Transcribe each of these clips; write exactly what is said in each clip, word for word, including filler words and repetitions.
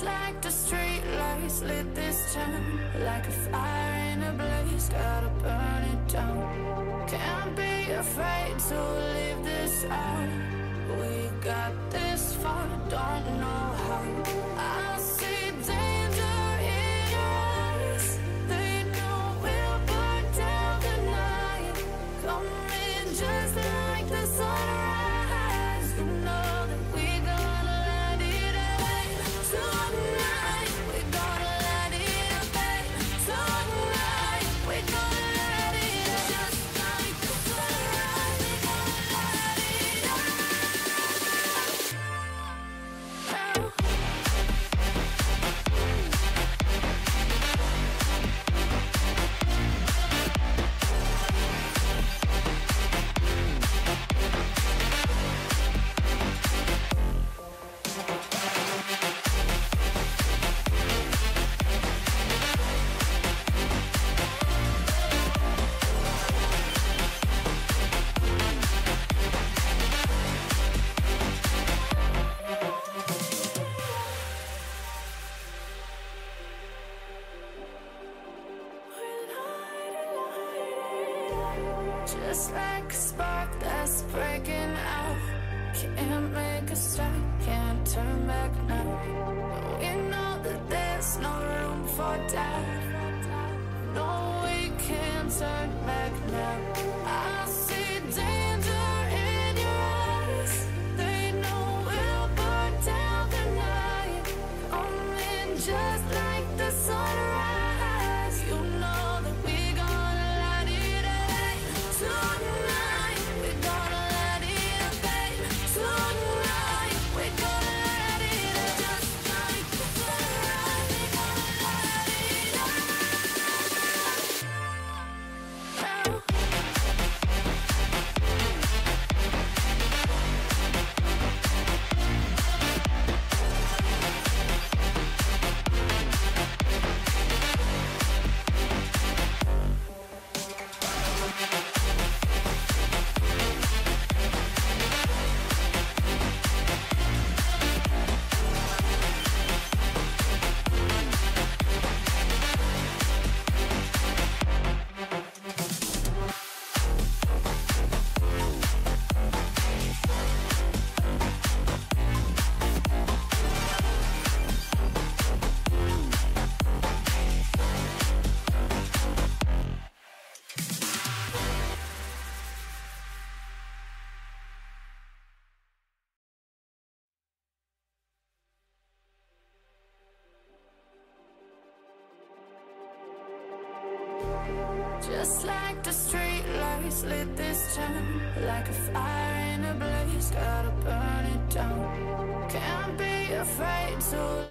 Just like the street lights lit this town, like a fire in a blaze, gotta burn it down. Can't be afraid to leave this out. We got this far, don't know how. I see danger in us. They know we'll burn down the night. Come in just like the sunrise. You know that we gonna light it up tonight. We gonna light it up tonight. We gonna light it up just like the sunrise. We gonna light it up. Oh. Just like a spark that's breaking out. Can't make a stop, can't turn back now. We know that there's no room for doubt. No, we can't turn back now. I see danger in your eyes. They know we'll burn down the night. Come in just like the sunrise. You know that we gonna light it up tonight. We gonna light it up tonight. We gonna light it up just like the sunrise. We gonna light it up. Oh. Just like the street lights lit this town, like a fire in a blaze, gotta burn it down. Can't be afraid to.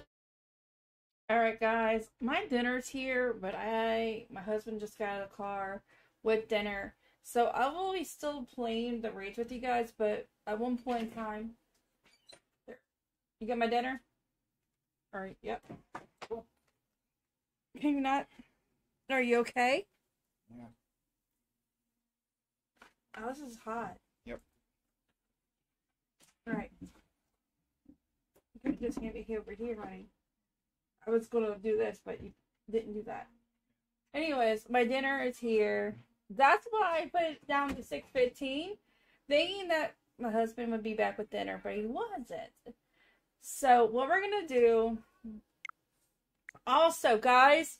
All right, guys, my dinner's here, but I, my husband just got out of the car with dinner, so I will be still playing the raids with you guys. But at one point in time, there, you got my dinner. All right, yep. Cool. Can you not? Are you okay? Yeah. Oh, this is hot. Yep. Alright. You could just hand it over here, honey. I was going to do this, but you didn't do that. Anyways, my dinner is here. That's why I put it down to six fifteen, thinking that my husband would be back with dinner, but he wasn't. So, what we're going to do... Also, guys...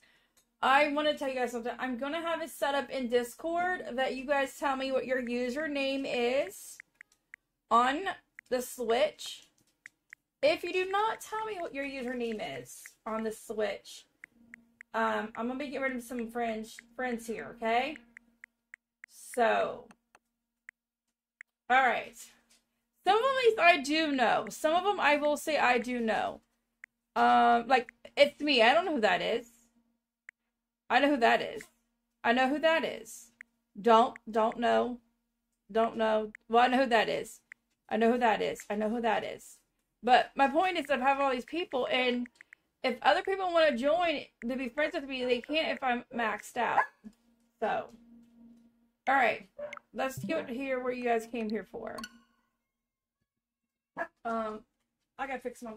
I want to tell you guys something. I'm going to have it set up in Discord that you guys tell me what your username is on the Switch. If you do not tell me what your username is on the Switch, um, I'm going to be getting rid of some friends, friends here, okay? So, all right. Some of these I do know. Some of them I will say I do know. Um, like, it's me. I don't know who that is. I know who that is. I know who that is. Don't, don't know. Don't know. Well, I know who that is. I know who that is. I know who that is. But my point is I have all these people, and if other people want to join to be friends with me, they can't if I'm maxed out. So, all right. Let's get here where you guys came here for. Um, I got to fix my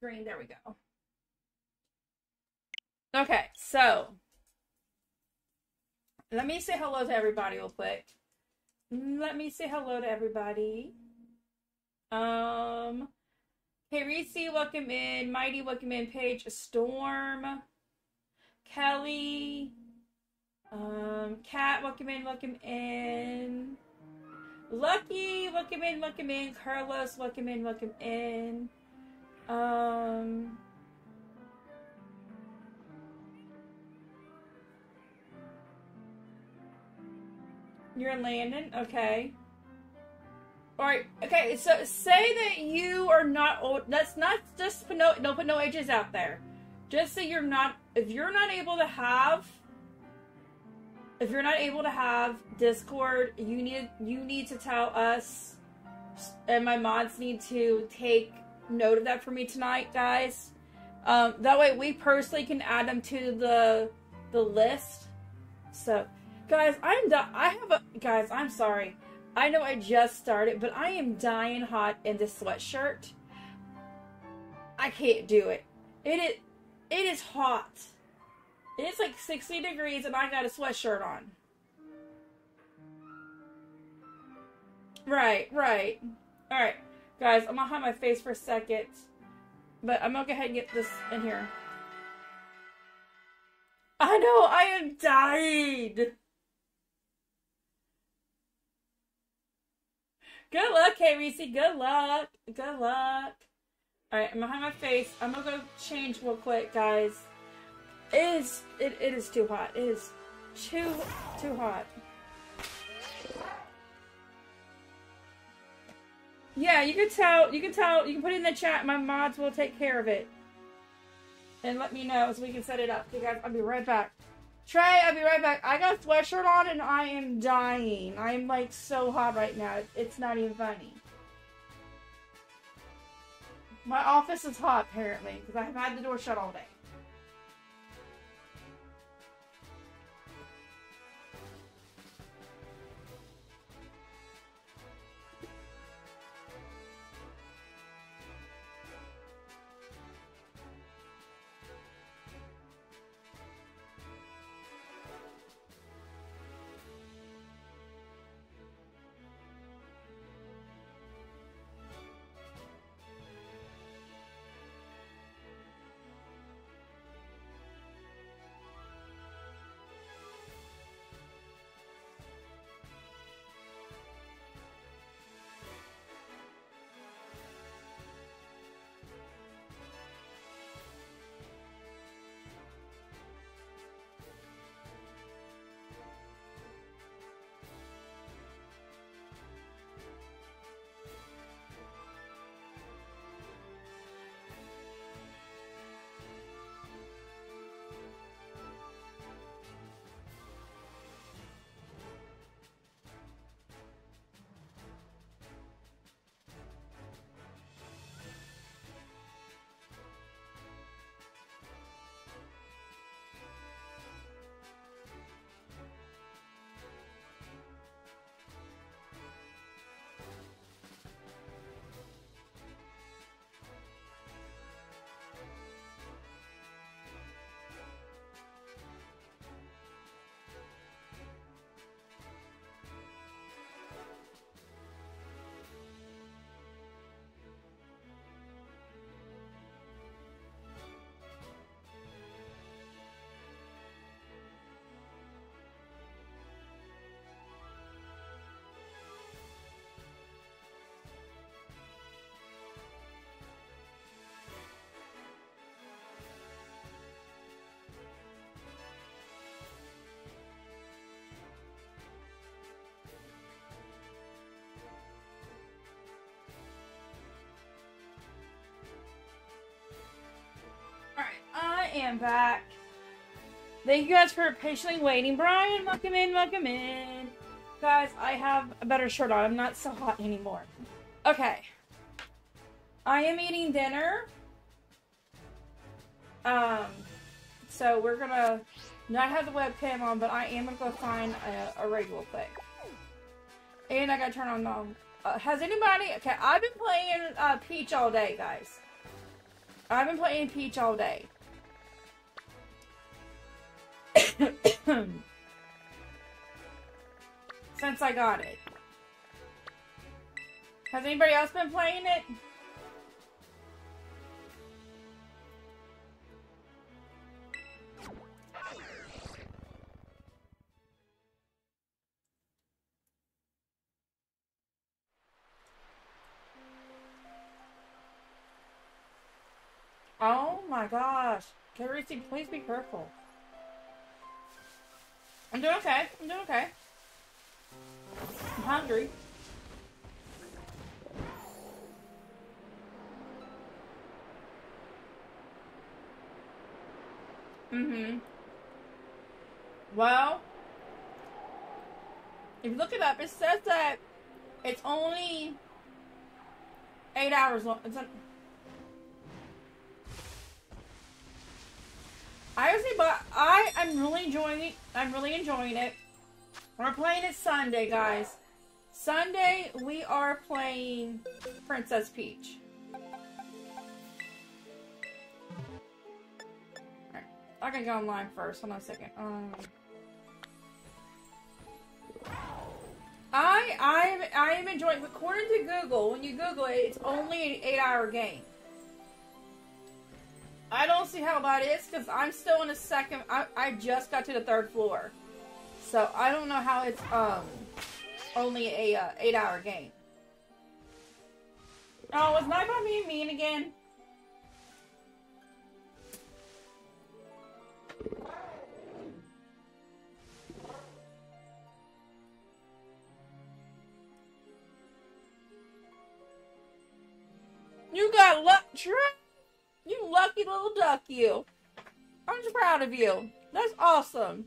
green. There we go. Okay, so let me say hello to everybody real quick. Let me say hello to everybody. Um, Carisi, welcome in. Mighty, welcome in. Paige, Storm, Kelly, um, Kat, welcome in, welcome in. Lucky, welcome in, welcome in. Carlos, welcome in, welcome in. Um, you're in Landon, okay. All right, okay. So say that you are not old. That's not just put no don't put no ages out there. Just say you're not. If you're not able to have. If you're not able to have Discord, you need you need to tell us, and my mods need to take note of that for me tonight, guys. Um, that way we personally can add them to the the list. So, guys, I'm I have a guys. I'm sorry. I know I just started, but I am dying hot in this sweatshirt. I can't do it. It is it is hot. It's like sixty degrees and I got a sweatshirt on. Right, right. Alright, guys, I'm gonna hide my face for a second. But I'm gonna go ahead and get this in here. I know, I am dying! Good luck, K R C. Good luck. Good luck. Alright, I'm gonna hide my face. I'm gonna go change real quick, guys. It is it, it is too hot. It is too too hot. Yeah, you can tell you can tell you can put it in the chat. My mods will take care of it. And let me know so we can set it up. You guys, I'll be right back. Trey, I'll be right back. I got a sweatshirt on and I am dying. I am like so hot right now. It's not even funny. My office is hot apparently, because I have had the door shut all day. I am back. Thank you guys for patiently waiting. Brian, welcome in, welcome in. Guys, I have a better shirt on. I'm not so hot anymore. Okay. I am eating dinner. Um, so we're gonna not have the webcam on, but I am gonna go find a, a rig real quick. And I gotta turn on the... Uh, has anybody... Okay, I've been playing uh, Peach all day, guys. I've been playing Peach all day. Since I got it. Has anybody else been playing it? Oh my gosh. Carisi, please be careful. I'm doing okay. I'm doing okay. I'm hungry. Mm-hmm. Well, if you look it up, it says that it's only eight hours long. It's a I was but I am really enjoying it. I'm really enjoying it. We're playing it Sunday, guys. Sunday we are playing Princess Peach. Alright, I can go online first. Hold on a second. Um I I am I am enjoying, according to Google, when you Google it, it's only an eight hour game. I don't see how bad it is because I'm still in a second. I, I just got to the third floor. So I don't know how it's um only a uh, eight hour game. Oh, was Nightbot being mean again? You got luck, trip. You lucky little duck, you. I'm just proud of you. That's awesome.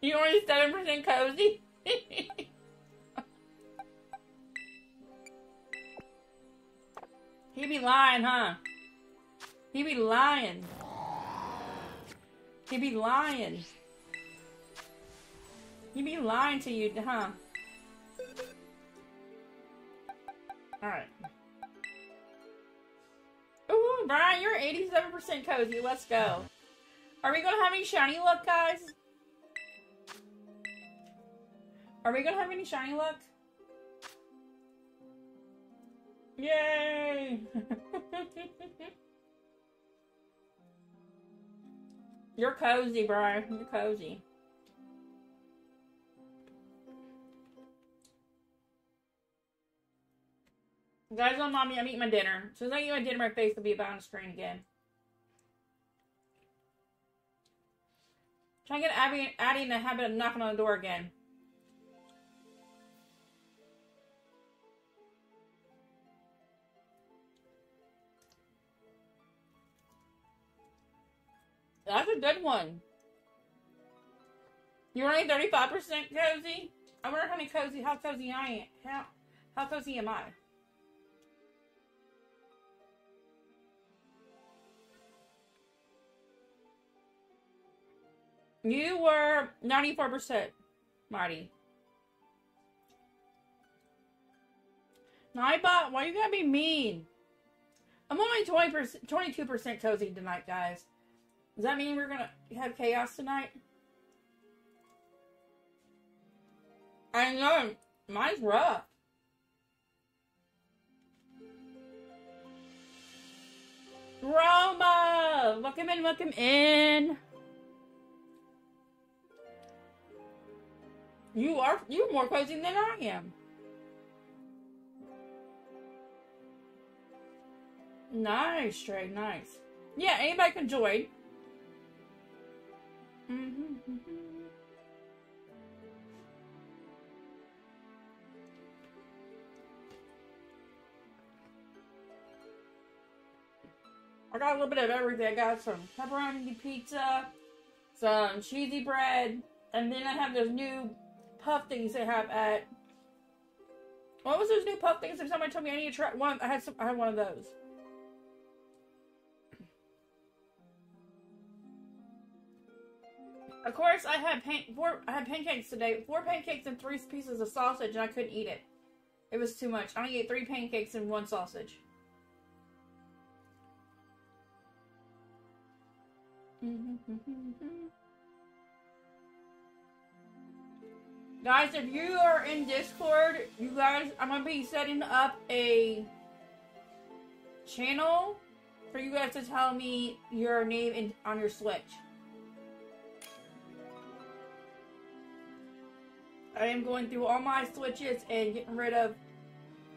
You only seven percent cozy? He be lying, huh? He be lying. He be lying. He be lying to you, huh? Alright. Ooh, Brian, you're eighty-seven percent cozy. Let's go. Are we going to have any shiny luck, guys? Are we going to have any shiny luck? Yay! You're cozy, Brian. You're cozy. Guys, don't mind me. I'm eating my dinner. As soon as I eat my dinner, my face will be about on the screen again. Trying to get Abby, Addie in the habit of knocking on the door again. That's a good one. You're only thirty-five percent cozy? I wonder how many cozy, how cozy I am. How, how cozy am I? You were ninety-four percent, Marty. Nightbot, why you gotta be mean? I'm only twenty percent, twenty-two percent cozy tonight, guys. Does that mean we're gonna have chaos tonight? I know, mine's rough. Roma! Welcome in, welcome in. You are, you're more cozy than I am. Nice, Trey, nice. Yeah, anybody can join. Mm-hmm, mm-hmm. I got a little bit of everything. I got some pepperoni pizza, some cheesy bread, and then I have those new puff things they have at, what was those new puff things that somebody told me I need to try? One, I had some, I had one of those. Of course, I had pan, four, I had pancakes today, four pancakes and three pieces of sausage, and I couldn't eat it. It was too much. I only ate three pancakes and one sausage. Guys, if you are in Discord, you guys, I'm going to be setting up a channel for you guys to tell me your name in, on your Switch. I am going through all my Switches and getting rid of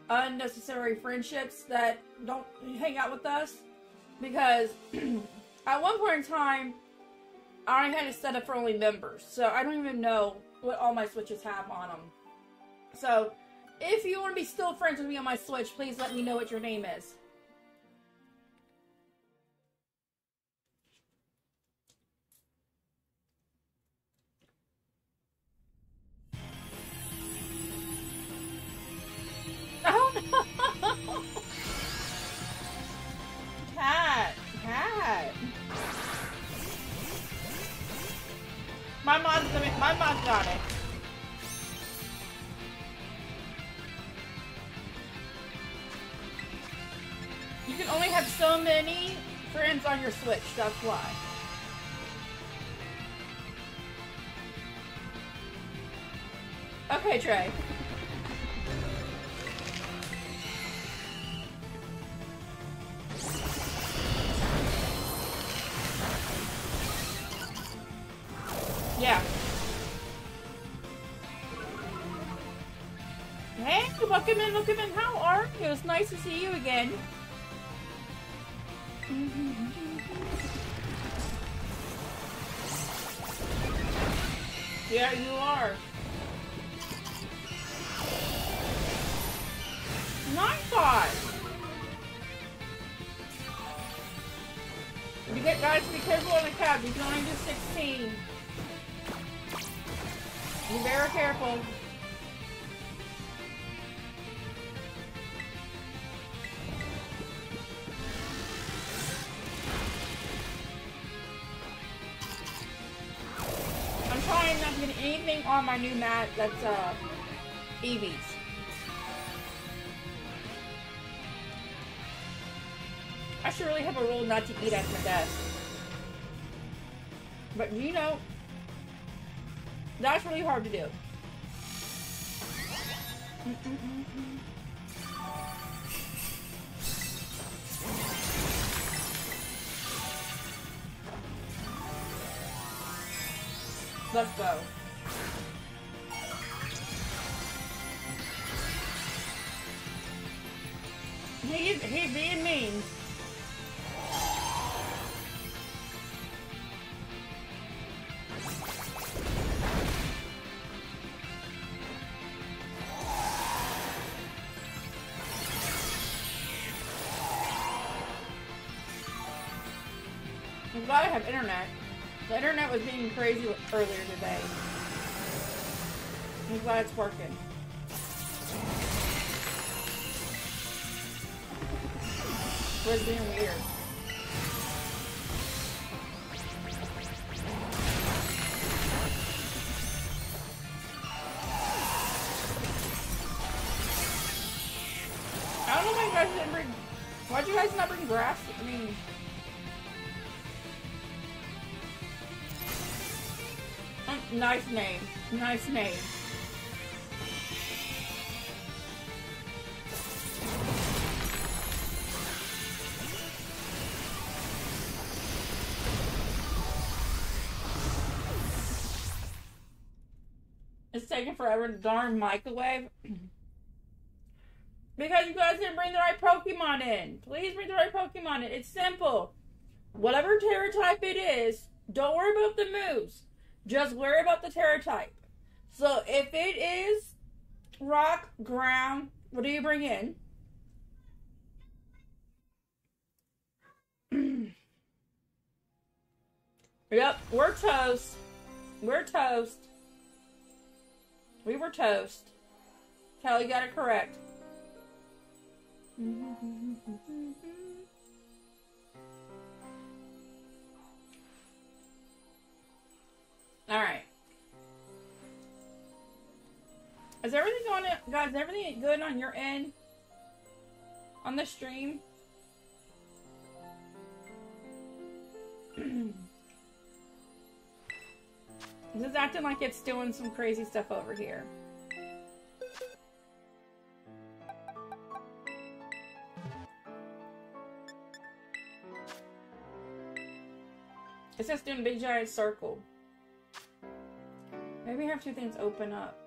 unnecessary friendships that don't hang out with us. Because at one point in time, I only had it set up for only members. So I don't even know what all my Switches have on them. So if you want to be still friends with me on my Switch, please let me know what your name is. Cat, cat. My mom's gonna, my mom's got it. You can only have so many friends on your Switch. That's why. Okay, Trey. Yeah. Hey, welcome in, welcome in. How are you? It's nice to see you again. Yeah, you are. Nightbot! You get, guys, be careful on the cab. You can only do sixteen. Be very careful. I'm trying not to get anything on my new mat that's uh, Eevees. I should really have a rule not to eat at my desk. But you know, that's really hard to do. Mm-mm-mm-mm. Let's go. He is, he's being mean. I'm glad I have internet. The internet was being crazy earlier today. I'm glad it's working. It's being weird. I don't know why you guys didn't bring... Why'd you guys not bring grass? I mean... Nice name. Nice name. It's taking forever to darn microwave. Because you guys didn't bring the right Pokemon in. Please bring the right Pokemon in. It's simple. Whatever Tera type it is, don't worry about the moves. Just worry about the Tera type. So if it is rock, ground, what do you bring in? Yep, we're toast. We're toast. We were toast. Kelly got it correct. All right. Is everything on it, guys? Is everything good on your end? On the stream? This is acting like it's doing some crazy stuff over here. It's just doing a big giant circle. Maybe I have two things open up.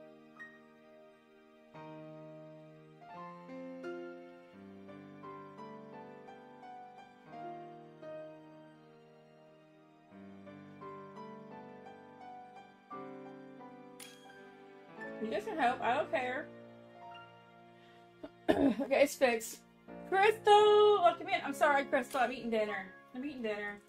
You guys can help. I don't care. Okay, it's fixed. Crystal! Welcome in. I'm sorry, Crystal. I'm eating dinner. I'm eating dinner.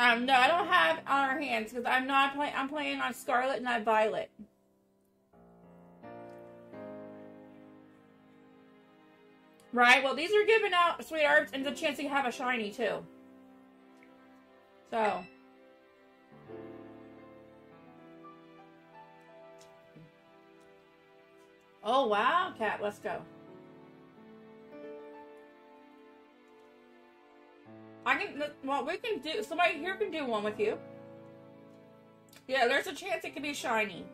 Um, no, I don't have Iron Hands because I'm not playing. I'm playing on Scarlet and not Violet. Right, well, these are giving out Sweet Herbs, and the chance you have a shiny, too. So. Oh, wow, Cat, let's go. I can, well, we can do, somebody here can do one with you. Yeah, there's a chance it can be shiny.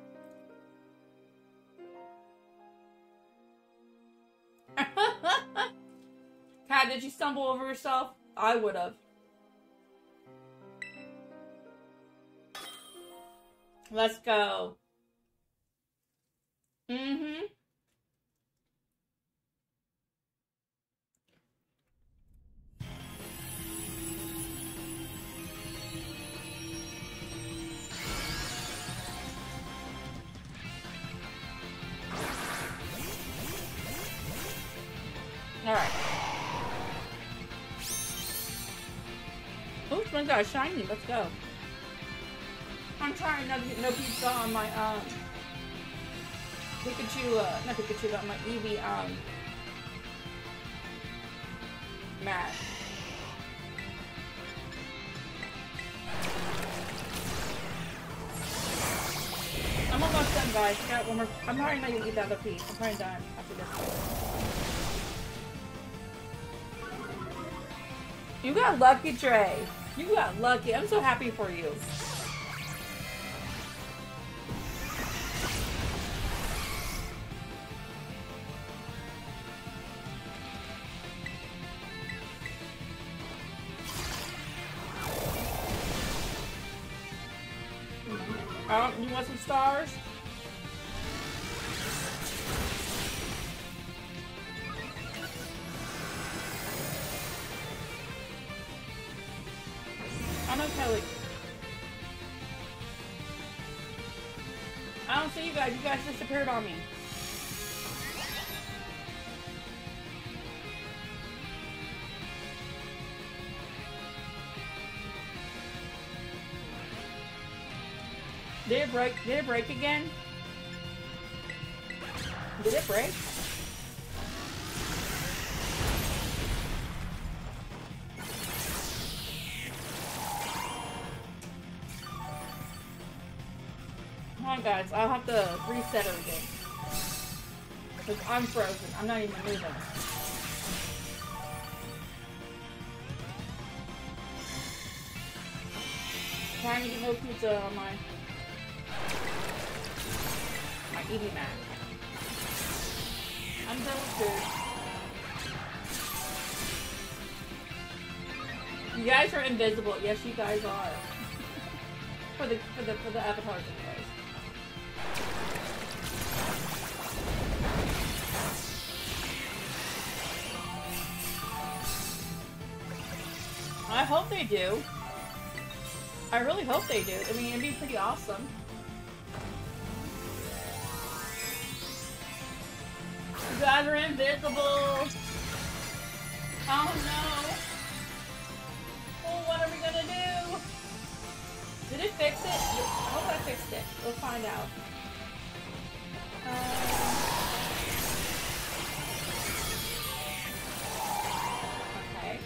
Kat, did you stumble over yourself? I would have. Let's go. Mm-hmm. All right. Oh, someone got a shiny. Let's go. I'm trying not to get no pizza on my um Pikachu, uh, not Pikachu, but my Eevee um mat. I'm almost done, guys. I got one more. I'm probably not gonna eat that other piece. I'm probably done after this. You got lucky, Trey. You got lucky. I'm so happy for you. Oh, you want some stars? You guys disappeared on me. Did it break? Did it break again? Did it break? Guys, I'll have to reset it again. Because I'm frozen. I'm not even moving. Trying to get no pizza on my my Eevee mat. I'm done with food. You guys are invisible. Yes, you guys are. for the for the for the avatars. I hope they do. I really hope they do. I mean, it'd be pretty awesome. You guys are invisible! Oh no! Oh, what are we gonna do? Did it fix it? I hope I fixed it. We'll find out. Uh, okay.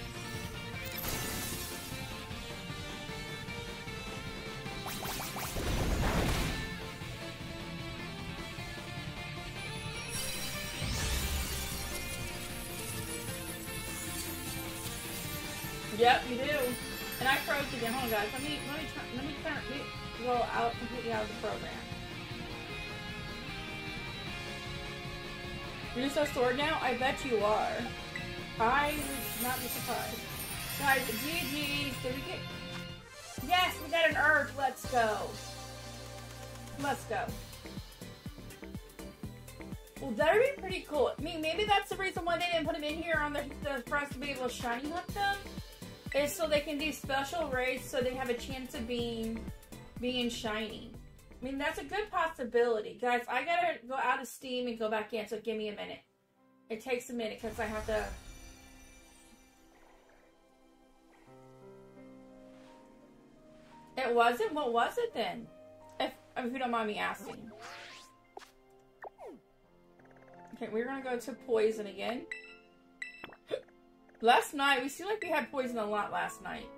Yep, you do. And I froze again. Hold on, guys. Let me let me turn let me turn me go out completely out of the program. You're just a sword now? I bet you are. I would not be surprised. Guys, G G's. Did we get? Yes, we got an herb. Let's go. Let's go. Well, that would be pretty cool. I mean, maybe that's the reason why they didn't put them in here on the, the for us to be able to shiny hunt them, is so they can do special raids so they have a chance of being being shiny. I mean, that's a good possibility. Guys, I gotta go out of Steam and go back in, so give me a minute. It takes a minute because I have to... It wasn't? What was it then? If, if you don't mind me asking. Okay, we're gonna go to poison again. Last night, we seem like we had poison a lot last night.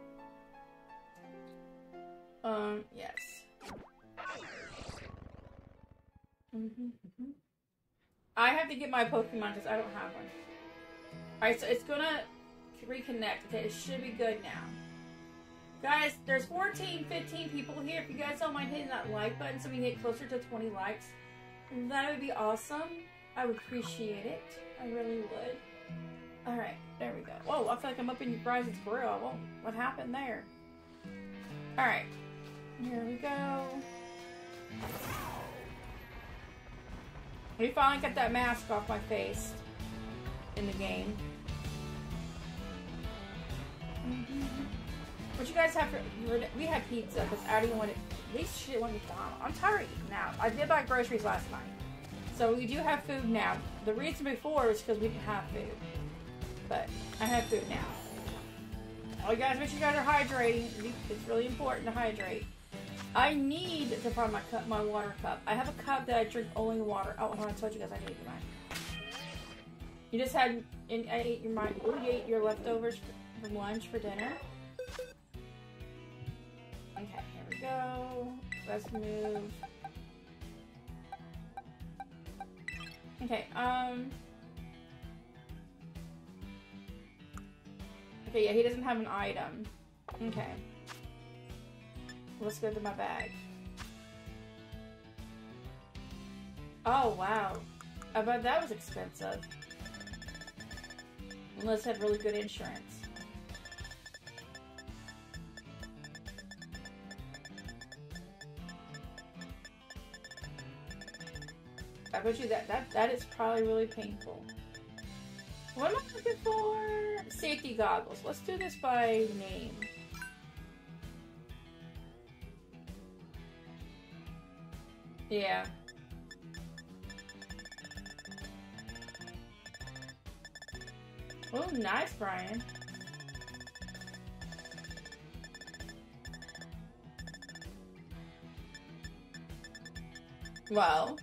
Um, yes. Mm-hmm, mm-hmm. I have to get my Pokemon because I don't have one. Alright, so it's gonna reconnect. Okay, it should be good now. Guys, there's fourteen, fifteen people here. If you guys don't mind hitting that like button so we can get closer to twenty likes, that would be awesome. I would appreciate it. I really would. Alright, there we go. Whoa, I feel like I'm up in your Bryce's grill. I won't. What happened there? Alright. Here we go. We finally got that mask off my face in the game. Mm-hmm. What you guys have for... We had pizza because I didn't want it. At least she didn't want McDonald's. I'm tired of eating now. I did buy groceries last night. So we do have food now. The reason before is because we didn't have food. But I have food now. Oh, you guys, make sure you guys are hydrating. It's really important to hydrate. I need to find my cup, my water cup. I have a cup that I drink only water. Oh, hold on, I told you guys I need to get mine. You just had, and I ate your mind. You ate your leftovers from lunch for dinner. Okay, here we go. Let's move. Okay, um. Okay, yeah, he doesn't have an item. Okay. Let's go to my bag. Oh, wow. I bet that was expensive. Unless it had really good insurance. I bet you that, that, that is probably really painful. What am I looking for? Safety goggles. Let's do this by name. Yeah. Oh, nice, Brian. Well,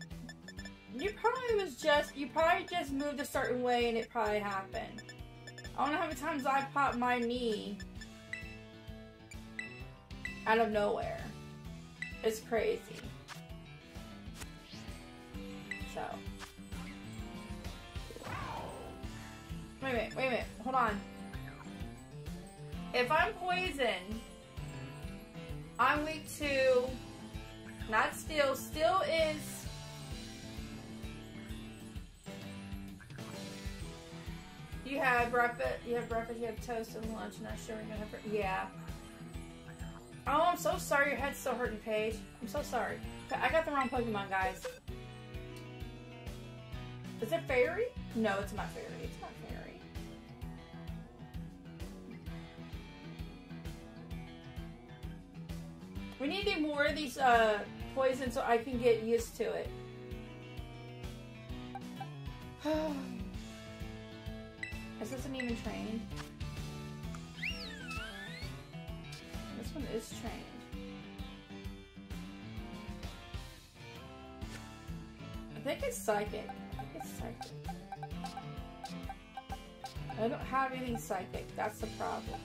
you probably was just, you probably just moved a certain way and it probably happened. I don't know how many times I popped my knee out of nowhere. It's crazy. So. Wait a minute, wait a minute, hold on. If I'm poisoned, I'm weak to, not steel, steel is, you have breakfast, you have breakfast, you have toast and lunch, not sure we're gonna have, yeah. Oh, I'm so sorry, your head's still hurting, Paige. I'm so sorry. I got the wrong Pokemon, guys. Is it fairy? No, it's not fairy. It's not fairy. We need to do more of these uh, poisons so I can get used to it. This isn't even trained. This one is trained. I think it's psychic. Psychic. I don't have anything psychic. That's the problem.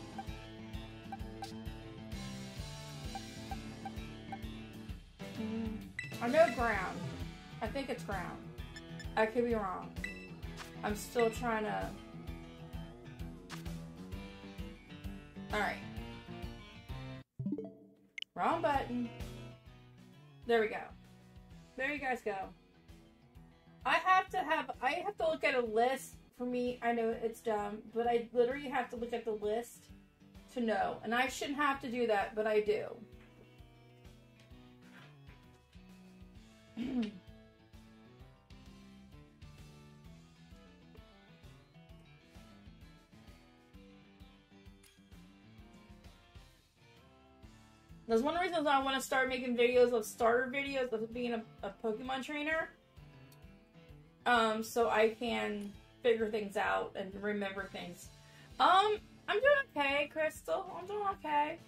Mm. I know ground. I think it's ground. I could be wrong. I'm still trying to. Alright. Wrong button. There we go. There you guys go. I have to have, I have to look at a list. For me, I know it's dumb, but I literally have to look at the list to know. And I shouldn't have to do that, but I do. That's one of the reasons I want to start making videos of starter videos of being a, a Pokemon trainer. Um, so I can figure things out and remember things. Um, I'm doing okay, Crystal. I'm doing okay.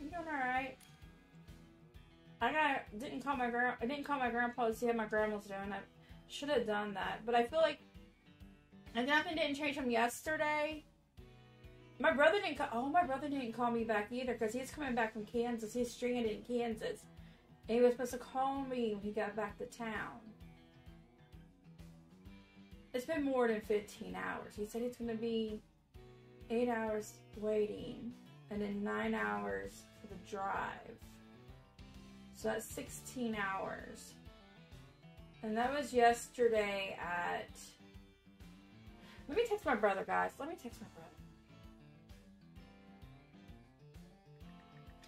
I'm doing alright. I got didn't call my grand I didn't call my grandpa to see how my grandma's doing. I should have done that. But I feel like I definitely didn't change from yesterday. My brother didn't call, oh, my brother didn't call me back either because he's coming back from Kansas. He's stringing it in Kansas. And he was supposed to call me when he got back to town. It's been more than fifteen hours. He said it's going to be eight hours waiting and then nine hours for the drive. So that's sixteen hours. And that was yesterday at... Let me text my brother, guys. Let me text my brother.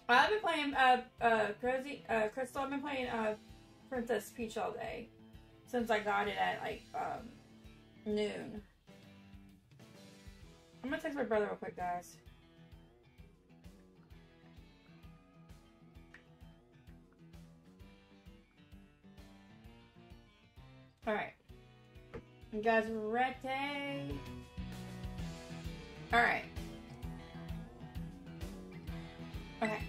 I've been playing, uh, uh, Crazy, uh, Crystal, I've been playing, uh, Princess Peach all day. Since I got it at, like, um, noon. I'm gonna text my brother real quick, guys. Alright. You guys ready? Alright. Okay.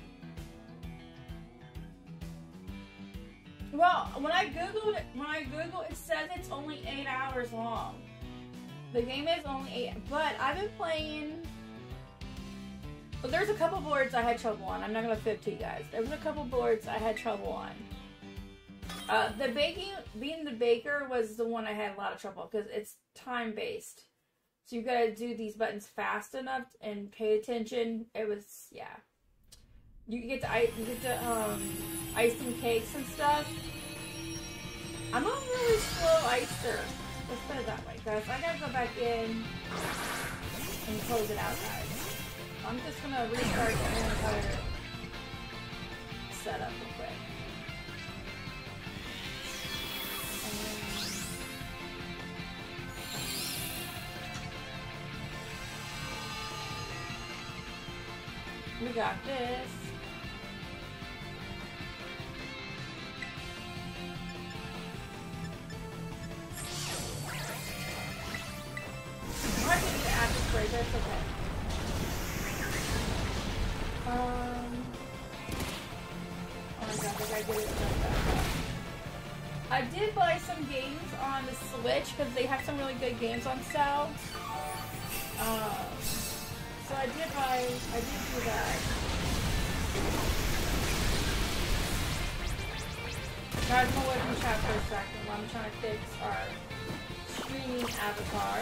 Well, when I googled it, when I googled it, it says it's only eight hours long. The game is only eight, but I've been playing. Well, there's a couple boards I had trouble on. I'm not gonna fib to you guys. There was a couple boards I had trouble on. Uh, the baking, being the baker, was the one I had a lot of trouble because it's time based. So you gotta do these buttons fast enough and pay attention. It was yeah. You get to ice, you get to um, ice some cakes and stuff. I'm a really slow icer. Let's put it that way, guys. I gotta go back in and close it out, guys. I'm just gonna restart the entire setup real quick. And we got this. That's okay. Um, oh my god, I gotta get it done back. I did buy some games on the Switch because they have some really good games on sale. Um, so I did buy, I did do that. Guys, I'm away from chat for a second while I'm trying to fix our streaming avatar.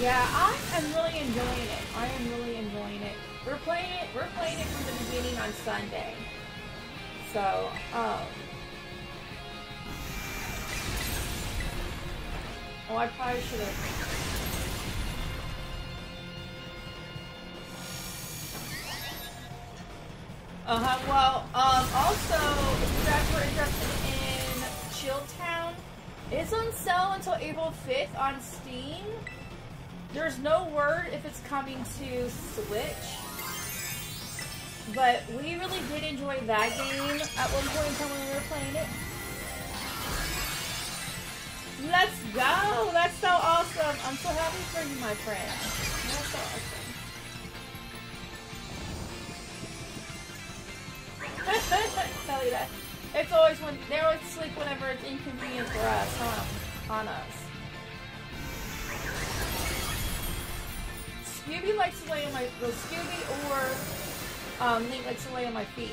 Yeah, I am really enjoying it. I am really enjoying it. We're playing it. We're playing it from the beginning on Sunday. So, um, oh, I probably should have. Uh huh. Well, um, also, if you guys were interested in Chilltown, it's on sale until April fifth on Steam. There's no word if it's coming to Switch, but we really did enjoy that game at one point in time when we were playing it. Let's go! That's so awesome! I'm so happy for you, my friend. That's so awesome. Tell you that. It's always when they always sleep whenever it's inconvenient for us, huh? On us. Scooby likes to lay on my, well, Scooby or um, Link likes to lay on my feet.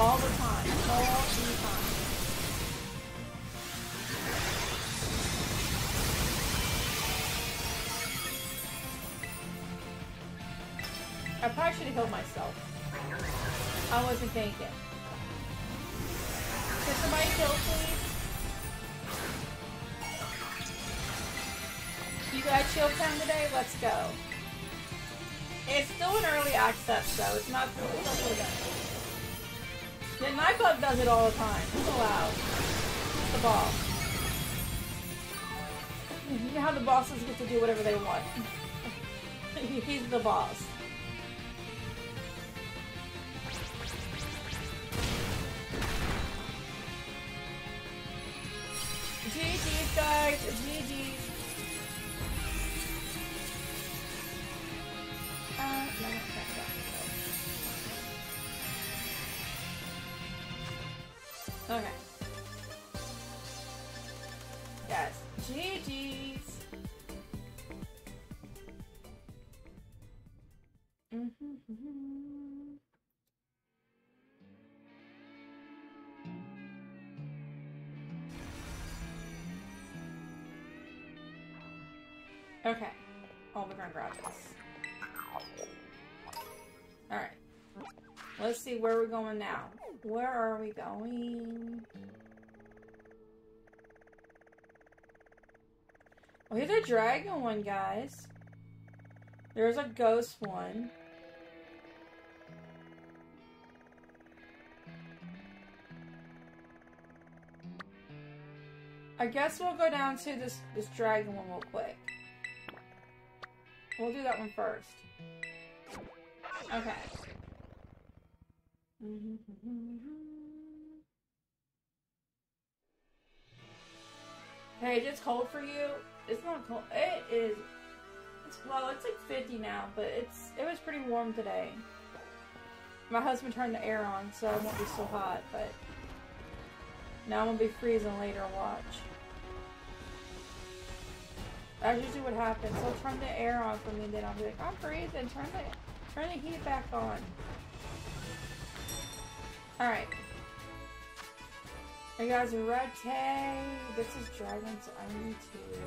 All the time. All the time. I probably should have healed myself. I wasn't thinking. Can somebody heal, please? You got chill time today? Let's go. It's still an early access, though. It's not really good. Yeah, Nightbot does it all the time. It's allowed. It's the boss. You know how the bosses get to do whatever they want. He's the boss. G G's, guys. G G's. Uh, no, no, no, no, no. Okay. Yes. G G's. Mm-hmm. Okay. All the ground garages. Alright. Let's see where we're going now. Where are we going? Oh, here's a dragon one, guys. There's a ghost one. I guess we'll go down to this, this dragon one real quick. We'll do that one first. Okay. Hey, it's cold for you? It's not cold. It is. It's, well, it's like fifty now, but it's it was pretty warm today. My husband turned the air on, so it won't be so hot. But now I'm gonna be freezing later. Watch. That's usually what happens. He'll turn the air on for me, and then I'll be like, I'm freezing. Turn the, turn the heat back on. Alright. Are you guys ready? This is dragon, so I need to...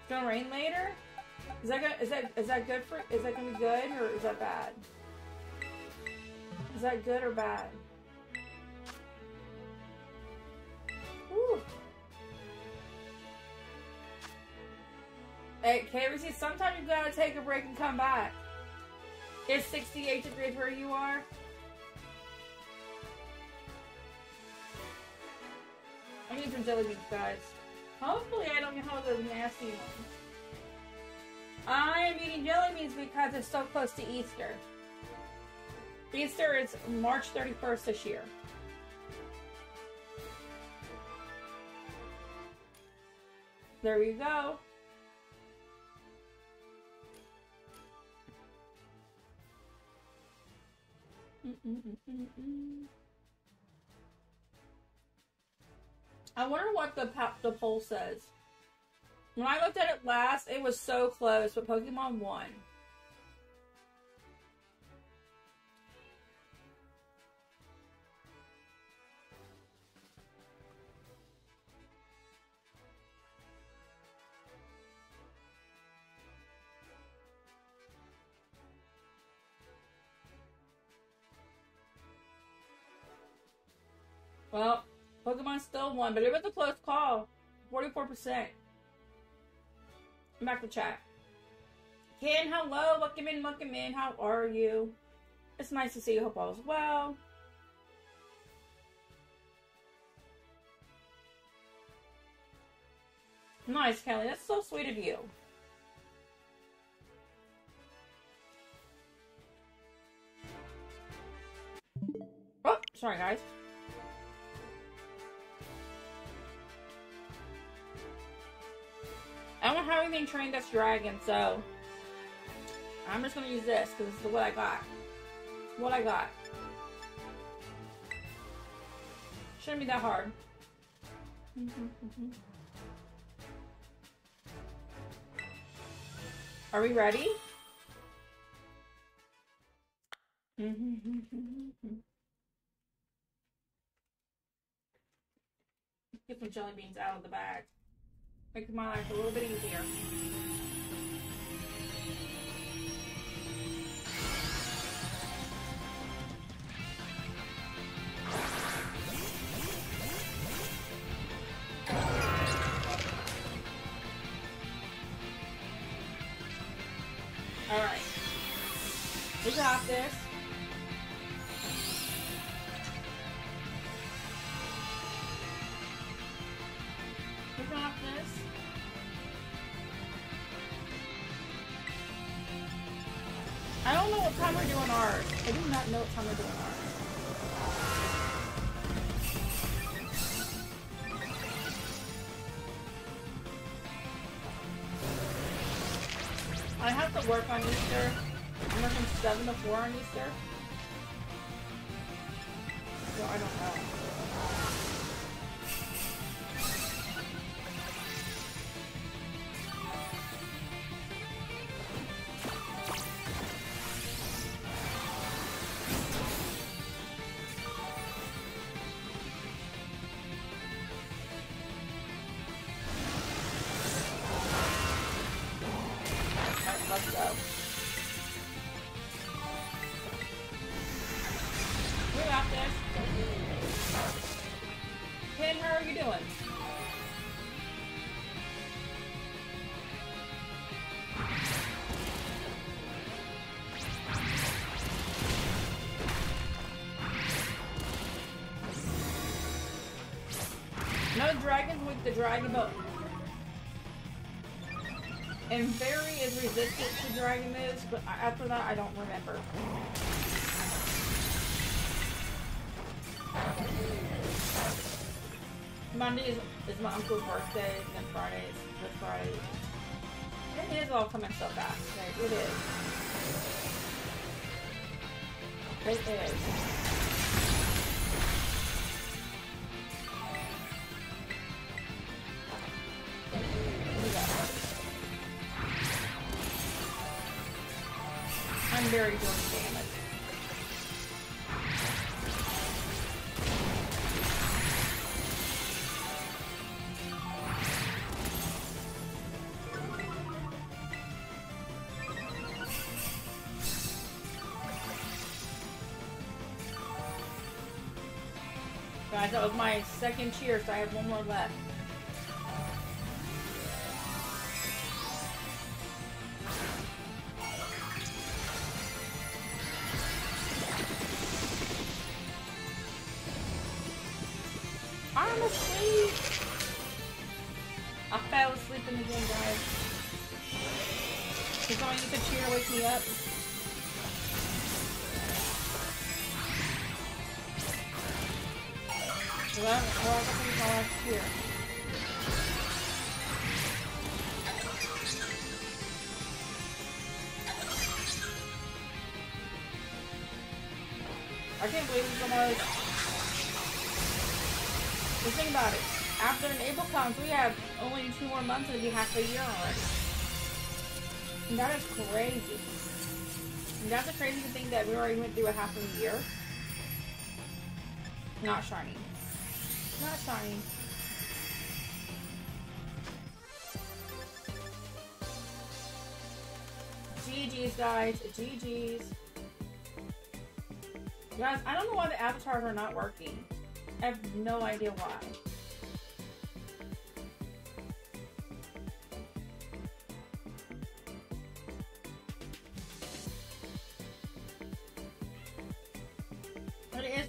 It's gonna rain later? Is that gonna, is that is that good for is that gonna be good or is that bad? Is that good or bad? Woo. Hey K B C, sometimes you gotta take a break and come back. It's sixty-eight degrees where you are. I need some jelly beans, guys. Hopefully I don't get hold of those nasty ones. I am eating jelly beans because it's so close to Easter. Easter is March thirty-first this year. There we go. Mm-mm-mm-mm-mm. I wonder what the the poll says. When I looked at it last, it was so close, but Pokemon won. Well, Pokemon still won, but it was a close call. forty-four percent. Back to chat. Ken, hello. Welcome in, welcome in. How are you? It's nice to see you. Hope all is well. Nice, Kelly. That's so sweet of you. Oh, sorry, guys. I don't have anything trained that's dragon, so I'm just gonna use this because it's what I got. It's what I got. Shouldn't be that hard. Mm-hmm, mm-hmm. Are we ready? Get some jelly beans out of the bag. Make my life a little bit easier. Alright. We got this. We got this. I don't know what time we're doing ours. I do not know what time we're doing ours. I have to work on Easter. I'm working seven to four on Easter. So I don't know. The dragon boat. And very is resistant to dragon moves, but after that I don't remember. Monday is, is my uncle's birthday, and then Friday is Good Friday. It is all coming so fast. Like, it is. It is. Very good. Guys, that was my second cheer, so I have one more left. Months would be half a year already. And that is crazy. And that's a crazy thing that we already went through a half a year. Not shiny. Not shiny. G G's, guys. G G's. Guys, I don't know why the avatars are not working. I have no idea why.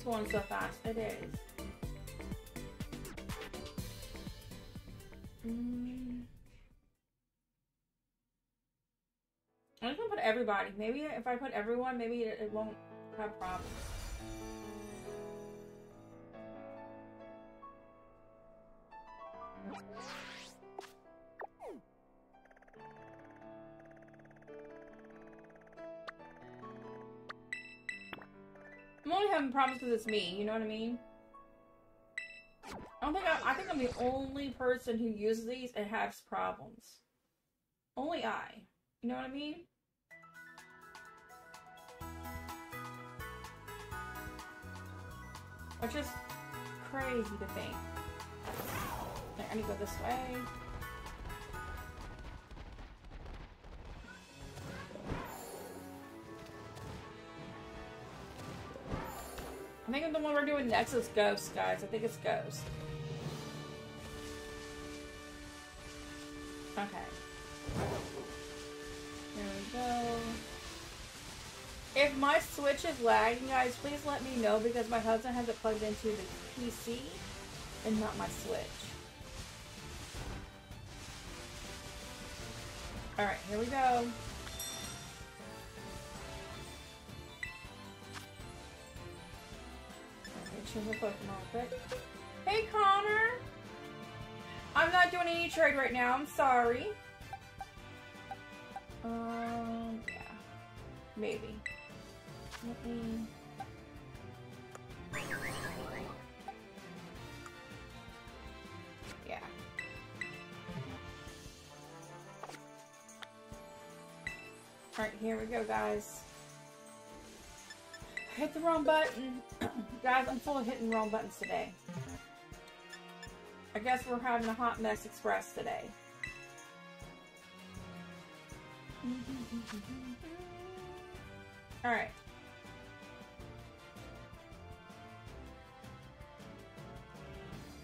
Going so fast, it is. Mm. I'm just gonna put everybody. Maybe if I put everyone, maybe it, it won't have problems. I'm only having problems because it's me, you know what I mean? I don't think I, I think I'm the only person who uses these and has problems. Only I. You know what I mean? Which is crazy to think. There, I need to go this way. I think I'm the one we're doing next is Ghost, guys. I think it's Ghost. Okay. There we go. If my Switch is lagging, guys, please let me know because my husband has it plugged into the P C and not my Switch. Alright, here we go. Hey Connor! I'm not doing any trade right now, I'm sorry. Um, yeah. Maybe. Let me... Yeah. Alright, here we go, guys. I hit the wrong button. Guys, I'm full of hitting wrong buttons today. I guess we're having a hot mess express today. Alright.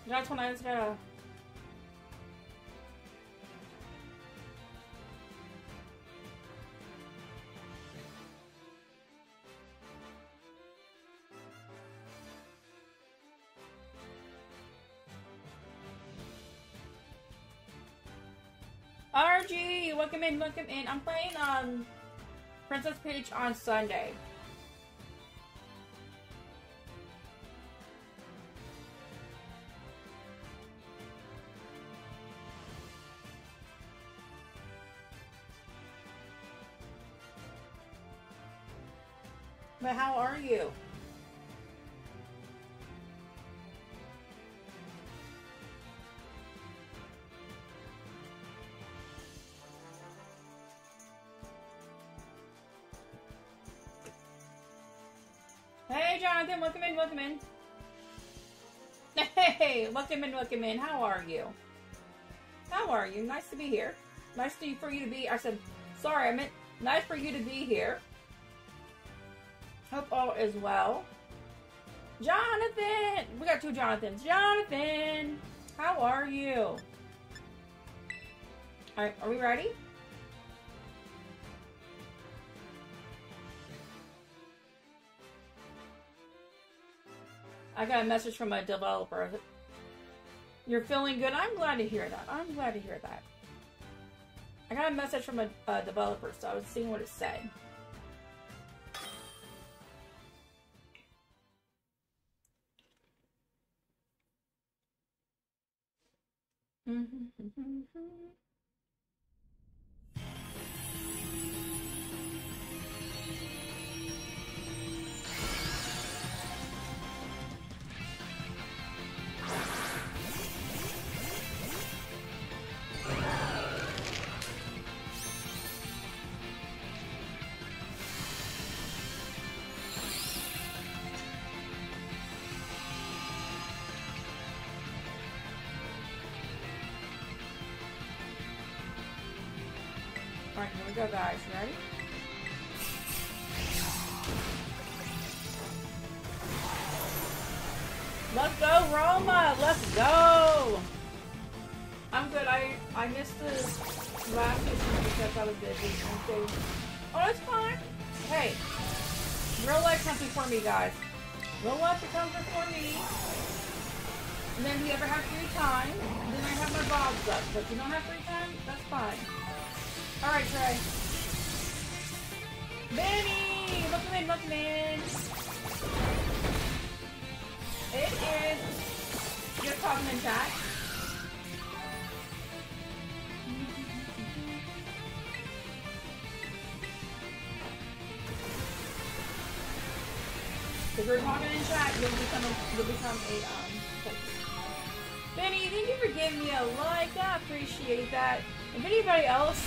That's when I just gotta... R G, welcome in, welcome in. I'm playing um, Princess Peach on Sunday. But how are you? Jonathan, welcome in, welcome in. Hey, welcome in, welcome in. How are you? How are you? Nice to be here. Nice to, for you to be, I said, sorry, I meant nice for you to be here. Hope all is well. Jonathan! We got two Jonathans. Jonathan! How are you? Alright, are we ready? I got a message from a developer. You're feeling good? I'm glad to hear that. I'm glad to hear that. I got a message from a, a developer, so I was seeing what it said. Alright, here we go, guys. Ready? Let's go, Roma! Let's go! I'm good. I, I missed the last mission because I was busy. Okay. Oh, that's fine. Hey, real life comes before me, guys. Real life comes before me. And then if you ever have free time, then I have my vlogs up. But if you don't have free time, that's fine. Alright, Trey. Benny! Welcome in, welcome in! It is... You're talking in chat. If you're talking in chat, you'll become a... You'll become a, um... for giving me a like, I appreciate that. If anybody else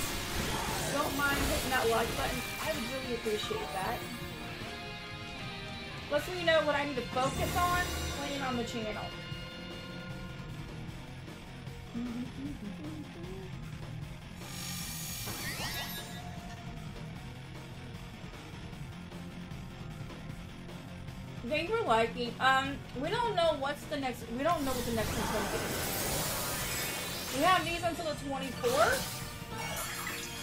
don't mind hitting that like button, I would really appreciate that. Let's let me know what I need to focus on playing on the channel. Thank you for liking. Um, we don't know what's the next. We don't know what the next one's going to be. We have these until the twenty-fourth,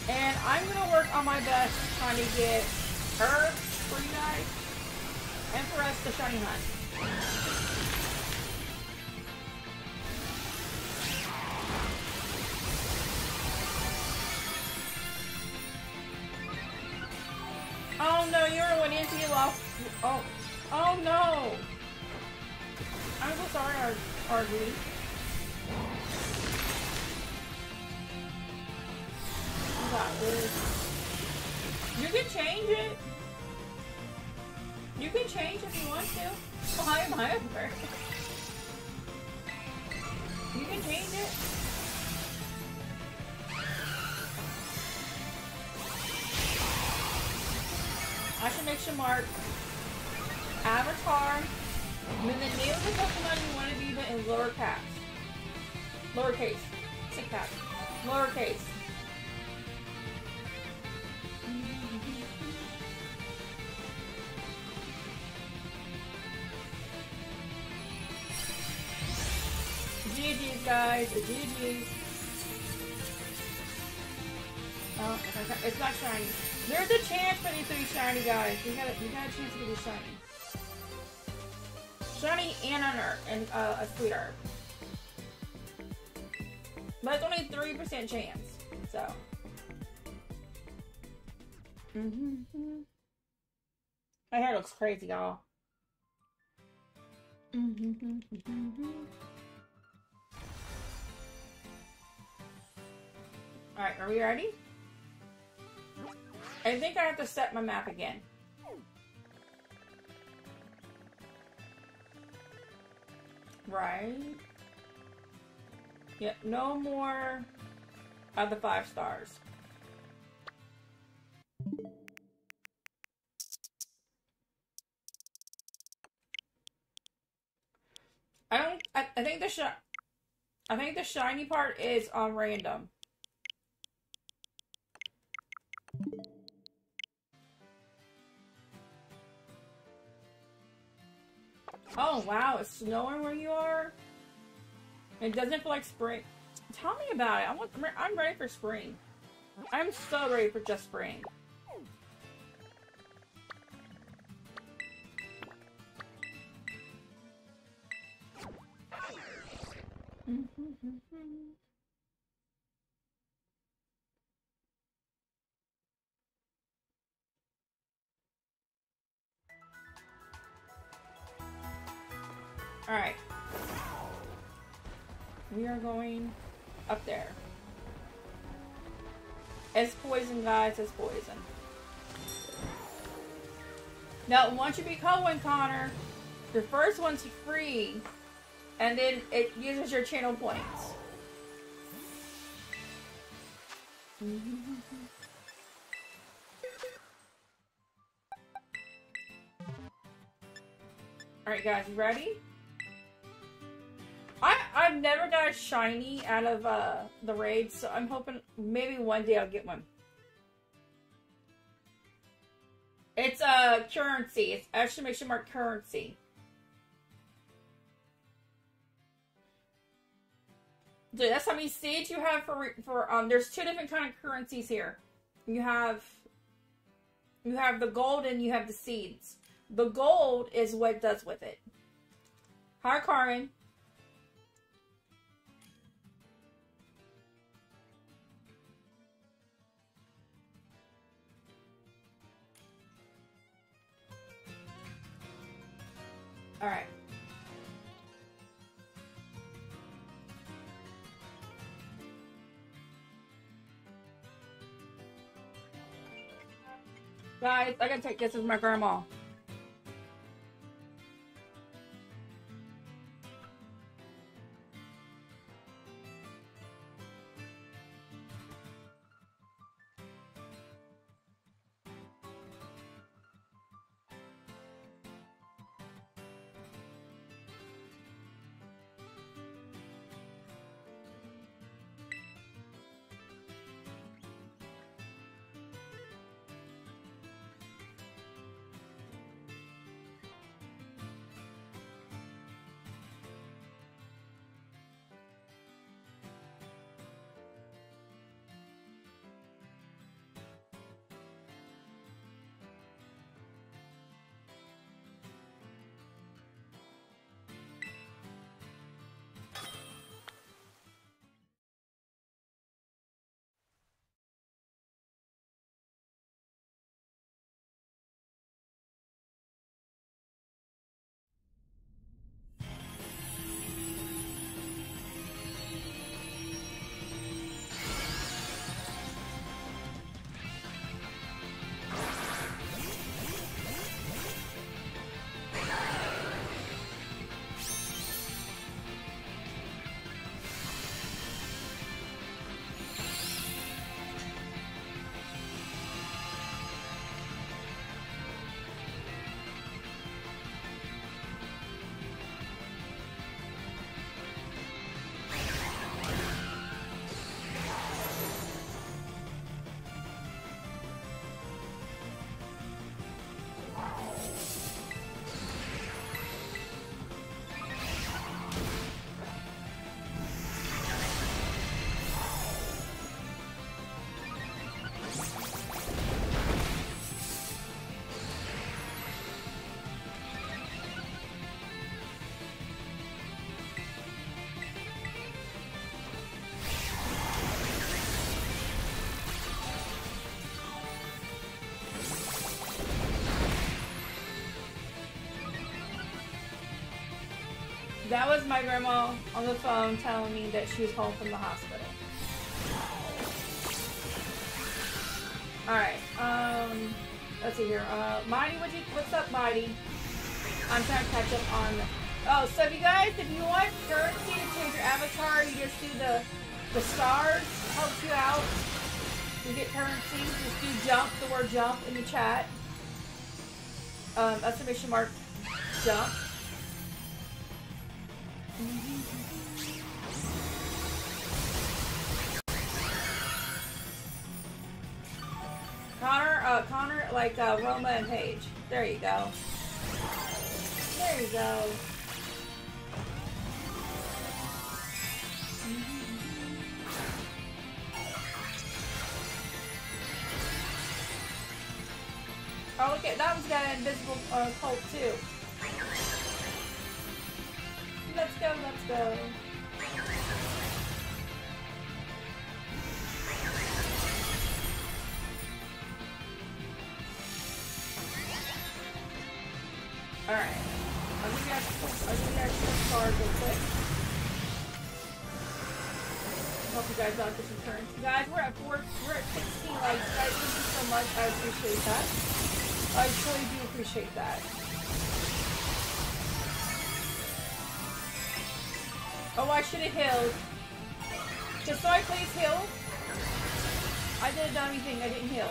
and I'm going to work on my best trying to get her free night and for us the shiny hunt. Oh no, you were one into you lost. Oh. Oh no! I'm so sorry, R G. You got this. You can change it. You can change if you want to. Why am I over? You can change it. I should make some mark. Avatar, and then the name of the Pokemon you want to be, but in lower caps. Lowercase. Sick cap. Lowercase. G G's, guys. The G G's. Oh, it's not shiny. There's a chance for these three shiny, guys. You got a, you got a chance to get these shiny. Shiny and an herb, and uh, a sweet herb. But it's only three percent chance, so. Mm-hmm. My hair looks crazy, y'all. Mm-hmm. Alright, are we ready? I think I have to set my map again. Right. Yep, no more of the five stars. I don't I, I think the sh I think the shiny part is on random. Oh wow, it's snowing where you are. It doesn't feel like spring. Tell me about it. I want, I'm ready for spring. I'm so ready for just spring. Alright. We are going up there. It's poison, guys. It's poison. Now, once you become one, Connor, the first one's free, and then it uses your channel points. Alright, guys. You ready? I, I've never got a shiny out of uh, the raid, so I'm hoping maybe one day I'll get one. It's uh, currency. It's exclamation mark currency. Dude, that's how many seeds you have for for um. There's two different kind of currencies here. You have you have the gold and you have the seeds. The gold is what it does with it. Hi, Carmen. All right. Guys, I gotta take this with my grandma. That was my grandma on the phone telling me that she was home from the hospital. Alright, um, let's see here. Uh, Mighty, what's, he, what's up, Mighty? I'm trying to catch up on... Oh, so if you guys, if you want currency to change your avatar, you just do the, the stars, helps you out. You get currency, just do jump, the word jump in the chat. Um, exclamation mark, jump. Connor, uh, Connor, like, uh, Roma and Paige. There you go. There you go. Oh, look at, that one's got an invisible, uh, cult, too. Let's go, let's go. Alright, I'm just gonna push hard real quick. I hope you guys like this return. Guys, we're at four, we're at sixteen likes, guys, thank you so much, I appreciate that. I truly do appreciate that. Oh, I should have healed. Can I please heal? I did a dummy thing, I didn't heal.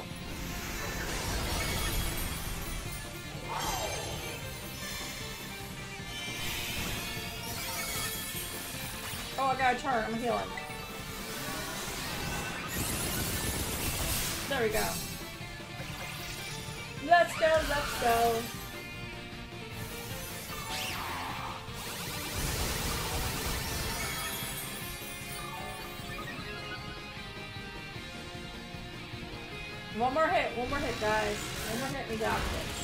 Oh, I got a turn. I'm healing. There we go. Let's go, let's go. One more hit, one more hit, guys. One more hit, we got this.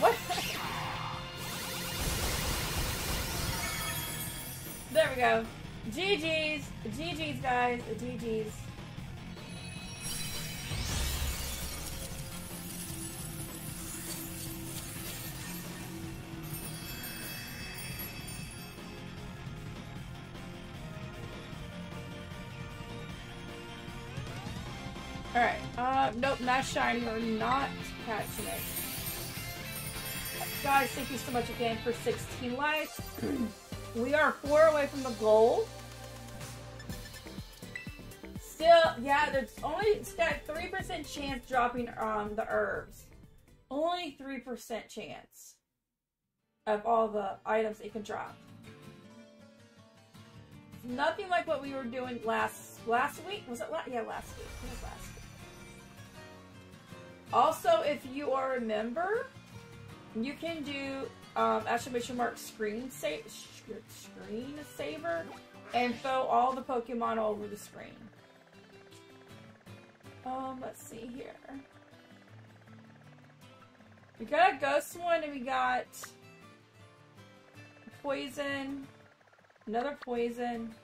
What? There we go. G G's. G G's, guys. G G's. Alright. Uh, nope, not shiny. We're not catching it. Guys, thank you so much again for sixteen likes. We are four away from the goal. Still, yeah, there's only, it's got three percent chance dropping um, the herbs. Only three percent chance of all the items it can drop. It's nothing like what we were doing last last week. Was it last? Yeah, last week. It was last week. Also, if you are a member, you can do um, exclamation mark screen save. Screen saver and throw all the Pokemon over the screen. Um, let's see here. We got a ghost one and we got poison. Another poison.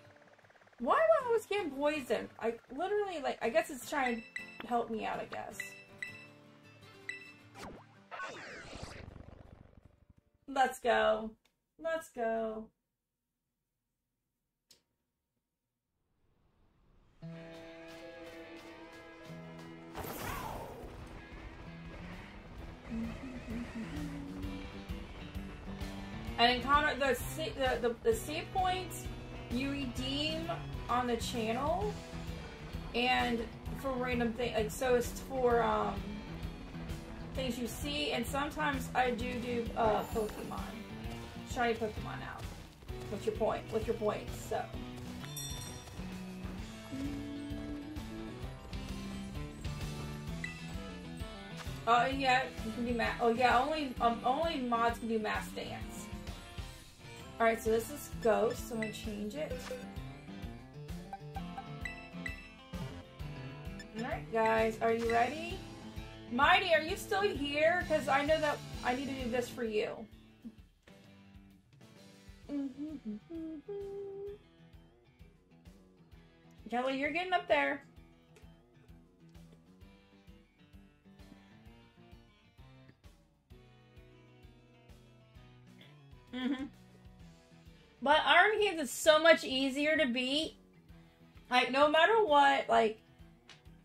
Why am I always getting poison? I literally, like, I guess it's trying to help me out, I guess. Let's go. Let's go. And encounter the C, the, the, the C points you redeem on the channel and for random things, like, so it's for um, things you see, and sometimes I do do uh, Pokemon. Shiny Pokemon out with your point, with your points, so. Oh, and yeah, you can do mass. Oh yeah, only um, only mods can do mass dance. All right, so this is ghost. So I'm gonna change it. All right, guys, are you ready? Mighty, are you still here? Because I know that I need to do this for you. Kelly, you're getting up there. Mm-hmm. But Iron Hands is so much easier to beat. Like, no matter what, like,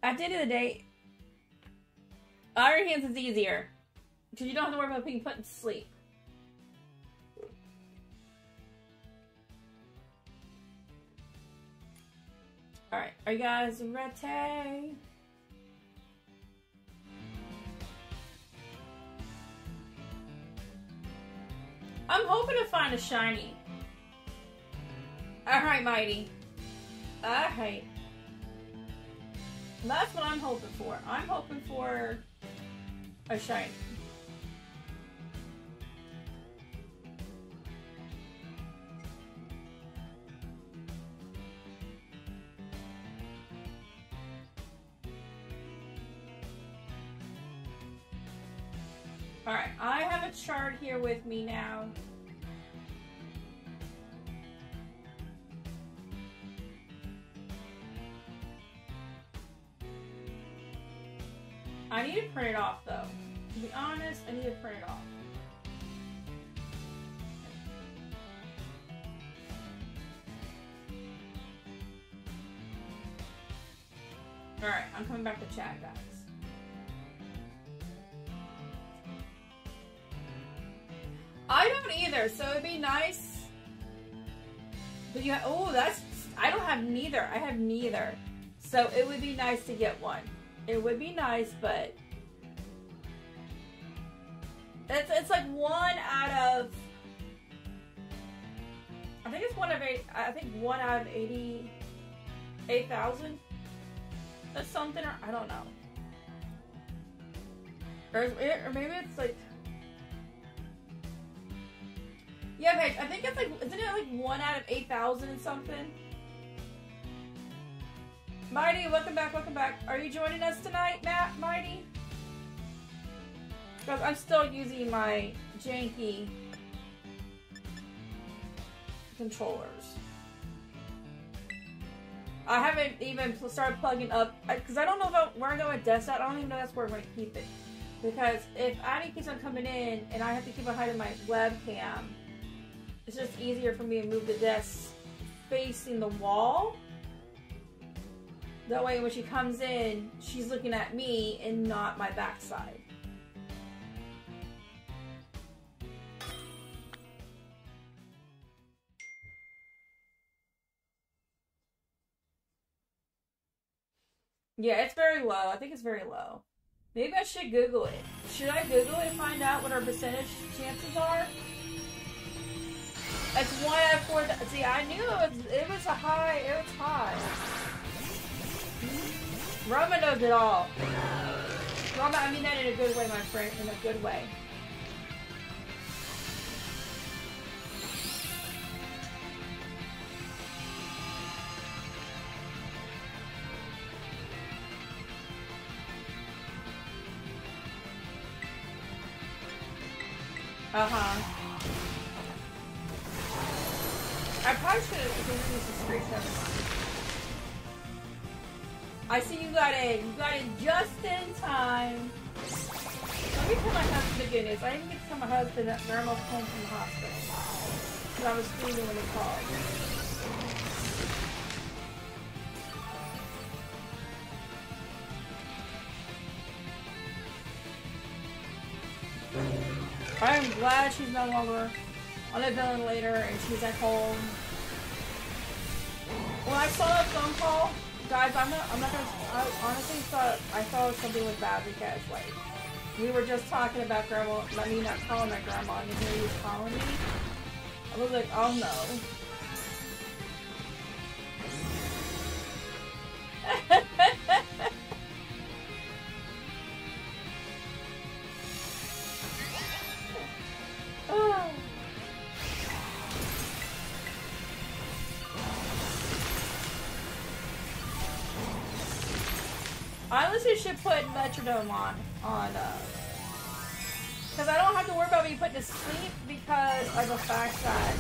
at the end of the day, Iron Hands is easier. Because you don't have to worry about being put to sleep. Alright, are you guys ready? I'm hoping to find a shiny. Alright, Mighty. Alright. That's what I'm hoping for. I'm hoping for a shiny. Alright, I have a chart here with me now. I need to print it off though. To be honest, I need to print it off. Alright, I'm coming back to chat, guys. I don't either, so it'd be nice. But you, oh, that's, I don't have neither. I have neither. So it would be nice to get one. It would be nice, but it's, it's like one out of, I think it's one of eight, I think one out of eighty-eight thousand. That's something, or, I don't know. Or, or maybe it's like, yeah, Paige, I think it's like, isn't it like one out of eight thousand and something? Mighty, welcome back, welcome back. Are you joining us tonight, Matt, Mighty? Because I'm still using my janky controllers. I haven't even started plugging up, because I don't know about where I'm going to desk at. I don't even know that's where I'm going to keep it. Because if Addy keeps on coming in and I have to keep on hiding my webcam, it's just easier for me to move the desk facing the wall. That way when she comes in, she's looking at me and not my backside. Yeah, it's very low. I think it's very low. Maybe I should Google it. Should I Google it and find out what our percentage chances are? It's one out of four. See, I knew it was, it was a high. It was high. Roma knows it all. Roma, I mean that in a good way, my friend. In a good way. Uh-huh. I probably should have given this a screenshot. I see you got in. You got in just in time. Let me tell my husband again this. I didn't get to tell my husband that they're almost home from the hospital. Because I was screaming when he called. I'm glad she's no longer on a ventilator and she's at home. When I saw that phone call, guys, I'm not, I'm not gonna, I honestly thought, I thought something was bad because, like, we were just talking about grandma, I mean, not calling my grandma, and he was calling me. I was like, oh no. Should put Metrodome on, on, uh, because I don't have to worry about being put to sleep because of the fact that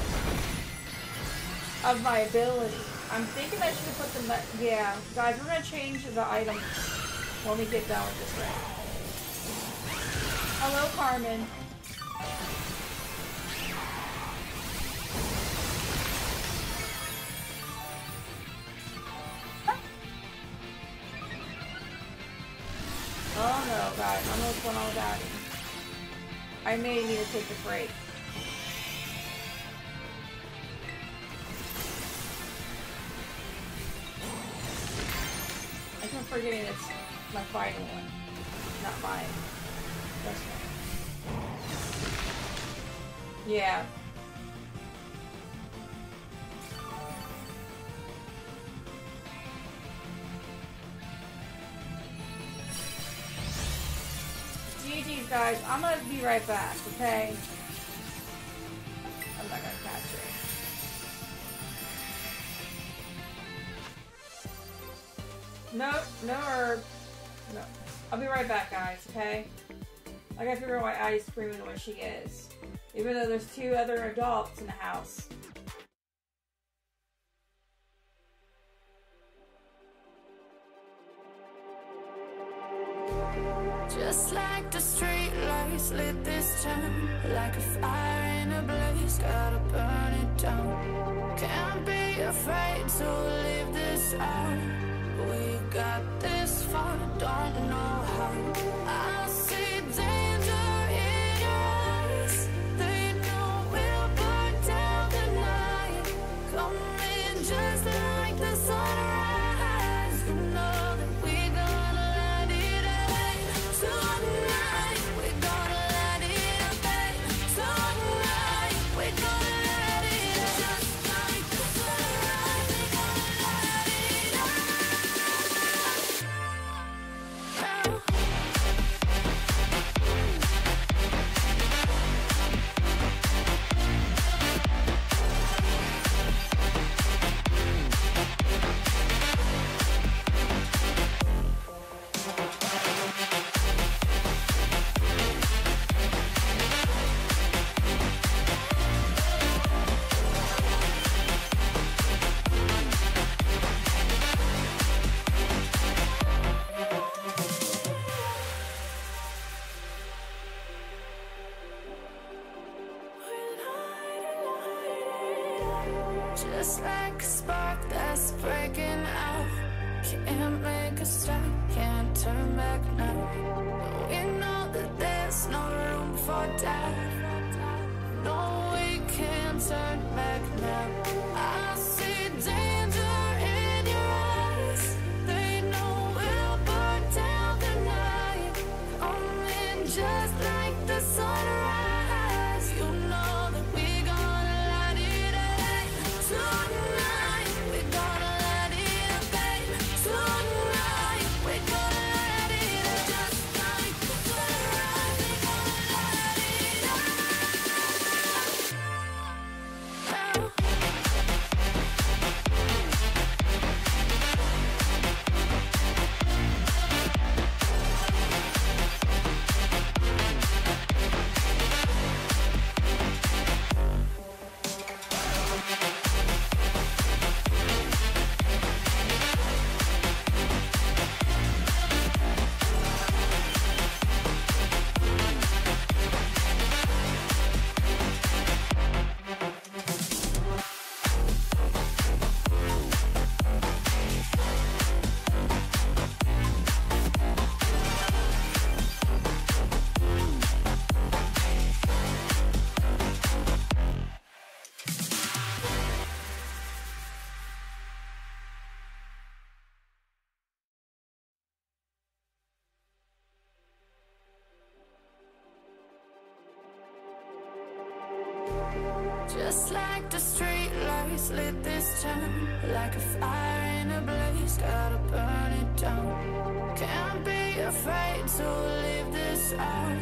of my ability. I'm thinking I should put the met, yeah, guys, we're gonna change the item when we get done with this round. Hello, Carmen. Oh no, God. I'm almost going all that. I may need to take a break. I keep forgetting it's my final one, not mine. That's right. Yeah. G G guys, I'm gonna be right back, okay? I'm not gonna catch it. No, no herb. No. I'll be right back, guys, okay? I gotta figure out why Addie's screaming the way she is. Even though there's two other adults in the house. Just like the street lights lit this town, like a fire in a blaze, gotta burn it down. Can't be afraid to leave this out. We got this far, don't know how. I see danger in your eyes. They know we'll burn down the night. Come in just like the sunrise. You know that we're gonna light it up. Tonight, we're gonna light it up. Tonight, we're gonna light it up. Just like the sunrise, we're gonna light it up. Just like a spark that's breaking out. Can't make a stop, can't turn back now. We know that there's no room for doubt. No, we can't turn back now. I see danger in your eyes. They know we'll burn down the night. Come in just like the sunrise. You know that we're gonna light it up. Tonight, we're gonna light it up, babe. Tonight, we're gonna light it up. Just like the sunrise, we're gonna light it up. Now. Just like the street lights lit this town, like a fire in a blaze, gotta burn it down. Can't be afraid to leave this out.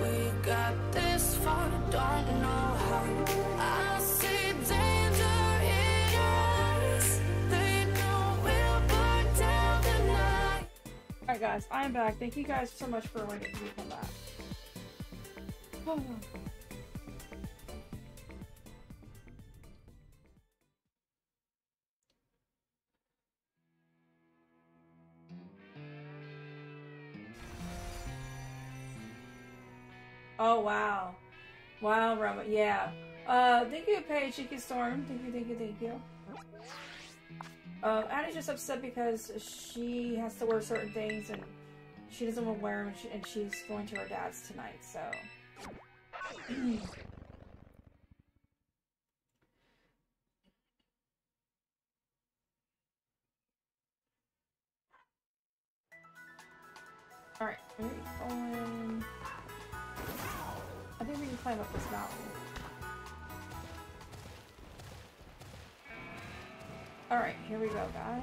We got this far, don't know how. I see danger in your eyes. They know we'll burn down the night. Alright guys, I'm back. Thank you guys so much for waiting for me to come back. Oh no. Oh wow, wow, Roma, yeah. Uh, thank you, Paige, thank you, Storm, thank you, thank you, thank you. Um, Anna's just upset because she has to wear certain things and She doesn't want to wear them, and she's going to her dad's tonight, so... Alright, we're going... I think we can climb up this mountain. Alright, here we go, guys.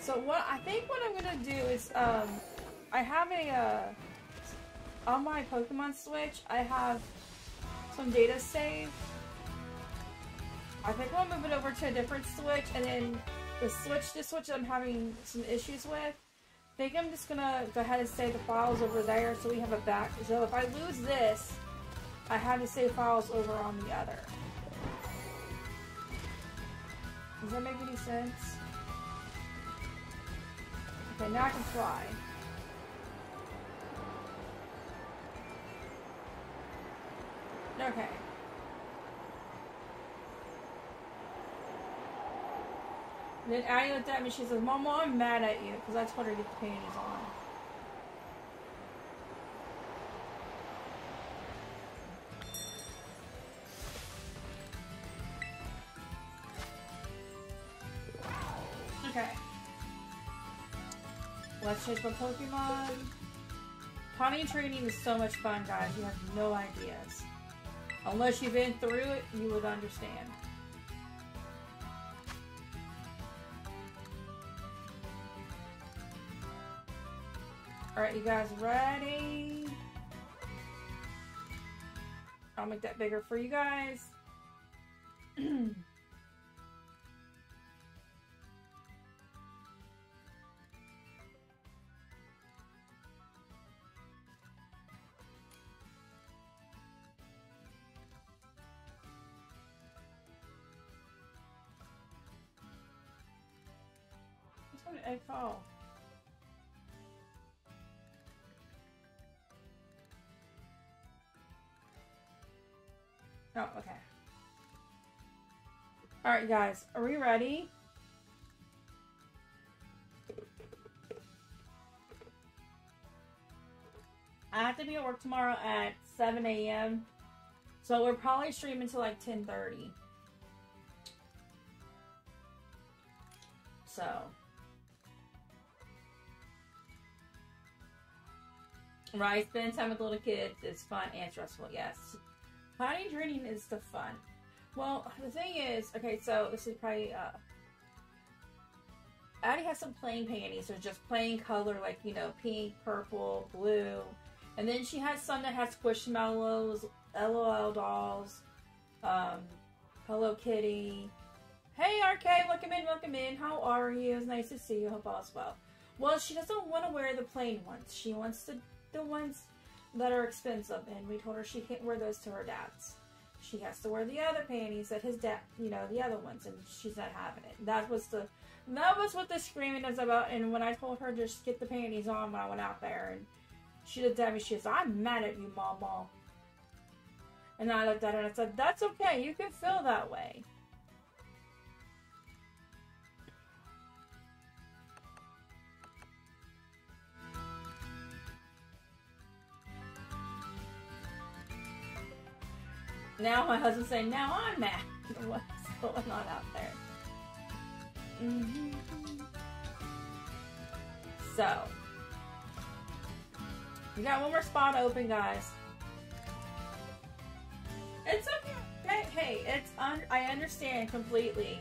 So what I think what I'm gonna do is um I have a uh, on my Pokemon Switch I have some data saved. I think I'll move it over to a different Switch, and then the Switch this Switch I'm having some issues with. I think I'm just gonna go ahead and save the files over there so we have a back. So if I lose this, I have to save files over on the other. Does that make any sense? Okay, now I can fly. Okay. And then Addie looked at me, she says, Mama, I'm mad at you, because I told her to get the panties on. Let's change my Pokemon. Pony training is so much fun, guys. You have no ideas. Unless you've been through it, you would understand. Alright, you guys ready? I'll make that bigger for you guys. I fall. Oh, okay. Alright, guys, are we ready? I have to be at work tomorrow at seven A M so we're probably streaming until like ten thirty. So... Right, spending time with little kids is fun and stressful, yes. Potty training is the fun. Well, the thing is, okay, so this is probably, uh... Addie has some plain panties, so just plain color, like, you know, pink, purple, blue. And then she has some that has Squishmallows, LOL dolls, um, Hello Kitty. Hey, R K, welcome in, welcome in. How are you? It's nice to see you. Hope all is well. Well, she doesn't want to wear the plain ones. She wants to... the ones that are expensive, and we told her she can't wear those to her dad's. She has to wear the other panties that his dad, you know, the other ones, and she's not having it. That was the, that was what the screaming is about. And when I told her to just get the panties on when I went out there, and she looked at me, she says, "I'm mad at you, Mama." And I looked at her and I said, "That's okay. You can feel that way." Now my husband's saying, now I'm mad. What's going on out there? Mm-hmm. So. We got one more spot open, guys. It's okay. Hey, hey it's un I understand completely.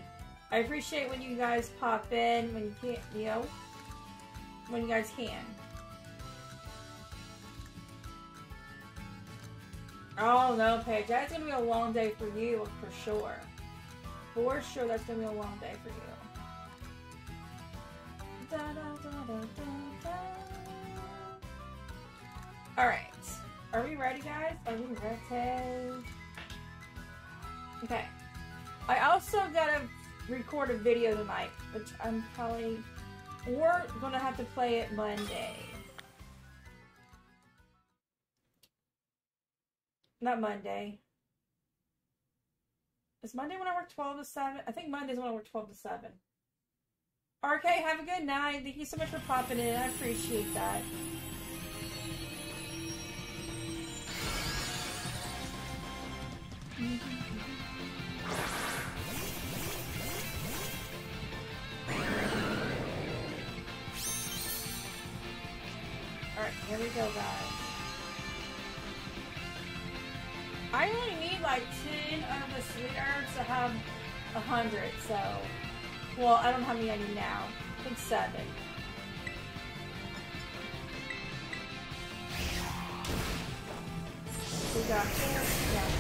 I appreciate when you guys pop in, when you can't, you know, when you guys can. Oh no, Paige, that's gonna be a long day for you, for sure. For sure, that's gonna be a long day for you. Da, da, da, da, da, da. Alright, are we ready, guys? Are we ready? Okay. I also gotta record a video tonight, which I'm probably, we're gonna have to play it Monday. Not Monday. Is Monday when I work twelve to seven? I think Monday's when I work twelve to seven. R K, have a good night. Thank you so much for popping in. I appreciate that. Alright, here we go, guys. I only need like ten of the sweet herbs to have a hundred, so... Well, I don't know how many I need now. I think seven. We got four, we got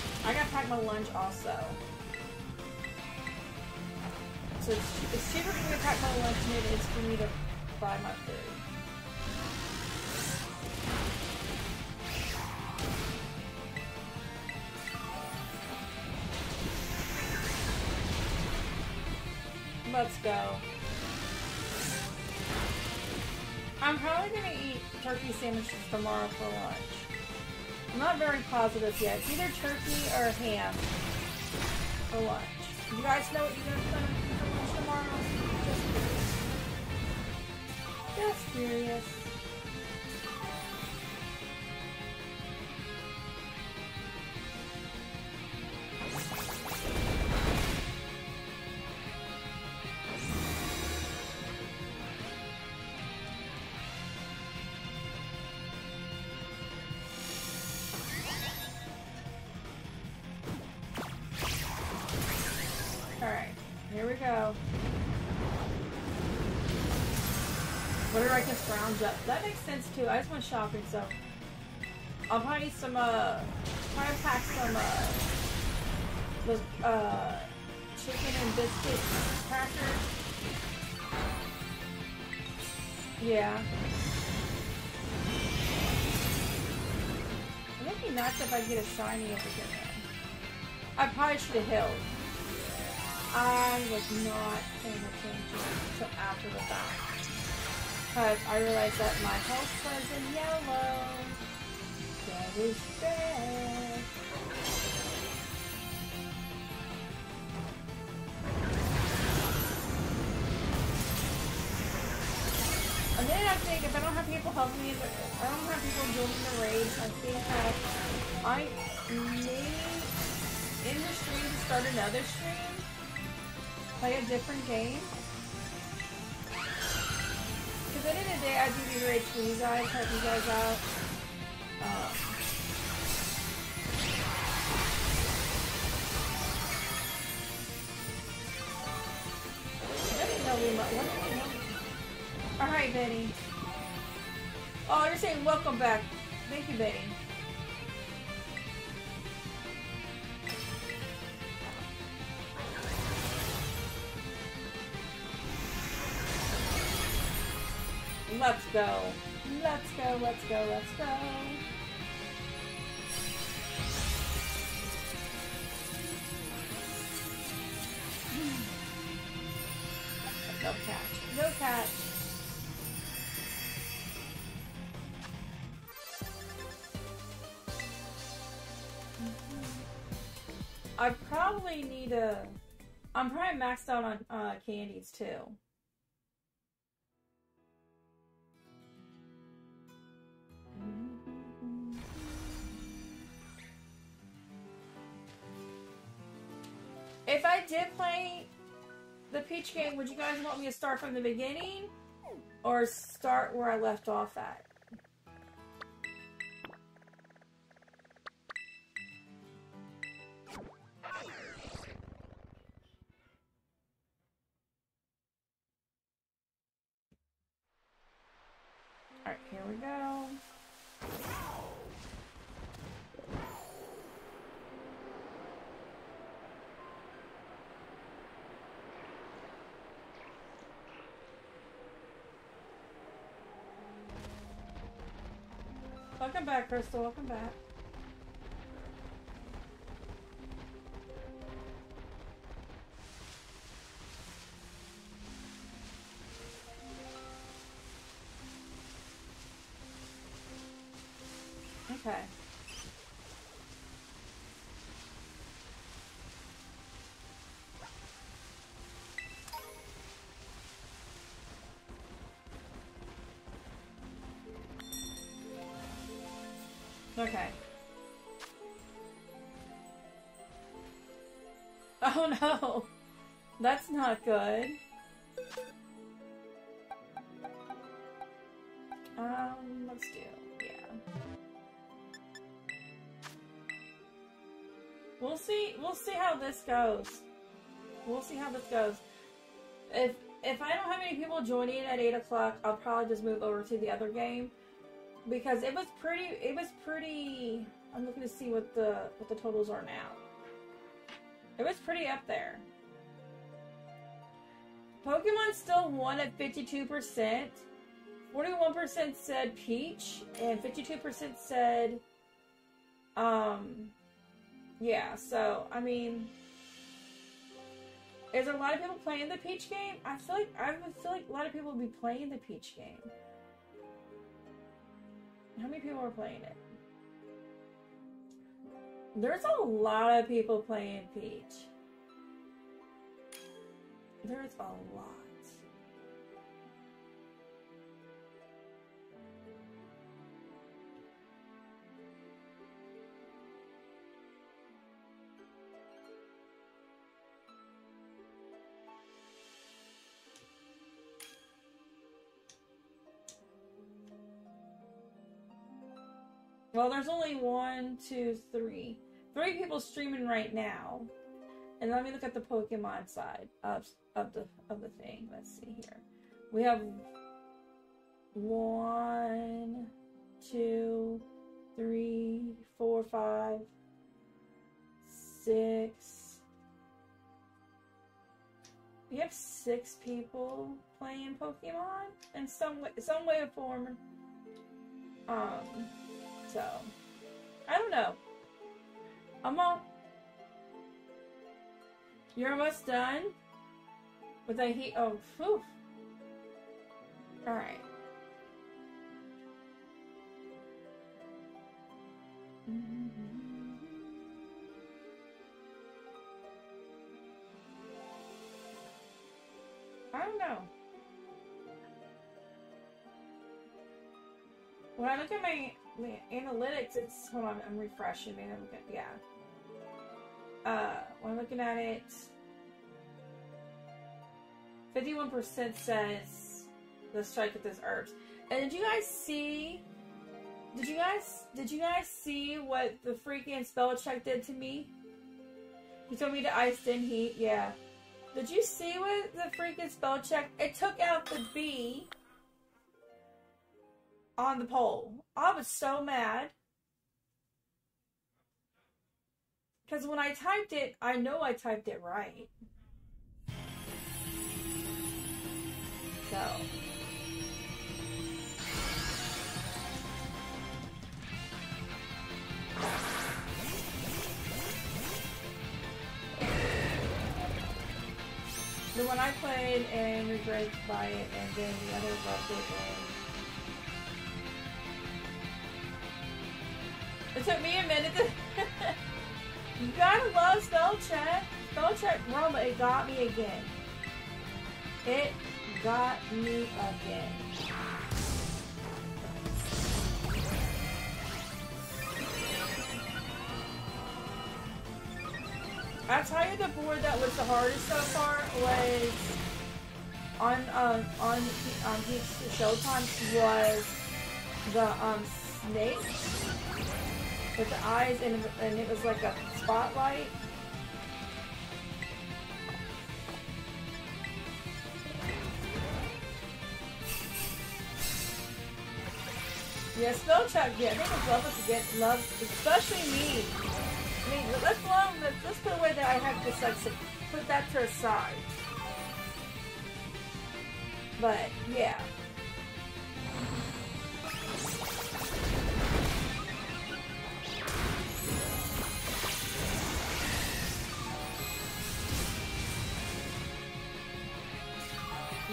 four. I gotta pack my lunch also. So it's, it's cheaper for me to pack my lunch than it is for me to buy my food. Let's go. I'm probably gonna eat turkey sandwiches tomorrow for lunch. I'm not very positive yet. It's either turkey or ham for lunch. You guys know what you're gonna plan for lunch tomorrow? Just curious. Just curious. Up. That makes sense too. I just went shopping, so I'll probably eat some. Uh, probably pack some uh, those uh, chicken and biscuit crackers. Yeah. It would be nice if I get a shiny over here. I probably should have held. I was not paying attention until after the fact. Because I realized that my health was in yellow. That is red. And then I think if I don't have people helping me, I don't have people joining the raids, I think that I may, in the stream, to start another stream, play a different game. At the end of the day, I do be rage for you guys, help you guys out. Um, I didn't know we might want to. Alright, Betty. Oh, you're saying welcome back. Thank you, Betty. Let's go. Let's go, let's go, let's go. No catch. No catch. I probably need a... I'm probably maxed out on uh, candies too. If I did play the Peach game, would you guys want me to start from the beginning or start where I left off at? Alright, here we go. Welcome back, Crystal. Welcome back. Okay. Okay. Oh no! That's not good. Um, let's do, yeah. We'll see, we'll see how this goes. We'll see how this goes. If, if I don't have any people joining at eight o'clock, I'll probably just move over to the other game. Because it was pretty, it was pretty, I'm looking to see what the, what the totals are now. It was pretty up there. Pokemon still won at fifty-two percent. forty-one percent said Peach, and fifty-two percent said, um, yeah, so, I mean, is there a lot of people playing the Peach game? I feel like, I would feel like a lot of people would be playing the Peach game. How many people are playing it? There's a lot of people playing Peach. There's a lot. Well, there's only one, two, three. Three people streaming right now. And let me look at the Pokemon side of, of, the, of the thing. Let's see here. We have one, two, three, four, five, six. We have six people playing Pokemon in some way, some way or form. Um... So, I don't know. I'm all... You're almost done? With the heat... Oh, phew. Alright. Mm-hmm. I don't know. When I look at my... analytics, it's, hold on, I'm refreshing, man, I'm looking, yeah. Uh, when I'm looking at it, fifty-one percent says, let's strike at those herbs. And did you guys see, did you guys, did you guys see what the freaking spell check did to me? He told me to ice, in heat, yeah. Did you see what the freaking spell check, it took out the bee on the pole. I was so mad. Because when I typed it, I know I typed it right. So. The one I played and regretted by it, and then the other loved it and it took me a minute to... You gotta love spell check. Spell check, Roma, it got me again. It got me again. I tell you, the board that was the hardest so far was... On, um, on, on Peach's Showtime was the, um, snake. With the eyes, and, and it was like a spotlight. Yeah, spell check. Yeah, they would love us to get love, especially me. I mean, let's long, let's, let's put away that I have to like put that to a side. But yeah.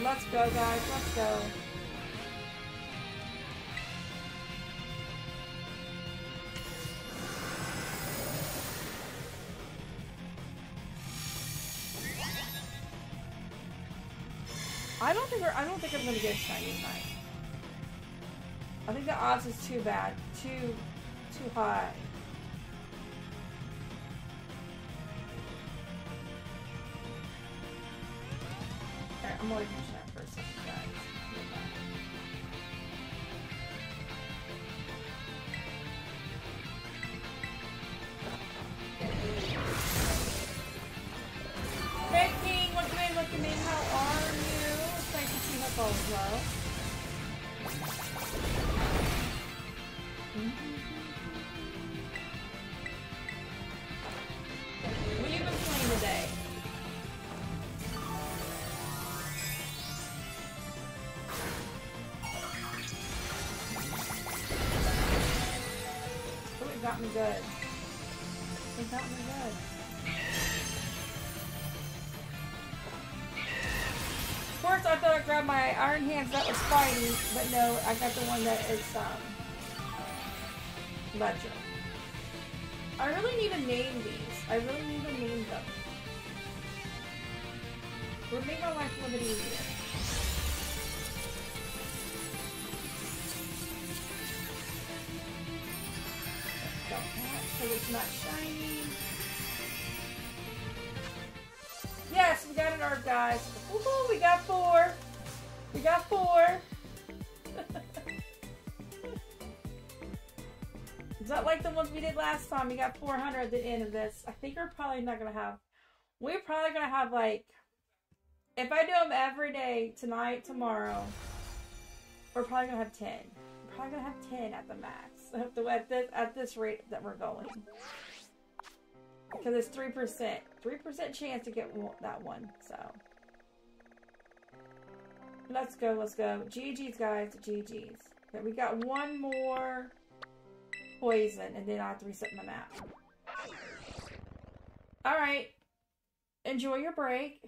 Let's go, guys. Let's go. I don't think we're, I don't think I'm gonna get shiny tonight. I think the odds is too bad, too too high. Alright, I'm gonna finish that for a second, guys. Red King, what do I look at me? How are you? It's nice to see how falls low. What have you been playing today? Oh, it got me good. It got me good. Of course, I thought I grabbed my Iron Hands that was fighting, but no, I got the one that is, um, Ledger. I really need to name these. I really need to name them. It would make my life a little bit easier. So it's not shiny. Yes, we got an herb, guys. Woohoo, we got four. We got four. Is that like the ones we did last time? We got four hundred at the end of this. I think we're probably not going to have... We're probably going to have like... If I do them every day, tonight, tomorrow, we're probably going to have ten. We're probably going to have ten at the max. At, the, at, this, at this rate that we're going. Because it's three percent. three percent chance to get that one. So. Let's go, let's go. G G's, guys. G G's. Okay, we got one more poison, and then I have to reset my map. Alright. Enjoy your break.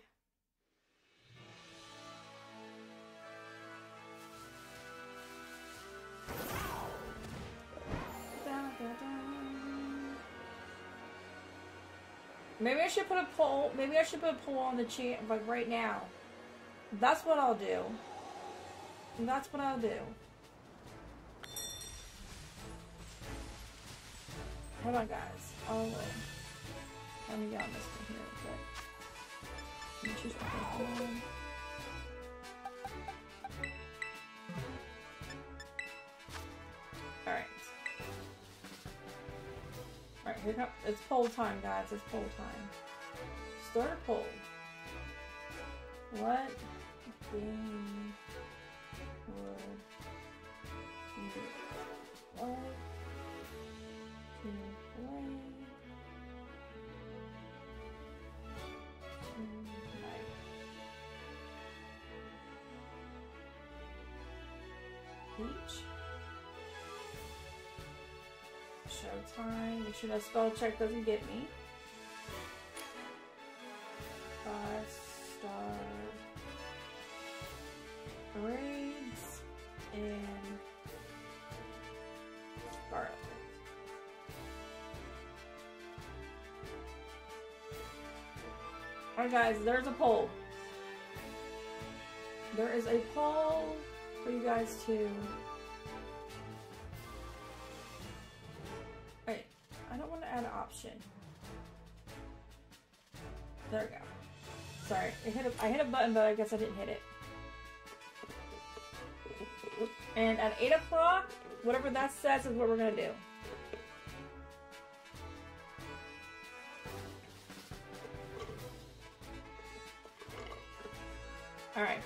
Maybe I should put a poll. Maybe I should put a poll on the chat, like right now. That's what I'll do. That's what I'll do. Hold on, guys. Oh, wait. Let me get on this one here real quick. Let me choose my one. All right. Alright, here comes, it's poll time, guys, it's poll time. Start a poll. What game would you like to play tonight? Peach? Showtime. Make sure no spell check doesn't get me. Five star raids in Scarlet. Alright, guys, there's a poll. There is a poll for you guys to. Add an option. There we go. Sorry, I hit a, I hit a button, but I guess I didn't hit it. And at eight o'clock, whatever that says is what we're gonna do. All right.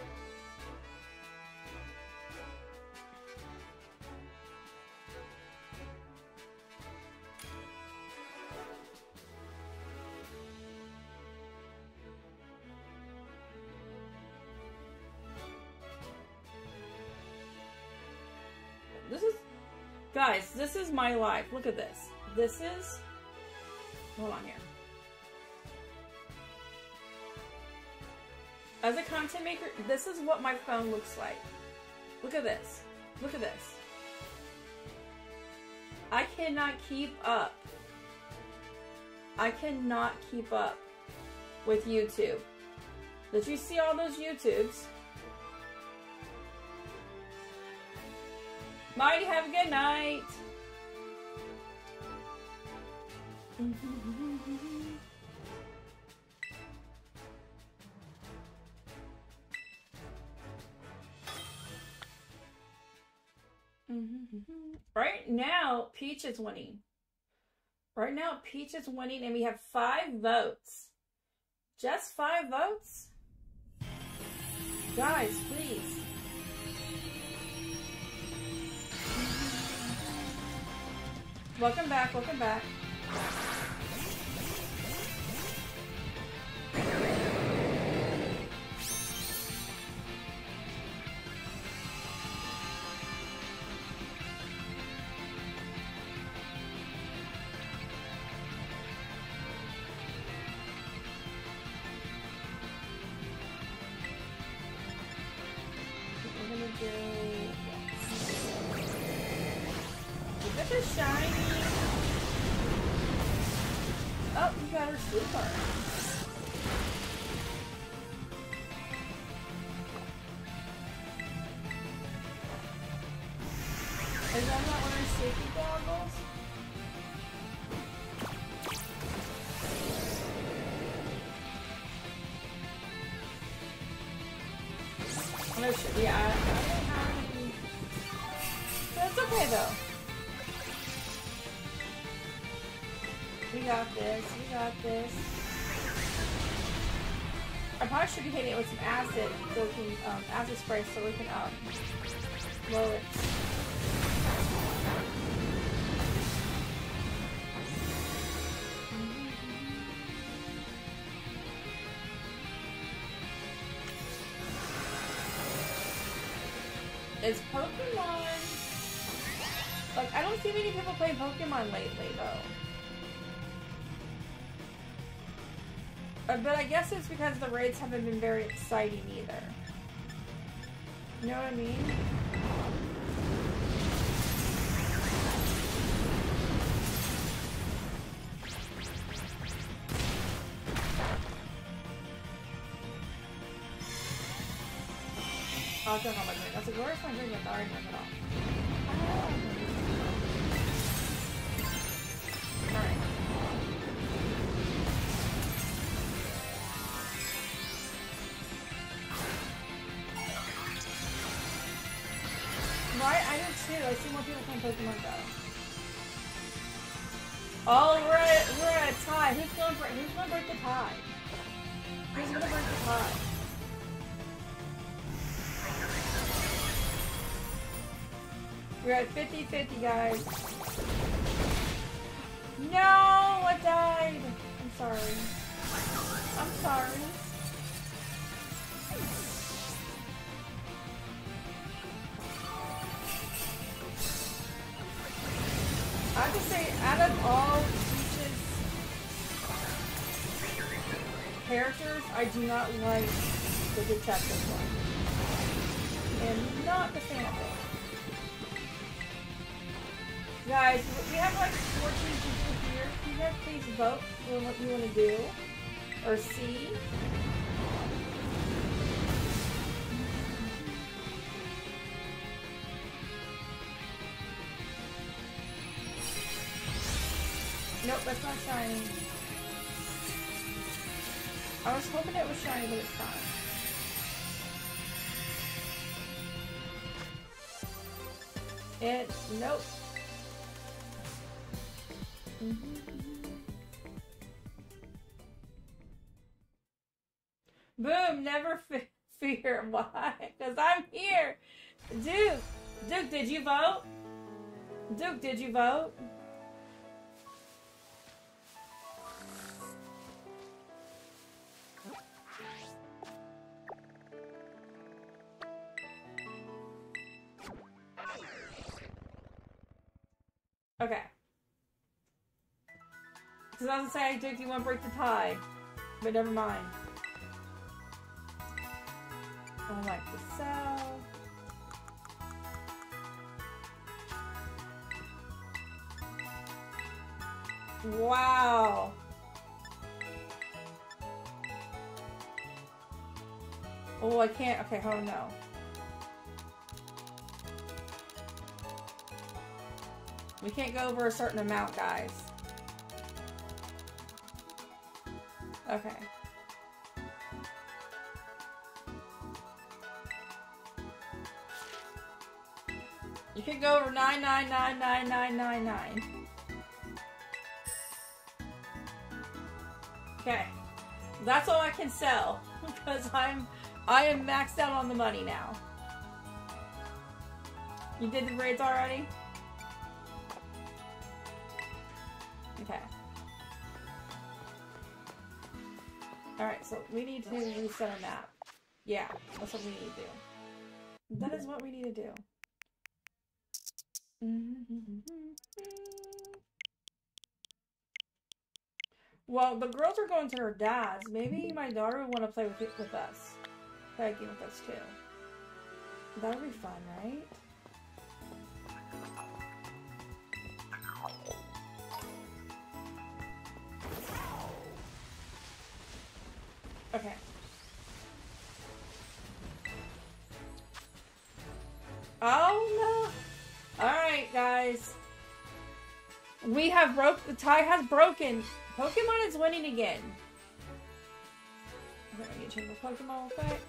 Guys, this is my life. Look at this. This is... Hold on here. As a content maker, this is what my phone looks like. Look at this. Look at this. I cannot keep up. I cannot keep up with YouTube. Did you see all those YouTubes? Mighty, have a good night. Right now, Peach is winning. Right now, Peach is winning, and we have five votes. Just five votes? Guys, please. Welcome back, welcome back. Yeah, that's okay though. We got this, we got this. I probably should be hitting it with some acid, so we can, um, acid spray, so we can um, blow it. Is Pokemon... Like, I don't see many people play Pokemon lately, though. But I guess it's because the raids haven't been very exciting, either. You know what I mean? I'll turn on my drink. I was like, where's my drink with Iron Hands at all? Oh. Alright. Right? I do too. I see more people playing Pokemon though. All right, we're at a tie. Who's gonna break, who's gonna break the tie? Who's gonna break the tie? We're at fifty fifty, guys. No, I died. I'm sorry. I'm sorry. I have to say, out of all Peach's characters, I do not like the detective one. And not the fan of it. Guys, we have like fourteen people here. Can you guys please vote on what you want to do or see? Nope, that's not shiny. I was hoping it was shiny, but it's not. It's nope. Boom, never fe fear. Why? Because I'm here. Duke, Duke, did you vote? Duke, did you vote? Okay. Because I was saying, Duke, you want to break the tie, but never mind. I don't like the cell. Wow. Oh, I can't. Okay, hold on. No. We can't go over a certain amount, guys. Okay. You can go over nine nine nine nine nine nine nine. Okay, that's all I can sell because I'm I am maxed out on the money now. You did the raids already? Okay. All right, so we need to reset a map. Yeah, that's what we need to do. That is what we need to do. Well, the girls are going to her dad's. Maybe my daughter would want to play with it, with us. Play a game with us too. That would be fun, right? Okay. Oh no! Alright guys. We have broke- the tie has broken. Pokemon is winning again. I'm gonna get change the Pokemon effect.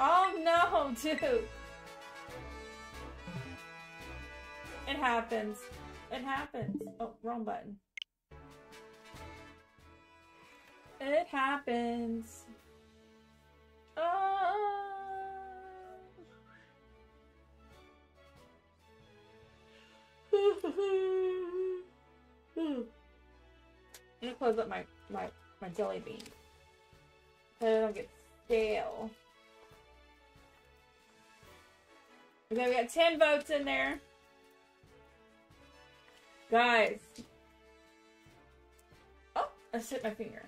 Oh no, dude! It happens. It happens. Oh, wrong button. It happens. Oh. I'm gonna close up my my my jelly bean so I don't get stale. Okay, we got ten votes in there, guys. Oh, I hit my finger.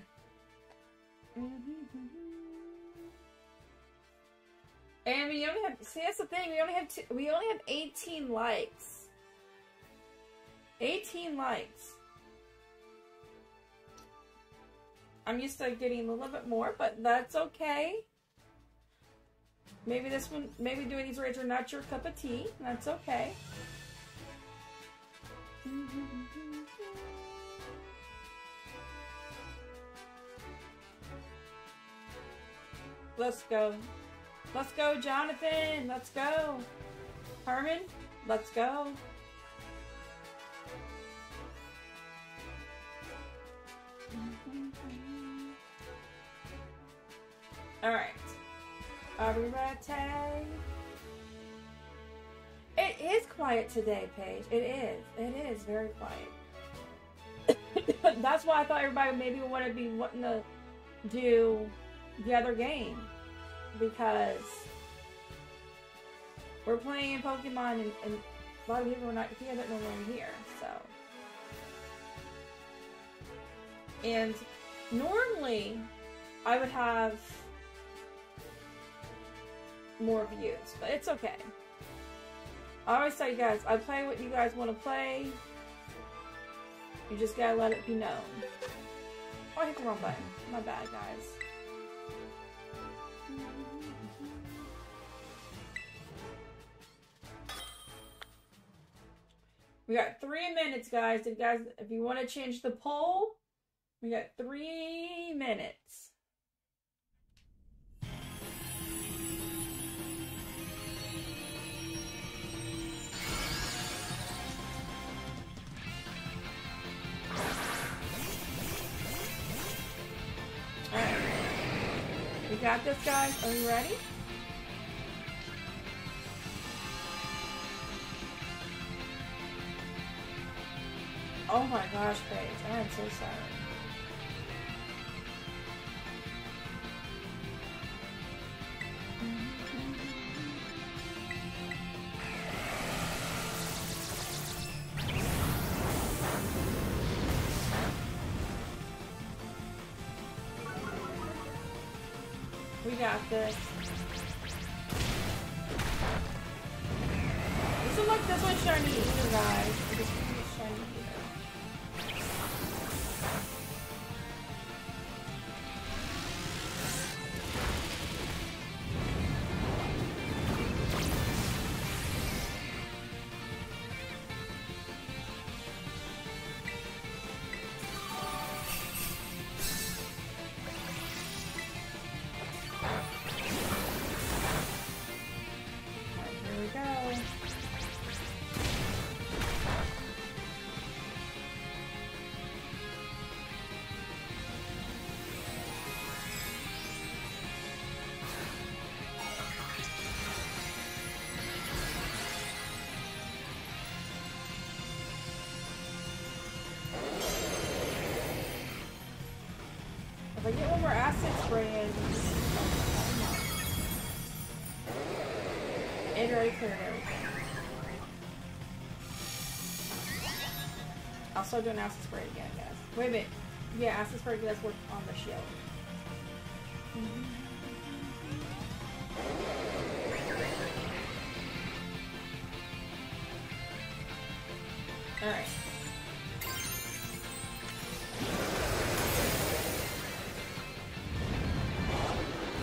And we only have, see, that's the thing. We only have two, we only have eighteen likes. eighteen likes. I'm used to getting a little bit more, but that's okay. Maybe this one, maybe doing these raids are not your cup of tea. That's okay. Let's go. Let's go, Jonathan. Let's go. Herman, let's go. Alright. Are we ready? It is quiet today, Paige. It is. It is very quiet. That's why I thought everybody maybe would want to be wanting to do the other game. Because we're playing Pokemon and, and a lot of people are not here that no one here, so. And normally I would have more views, but it's okay. I always tell you guys, I play what you guys want to play. You just gotta let it be known. Oh, I hit the wrong button. My bad, guys. We got three minutes, guys. If guys, if you want to change the poll, we got three minutes. Alright. We got this, guys. Are you ready? Oh my gosh, Paige. I am so sorry. Got this. This is like this one shiny either, guys. This one shiny either. six brands. It already cleared everything. I'll still do an acid spray again, guys. Wait a minute. Yeah, acid spray does work on the shield. Mm-hmm. Alright.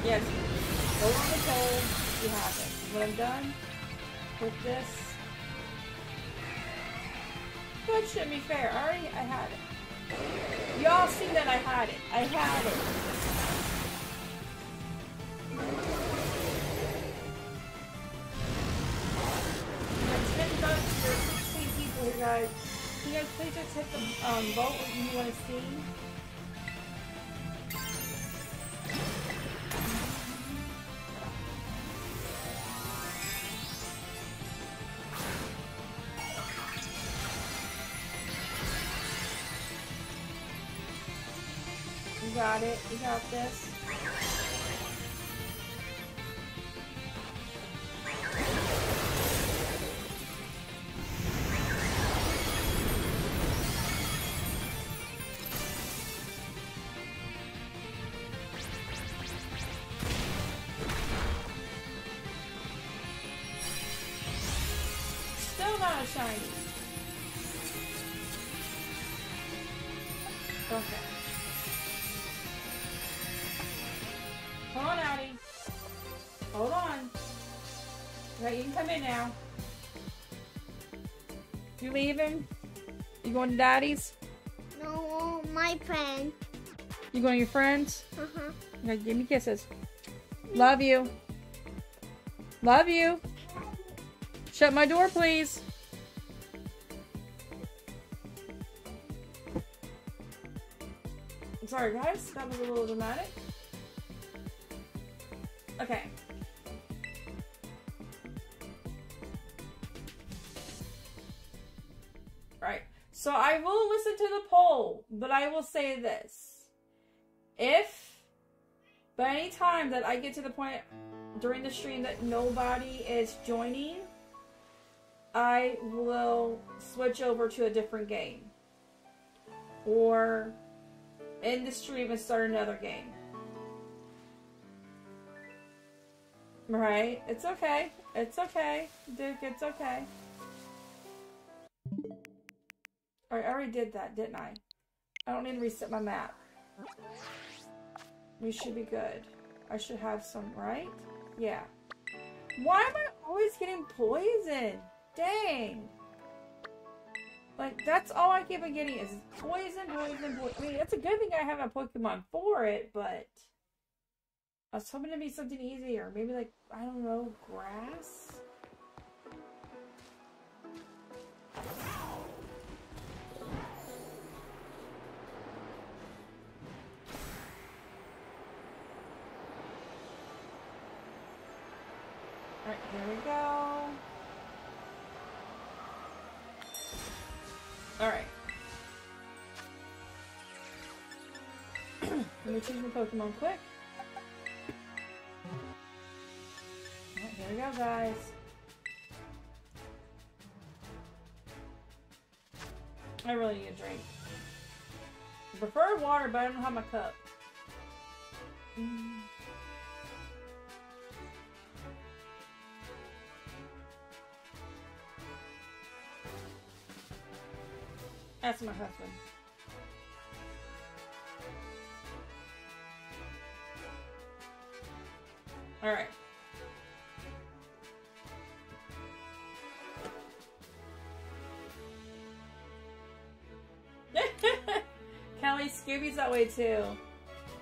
Yes. Go on the toes, you have it. When I'm done with this, that should be fair. I already, I had it. Y'all see that I had it. I had it. That's been done for you guys, you guys please just hit the um, vote if you want to see. You got it. You got this. Now, you leaving? You going to Daddy's? No, my friend. You going to your friends? Uh huh. Okay, give me kisses. Love you. Love you. Shut my door, please. I'm sorry, guys. That was a little dramatic. Okay. So I will listen to the poll, but I will say this. If, by any time that I get to the point during the stream that nobody is joining, I will switch over to a different game. Or end the stream and start another game. Right? It's okay. It's okay. Duke, it's okay. Alright, I already did that, didn't I? I don't need to reset my map. We should be good. I should have some, right? Yeah. Why am I always getting poison? Dang. Like, that's all I keep on getting is poison, poison, poison. I mean, that's a good thing I have a Pokemon for it, but... I was hoping to be something easier. Maybe, like, I don't know, grass? Alright, here we go. Alright. Let me change the Pokemon quick. Alright, here we go, guys. I really need a drink. I prefer water, but I don't have my cup. Mm. That's my husband. All right. Kelly, Scooby's that way too.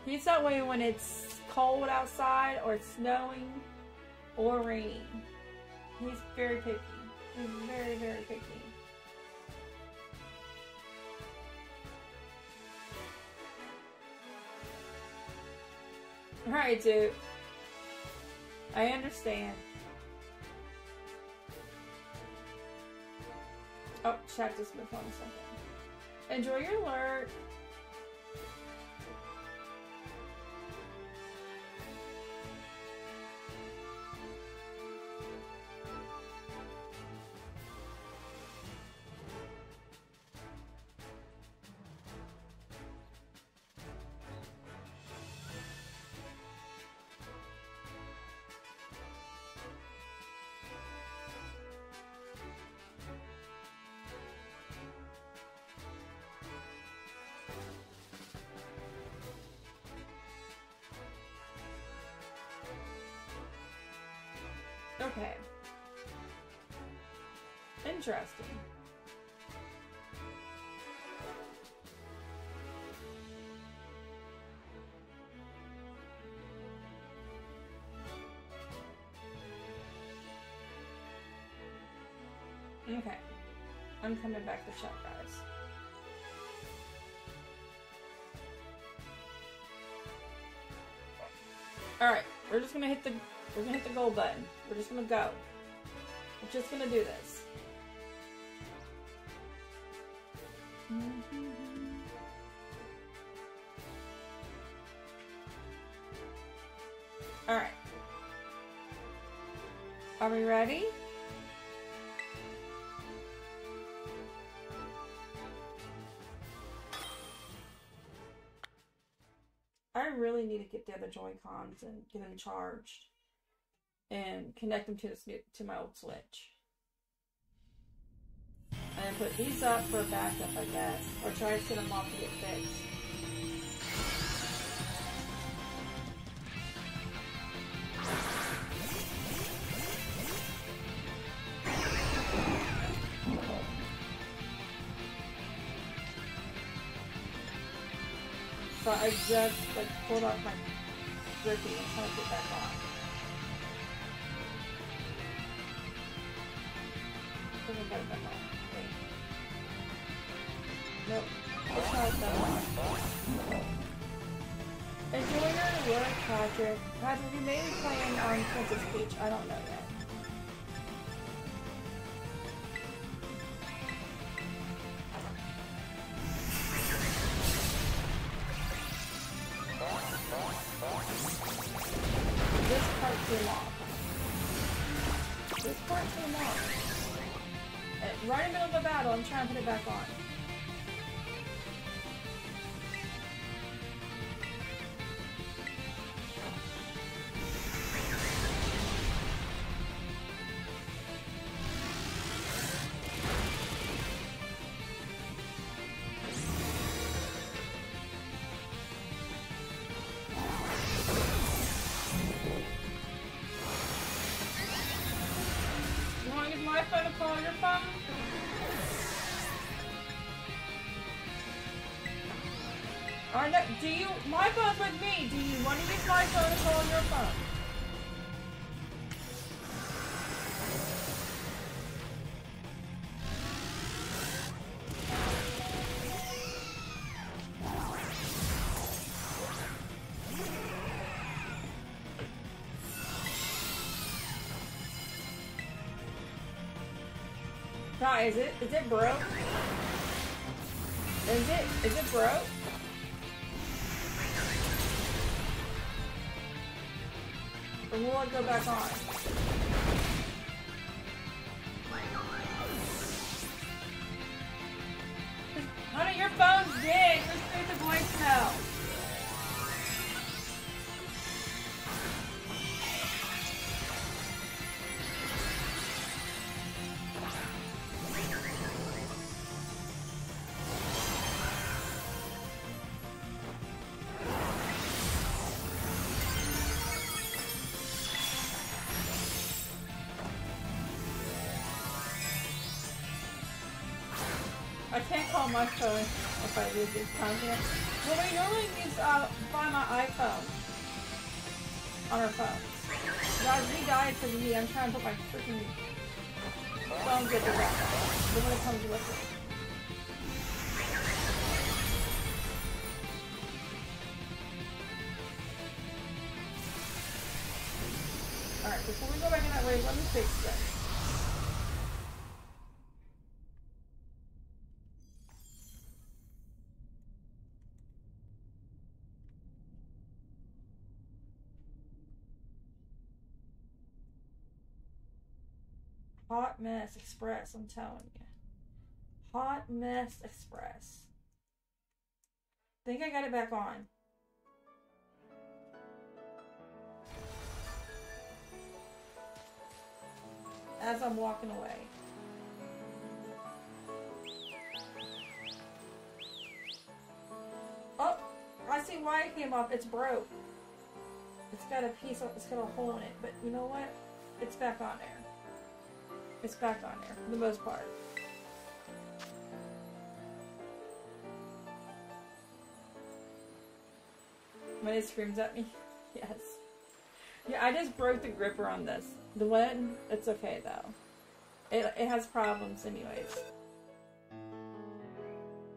He's that way when it's cold outside or it's snowing or raining. He's very picky. He's very, very picky. Alright, dude. I understand. Oh, chat just moved on a second. Enjoy your lurk. Okay. Interesting. Okay. I'm coming back to check, guys. Alright, we're just gonna hit the we're gonna hit the gold button. We're just gonna go. We're just gonna do this. Alright. Are we ready? I really need to get the other Joy-Cons and get them charged and connect them to the, to my old Switch. And put these up for backup, I guess, or try to set them off to get fixed. So I just like pulled off my grippy and tried to get back on. I think I got it back on. Nope. Let's try it that way. Enjoying our work, Patrick. Patrick, you may be playing on Princess Peach. I don't know yet. This part came off. This part came off. Right in the middle of the battle, I'm trying to put it back on. Do you, my phone's with me, do you want to use my phone to call your phone? Nah, is it, is it broke? Is it, is it broke? Or will it go back on? Honey, your phone's dead! Just leave the voicemail! My phone if I lose this content. Well, we normally use uh buy my iPhone on our phones. Guys, we died for me. I'm trying to put my freaking phone get the wrap up. But when it comes with it. Alright, before we go back in that way, let me fix this. Hot Mess Express, I'm telling you. Hot Mess Express. I think I got it back on. As I'm walking away. Oh, I see why it came off. It's broke. It's got a piece, it's got a hole in it, but you know what? It's back on there. It's back on there for the most part. When it screams at me. Yes. Yeah, I just broke the gripper on this. The what? It's okay though. It, it has problems anyways.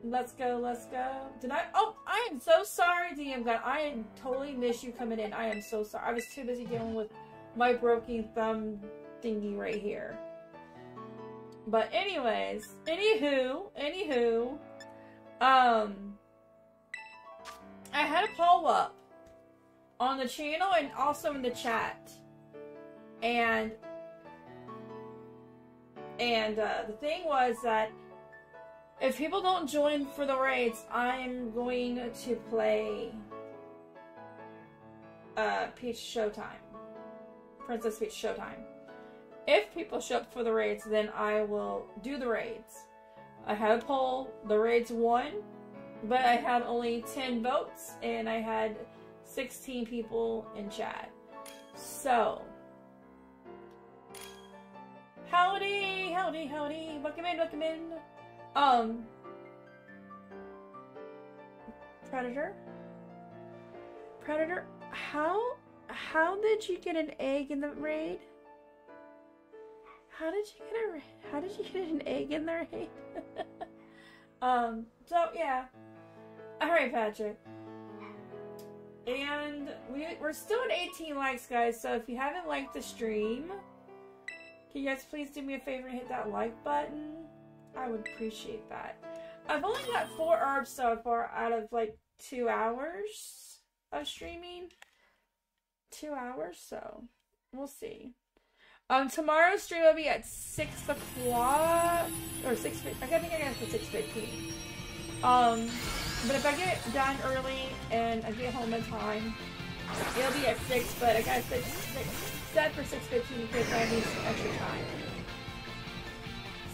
Let's go, let's go. Did I? Oh, I am so sorry, D M God. I totally missed you coming in. I am so sorry. I was too busy dealing with my broken thumb thingy right here. But anyways, anywho, anywho, um, I had a poll up on the channel and also in the chat. And, and uh, the thing was that if people don't join for the raids, I'm going to play uh, Peach Showtime. Princess Peach Showtime. If people show up for the raids, then I will do the raids. I had a poll. The raids won. But I had only ten votes. And I had sixteen people in chat. So. Howdy, howdy, howdy. Welcome in, welcome in. Um, Predator? Predator, how, how did you get an egg in the raid? How did you get a, how did you get an egg in the raid? um, so yeah. Alright, Patrick. And we, we're still at eighteen likes, guys, so if you haven't liked the stream, can you guys please do me a favor and hit that like button? I would appreciate that. I've only got four herbs so far out of like two hours of streaming. Two hours, so we'll see. Um, tomorrow's stream will be at six o'clock or six. I think I got it for six fifteen. Um, but if I get done early and I get home in time, it'll be at six. But I got six, six, set for six fifteen because I need some extra time.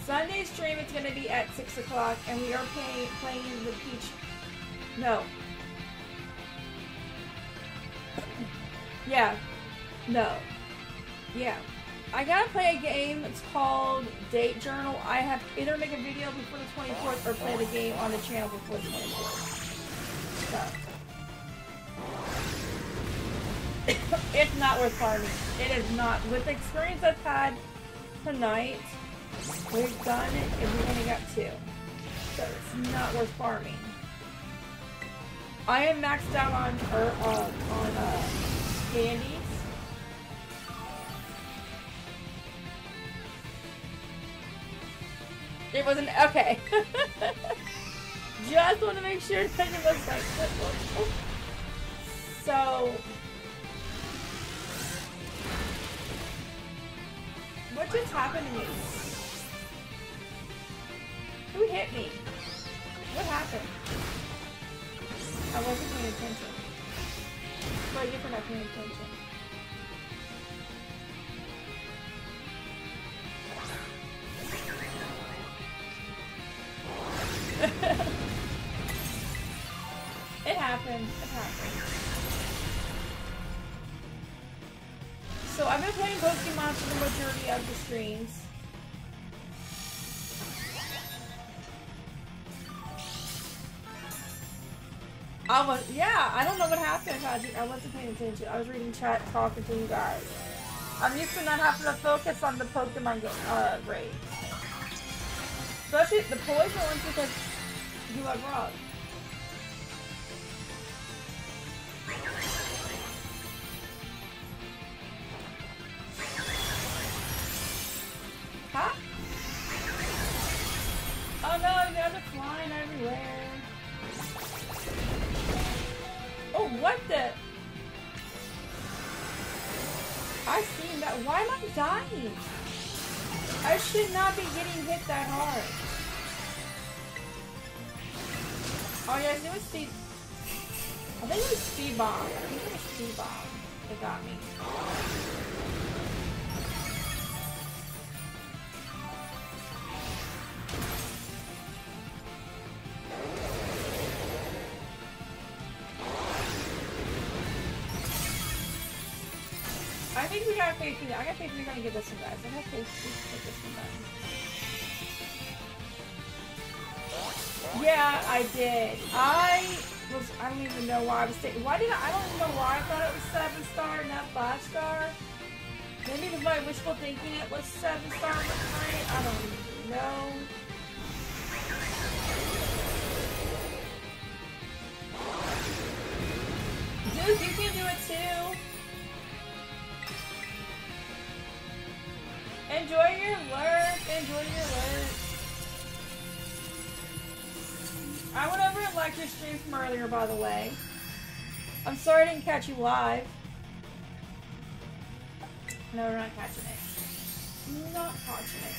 Sunday stream is going to be at six o'clock, and we are pay playing the Peach... No. Yeah. No. Yeah. I gotta play a game. It's called Date Journal. I have either make a video before the twenty-fourth or play the game on the channel before the twenty-fourth. So. It's not worth farming. It is not. With the experience I've had tonight... We've done it and we only got two. So it's not worth farming. I am maxed out on er, uh, on uh, candies. It wasn't okay. Just want to make sure that it was like simple. So what just happened to me? Who hit me? What happened? I wasn't paying attention. That's what I get for not paying attention. It happened. It happened. So I've been playing Pokemon for the majority of the streams. I was, yeah, I don't know what happened, Patrick. I wasn't paying attention. I was reading chat, talking to you guys. I'm used to not having to focus on the Pokemon game, uh, raid. Especially the poison ones because you are wrong. Huh? Oh no, you guys are flying everywhere. Oh, what the? I seen that. Why am I dying? I should not be getting hit that hard. Oh yeah, I think it was Seed... I think it was Seed Bomb. I think it was Seed Bomb that got me. I think we got faith. I got faith we're gonna get this one, guys. I got faith we get this one, guys. Yeah, I did. I was. I don't even know why I was taking. Why did I? I don't even know why I thought it was seven star, not five star. Maybe it was my wishful thinking it was seven star last night. I don't even know. Dude, you can do it too. Enjoy your lurk. Enjoy your lurk. I went over and liked your stream from earlier, by the way. I'm sorry I didn't catch you live. No, we're not catching it. Not catching it.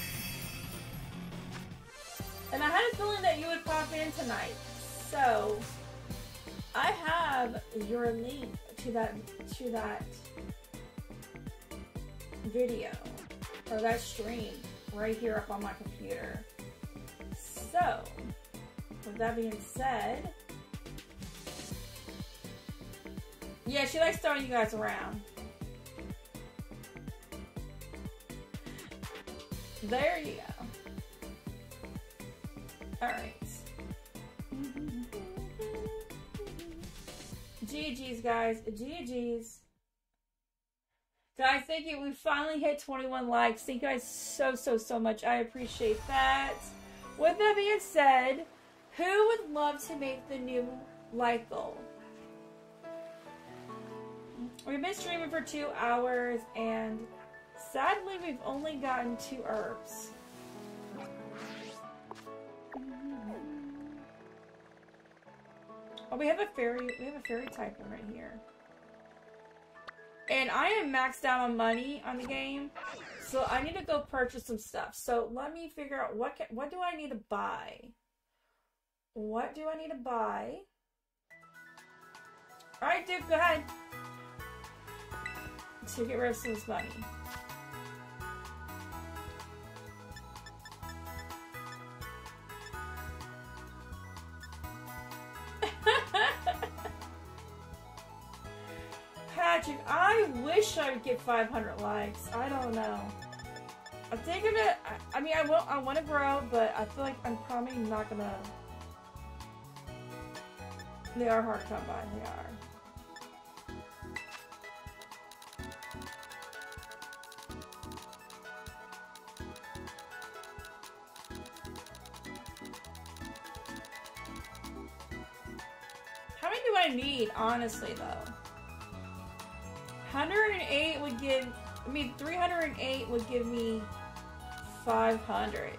And I had a feeling that you would pop in tonight, so I have your link to that to that video or that stream right here up on my computer. So, with that being said, yeah, she likes throwing you guys around. There you go. Alright. G G's, guys. G G's. Guys, thank you. We finally hit twenty-one likes. Thank you guys so, so, so much. I appreciate that. With that being said, who would love to make the new light goal? We've been streaming for two hours and sadly, we've only gotten two herbs. Oh, we have a fairy. We have a fairy type one right here. And I am maxed out on money on the game, so I need to go purchase some stuff. So let me figure out what can, what do I need to buy. What do I need to buy? All right, dude, go ahead. To get rid of some of this money. Patrick, I wish I would get five hundred likes. I don't know. I think I'm gonna. I, I mean, I won't. I want to grow, but I feel like I'm probably not gonna. They are hard to come by. They are. I need, honestly, though. one hundred eight would give, I mean, three hundred eight would give me five hundred.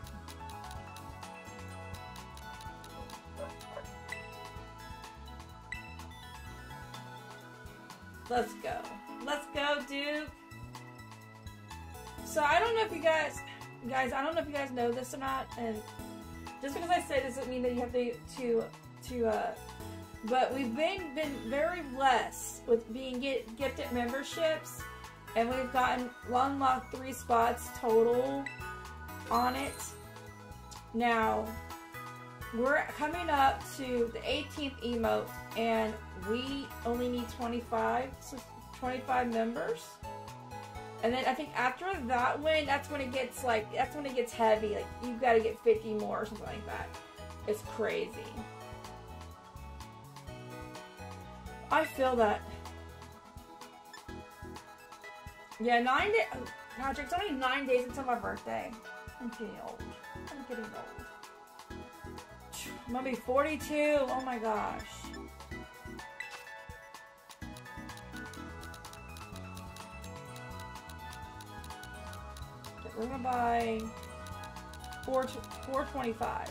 Let's go. Let's go, Duke. So I don't know if you guys, guys, I don't know if you guys know this or not, and just because I say this doesn't mean that you have to, to, to, uh, but we've been been very blessed with being get, gifted memberships, and we've gotten we'll unlocked three spots total on it. Now we're coming up to the eighteenth emote, and we only need twenty-five, so twenty-five members. And then I think after that one, that's when it gets like that's when it gets heavy. Like you've got to get fifty more or something like that. It's crazy. I feel that. Yeah, nine days. Oh, Patrick, it's only nine days until my birthday. I'm getting old. I'm getting old. I'm gonna be forty-two. Oh my gosh. We're gonna buy four four twenty-five.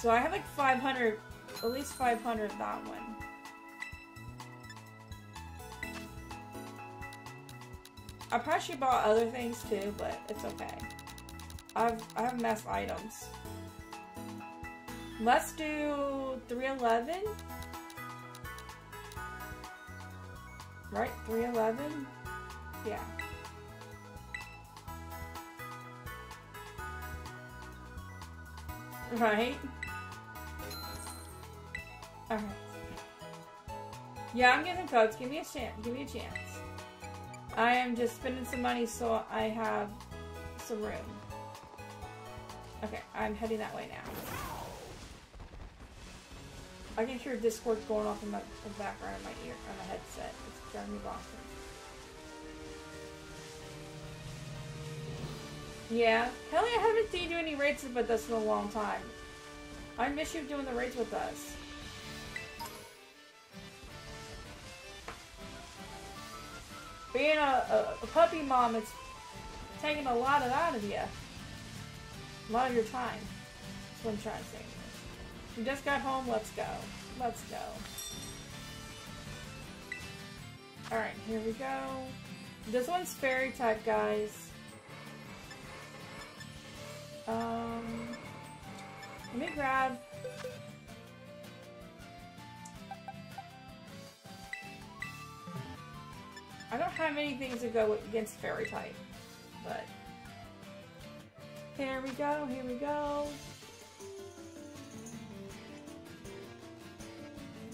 So I have like five hundred, at least five hundred that one. I probably should bought other things too, but it's okay. I've I have messed items. Let's do three eleven. Right, three eleven. Yeah. Right. Alright. Yeah, I'm getting codes. Give me a chance. Give me a chance. I am just spending some money so I have some room. Okay, I'm heading that way now. I can hear Discord going off in my the background of my ear on my headset. It's driving me bonkers. Yeah, Kelly, I haven't seen you do any raids with us in a long time. I miss you doing the raids with us. Being a, a, a puppy mom, it's taking a lot of out of you. A lot of your time. That's what I'm trying to say. We just got home, let's go. Let's go. Alright, here we go. This one's fairy type, guys. Um, let me grab... I don't have anything to go against fairy type, but here we go, here we go.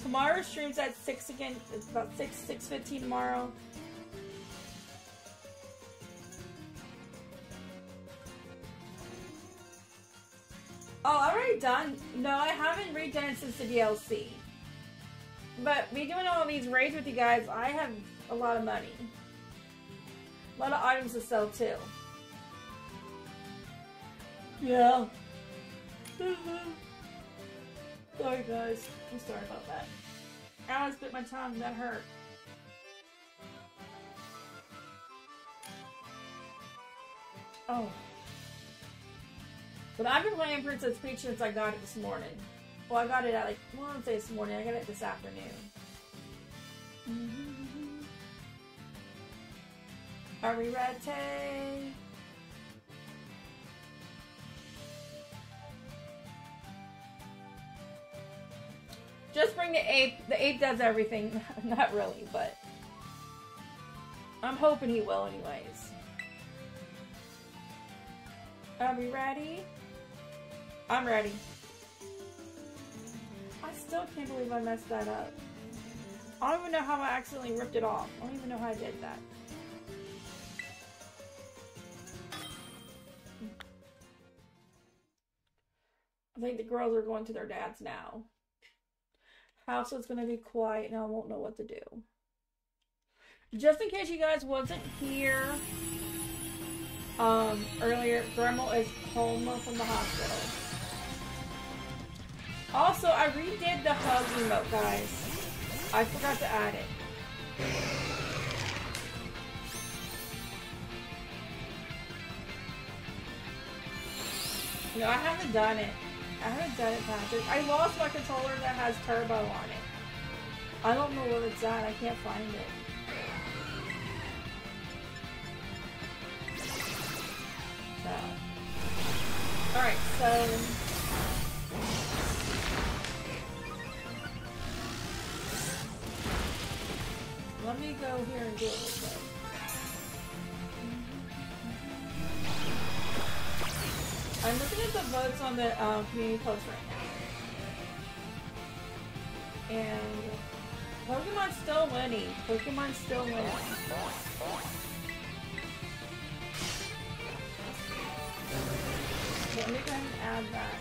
Tomorrow streams at six again. It's about six, six fifteen tomorrow. Oh, I've already done. No, I haven't redone it since the D L C. But me doing all these raids with you guys, I have a lot of money. A lot of items to sell too. Yeah. Mm-hmm. Sorry guys, I'm sorry about that. Alice bit my tongue, that hurt. Oh. But I've been playing Princess Peach since I got it this morning. Well, I got it at like, well, I don't say this morning, I got it this afternoon. Mm-hmm. Are we ready? Just bring the ape. The ape does everything. Not really, but I'm hoping he will anyways. Are we ready? I'm ready. I still can't believe I messed that up. I don't even know how I accidentally ripped it off. I don't even know how I did that. I think the girls are going to their dads now. House is going to be quiet and I won't know what to do. Just in case you guys wasn't here um, earlier, Grandma is home from the hospital. Also, I redid the hug emote, guys. I forgot to add it. No, I haven't done it. I haven't done it, Patrick. I lost my controller that has turbo on it. I don't know where it's at. I can't find it. So. Alright, so... let me go here and do it real quick. I'm looking at the votes on the um, community post right now. And Pokemon's still winning. Pokemon's still winning. Let me go ahead and add that.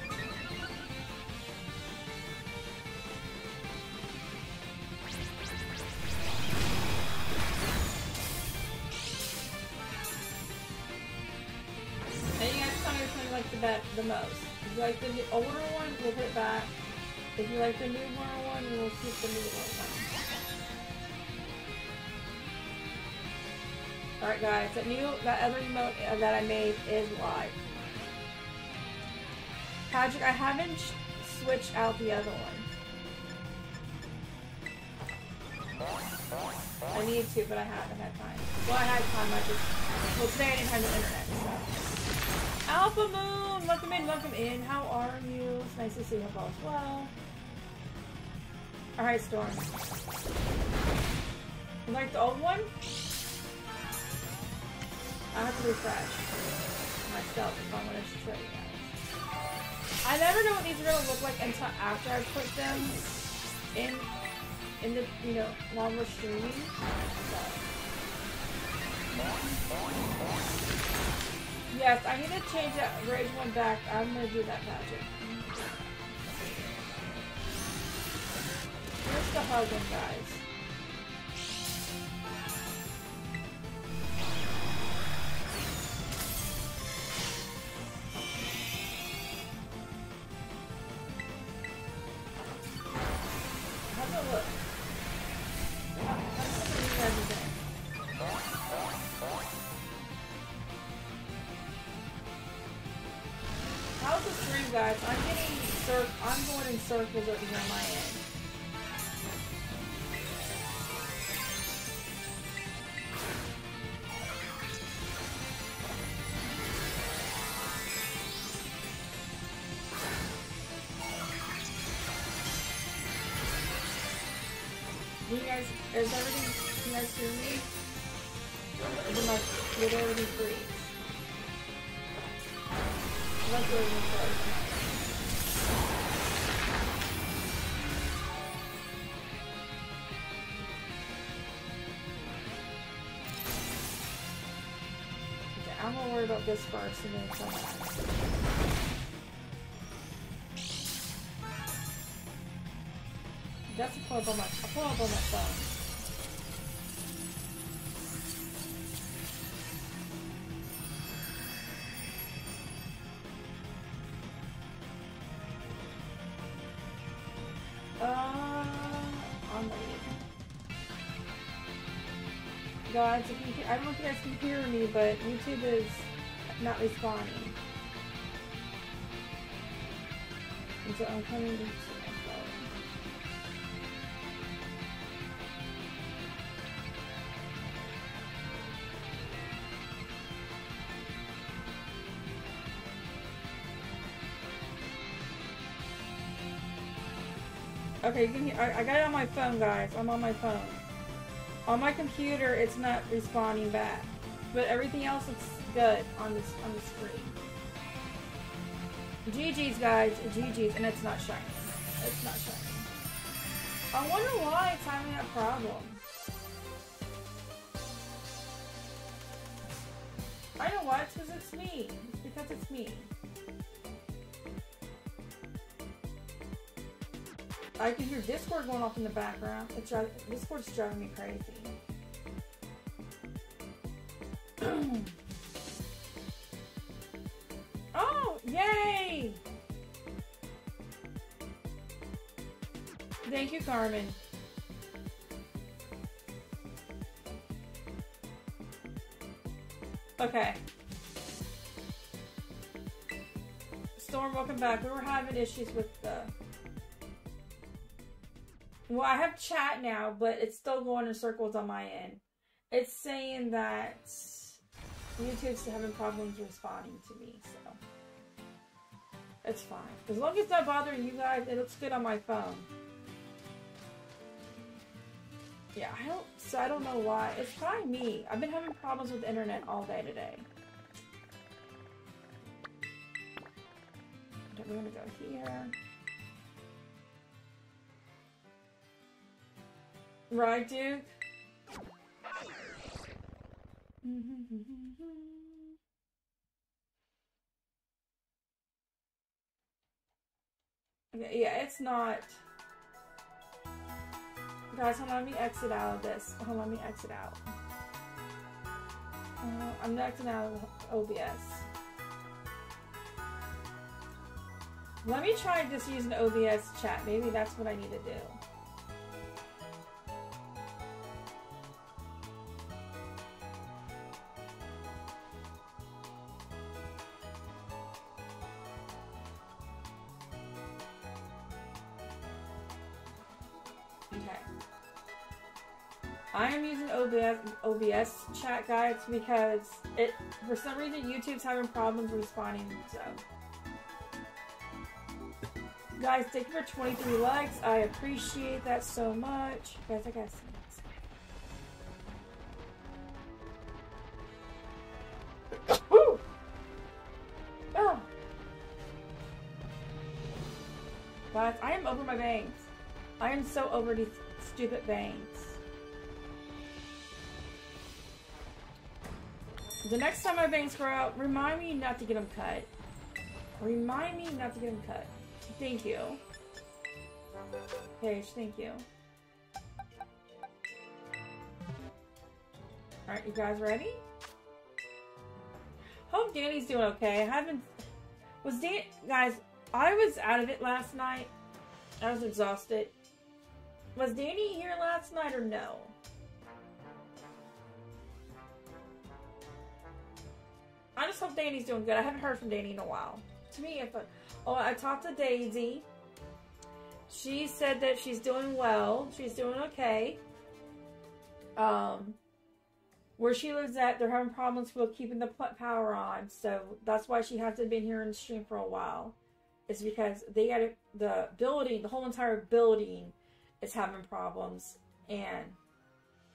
Like the bet the most. If you like the older one, we'll put it back. If you like the newer one, we'll keep the newer one. Alright guys, that new that other emote that I made is live. Patrick, I haven't switched out the other one. I need to, but I haven't had time. Well, I had time, I just... well, today I didn't have the internet, so... Alpha Moon! Welcome in, welcome in. How are you? It's nice to see you all as well. Alright, Storm. You like the old one? I have to refresh myself if I want to show you guys. I never know what these really look like until after I put them in in the, you know, while we're streaming. So. Yes, I need to change that rage one back. I'm gonna do that magic. Here's the hard one, guys. Circles over here on my end. Do you guys, is everything, can you guys hear me? Is my, would everything freeze? Let's go even further. About this first and then come back. That's a pull up on my, a pull up on my phone. Guys, if you can, I don't know if you guys can hear me, but YouTube is not responding. And so I'm coming into okay, you can hear, I, I got it on my phone, guys. I'm on my phone. On my computer, it's not responding back, but everything else looks good on this on the screen. G G's, guys, G G's, and it's not shiny. It's not shiny. I wonder why it's having that problem. I know why. It's because it's me. It's because it's me. I can hear Discord going off in the background. It's driving, Discord's driving me crazy. Oh, yay! Thank you, Carmen. Okay. Storm, welcome back. We were having issues with the... Well, I have chat now, but it's still going in circles on my end. It's saying that YouTube's having problems responding to me, so it's fine. As long as it's not bothering you guys, it looks good on my phone. Yeah, I don't. So I don't know why. It's probably me. I've been having problems with the internet all day today. I don't want to go here. Right, Duke? Okay, yeah, it's not... Guys, hold on, let me exit out of this. Hold on, let me exit out. Uh, I'm not exiting out of O B S. Let me try just using O B S chat. Maybe that's what I need to do. I am using O B S, O B S chat, guys, because it for some reason YouTube's having problems responding. So, guys, thank you for twenty-three likes. I appreciate that so much, guys. I guess. Oh. Guys, I am over my bangs. I am so over these. stupid veins. The next time my veins grow out, remind me not to get them cut. Remind me not to get them cut. Thank you. Paige, thank you. Alright, you guys ready? Hope Danny's doing okay. I haven't... Was Dan... Guys, I was out of it last night. I was exhausted. Was Danny here last night or no? I just hope Danny's doing good. I haven't heard from Danny in a while. To me, if I, oh, I talked to Daisy. She said that she's doing well. She's doing okay. Um, where she lives at, they're having problems with keeping the power on, so that's why she hasn't been here in the stream for a while. It's because they got the building, the whole entire building, is having problems. And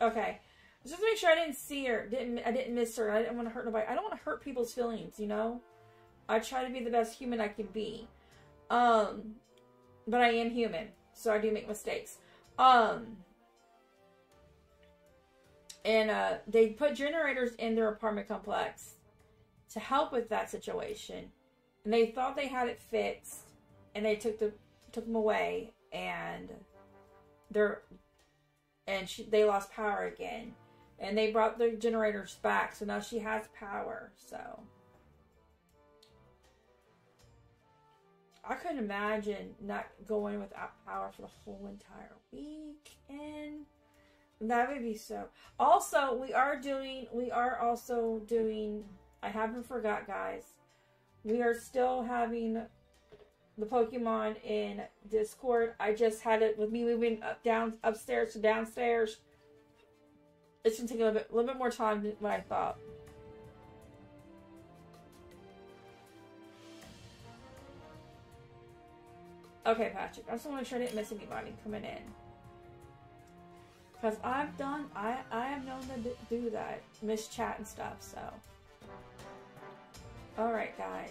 okay. Just to make sure I didn't see her, didn't I didn't miss her. I didn't want to hurt nobody. I don't want to hurt people's feelings, you know. I try to be the best human I can be, um, but I am human, so I do make mistakes. Um, and uh, they put generators in their apartment complex to help with that situation, and they thought they had it fixed, and they took the took them away, and they're and she, they lost power again. And they brought the generators back, so now she has power, so. I couldn't imagine not going without power for the whole entire weekend. That would be so. Also, we are doing, we are also doing, I haven't forgot, guys. We are still having the Pokemon in Discord. I just had it with me moving up, down, upstairs to downstairs. It's gonna take a little bit, a little bit more time than what I thought. Okay, Patrick. I just want to make sure I didn't miss anybody coming in. Cause I've done, I I have known to do that, miss chat and stuff. So, all right, guys.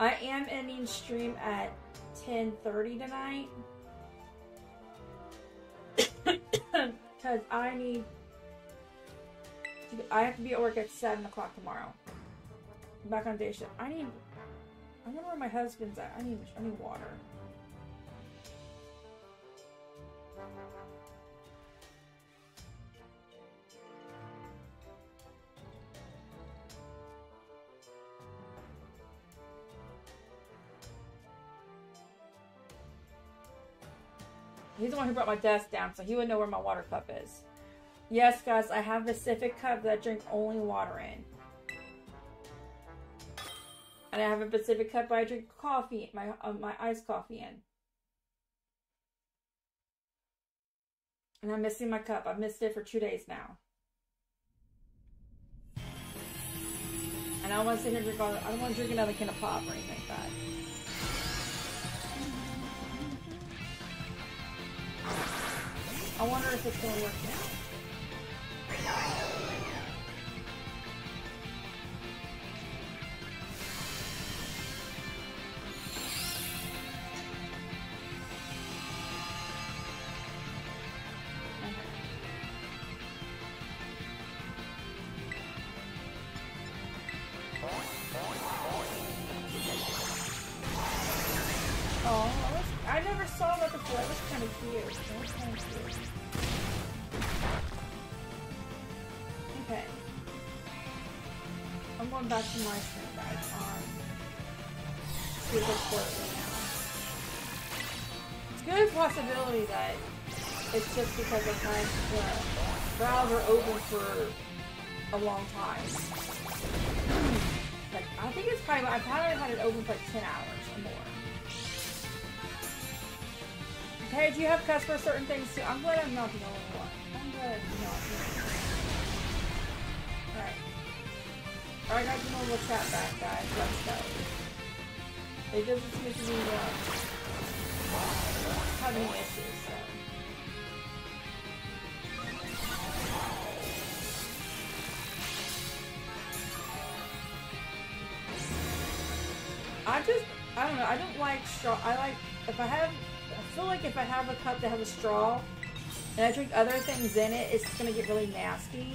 I am ending stream at ten thirty tonight. Cause I need. I have to be at work at seven o'clock tomorrow. I'm back on day shift. I need... I wonder where my husband's at. I need, I need water. He's the one who brought my desk down, so he would know where my water cup is. Yes, guys, I have a Pacific cup that I drink only water in. And I have a Pacific cup I drink coffee, my uh, my iced coffee in. And I'm missing my cup. I've missed it for two days now. And I don't want to sit here and drink all, I don't want to drink another can of pop or anything like that. I wonder if it's going to work now. Back to my stream, guys, on Super Sport right now. It's a good possibility that it's just because I've had the browser open for a long time. Like, I think it's probably, I've probably had it open for like ten hours or more. Paige, you have cuts for certain things too. I'm glad I'm not the only one. I'm glad I'm not the only one. Alright. Alright, I can we'll chat back, guys. Let's go. It doesn't make me uh, have any issues, so. I just, I don't know, I don't like straw. I like, if I have, I feel like if I have a cup that has a straw, and I drink other things in it, it's going to get really nasty.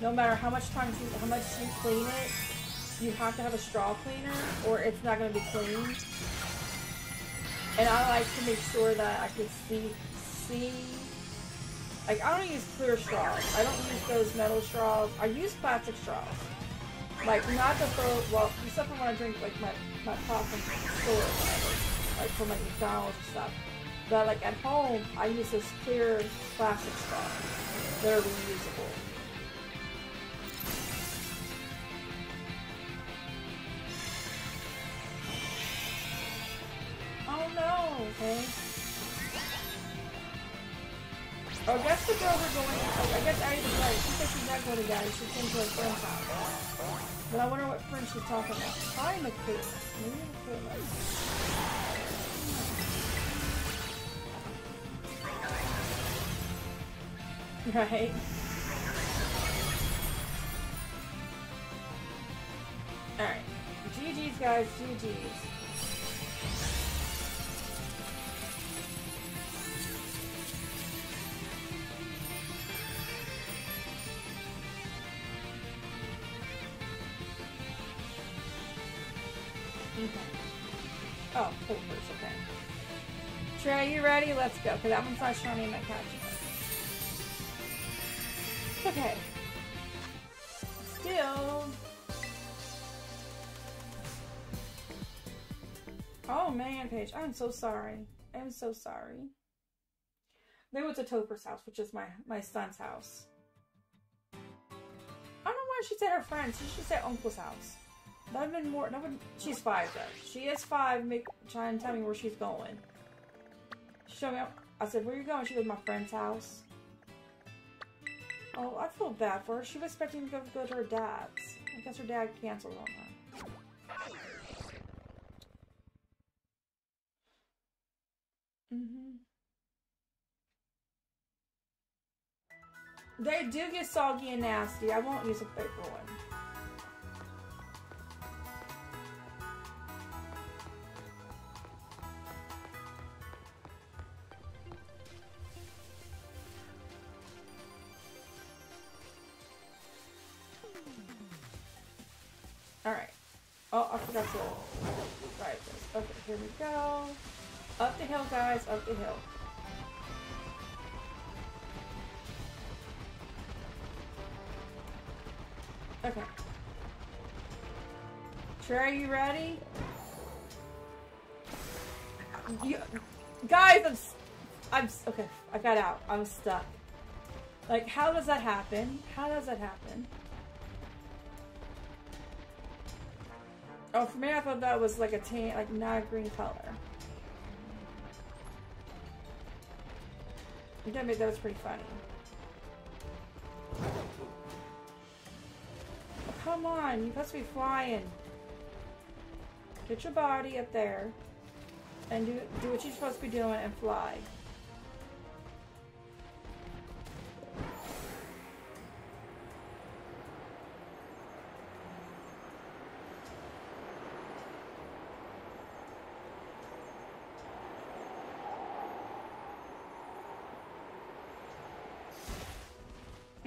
No matter how much time you, how much you clean it, you have to have a straw cleaner or it's not going to be clean. And I like to make sure that I can see, see, like I don't use clear straws. I don't use those metal straws. I use plastic straws. Like not to throw, well, except for when I drink like my, my pop from the store or whatever, like from like McDonald's and stuff. But like at home, I use those clear plastic straws. They're reusable. Oh no, okay. Oh, I guess the girl we're going out. I guess I even right. She said she's not going to die. She came to her friend's house. But I wonder what friend she's talking about. Probably McCool. Maybe McCool. Right? Alright. G G's, guys. G G's. Oh, cool first, okay. Trey, you ready? Let's go, because that one's not shiny in my catch. Okay. Still. Oh man, Paige, I'm so sorry. I'm so sorry. They went to Topher's house, which is my, my son's house. I don't know why she said her friend's. She should say uncle's house. That would have been more. That would, she's five though. She is five. Make, trying to tell me where she's going. She showed me. I said, "Where are you going?" She goes, "My friend's house." Oh, I feel bad for her. She was expecting to go, go to her dad's. I guess her dad canceled on her. Mm-hmm. They do get soggy and nasty. I won't use a paper one. Alright. Oh, I forgot to ride this. Okay, here we go. Up the hill, guys. Up the hill. Okay. Trey, you ready? You, guys, I'm... I'm... Okay, I got out. I was stuck. Like, how does that happen? How does that happen? Oh, for me, I thought that was like a tan, like not a green color. You gotta admit, that was pretty funny. Oh, come on, you must be flying. Get your body up there and do, do what you're supposed to be doing and fly.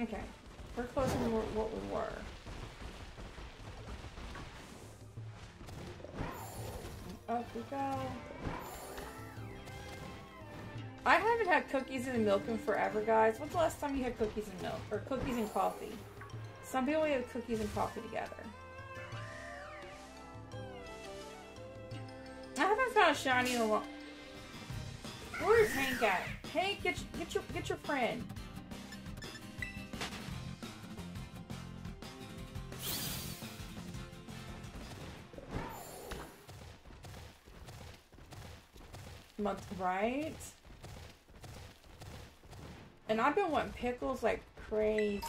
Okay, we're closer to what we were. Up we go. I haven't had cookies and milk in forever, guys. When's the last time you had cookies and milk? Or cookies and coffee? Some people have cookies and coffee together. I haven't found a shiny in a long... Where's Hank at? Hank, get, get, your, get your friend. Month, right? And I've been wanting pickles like crazy.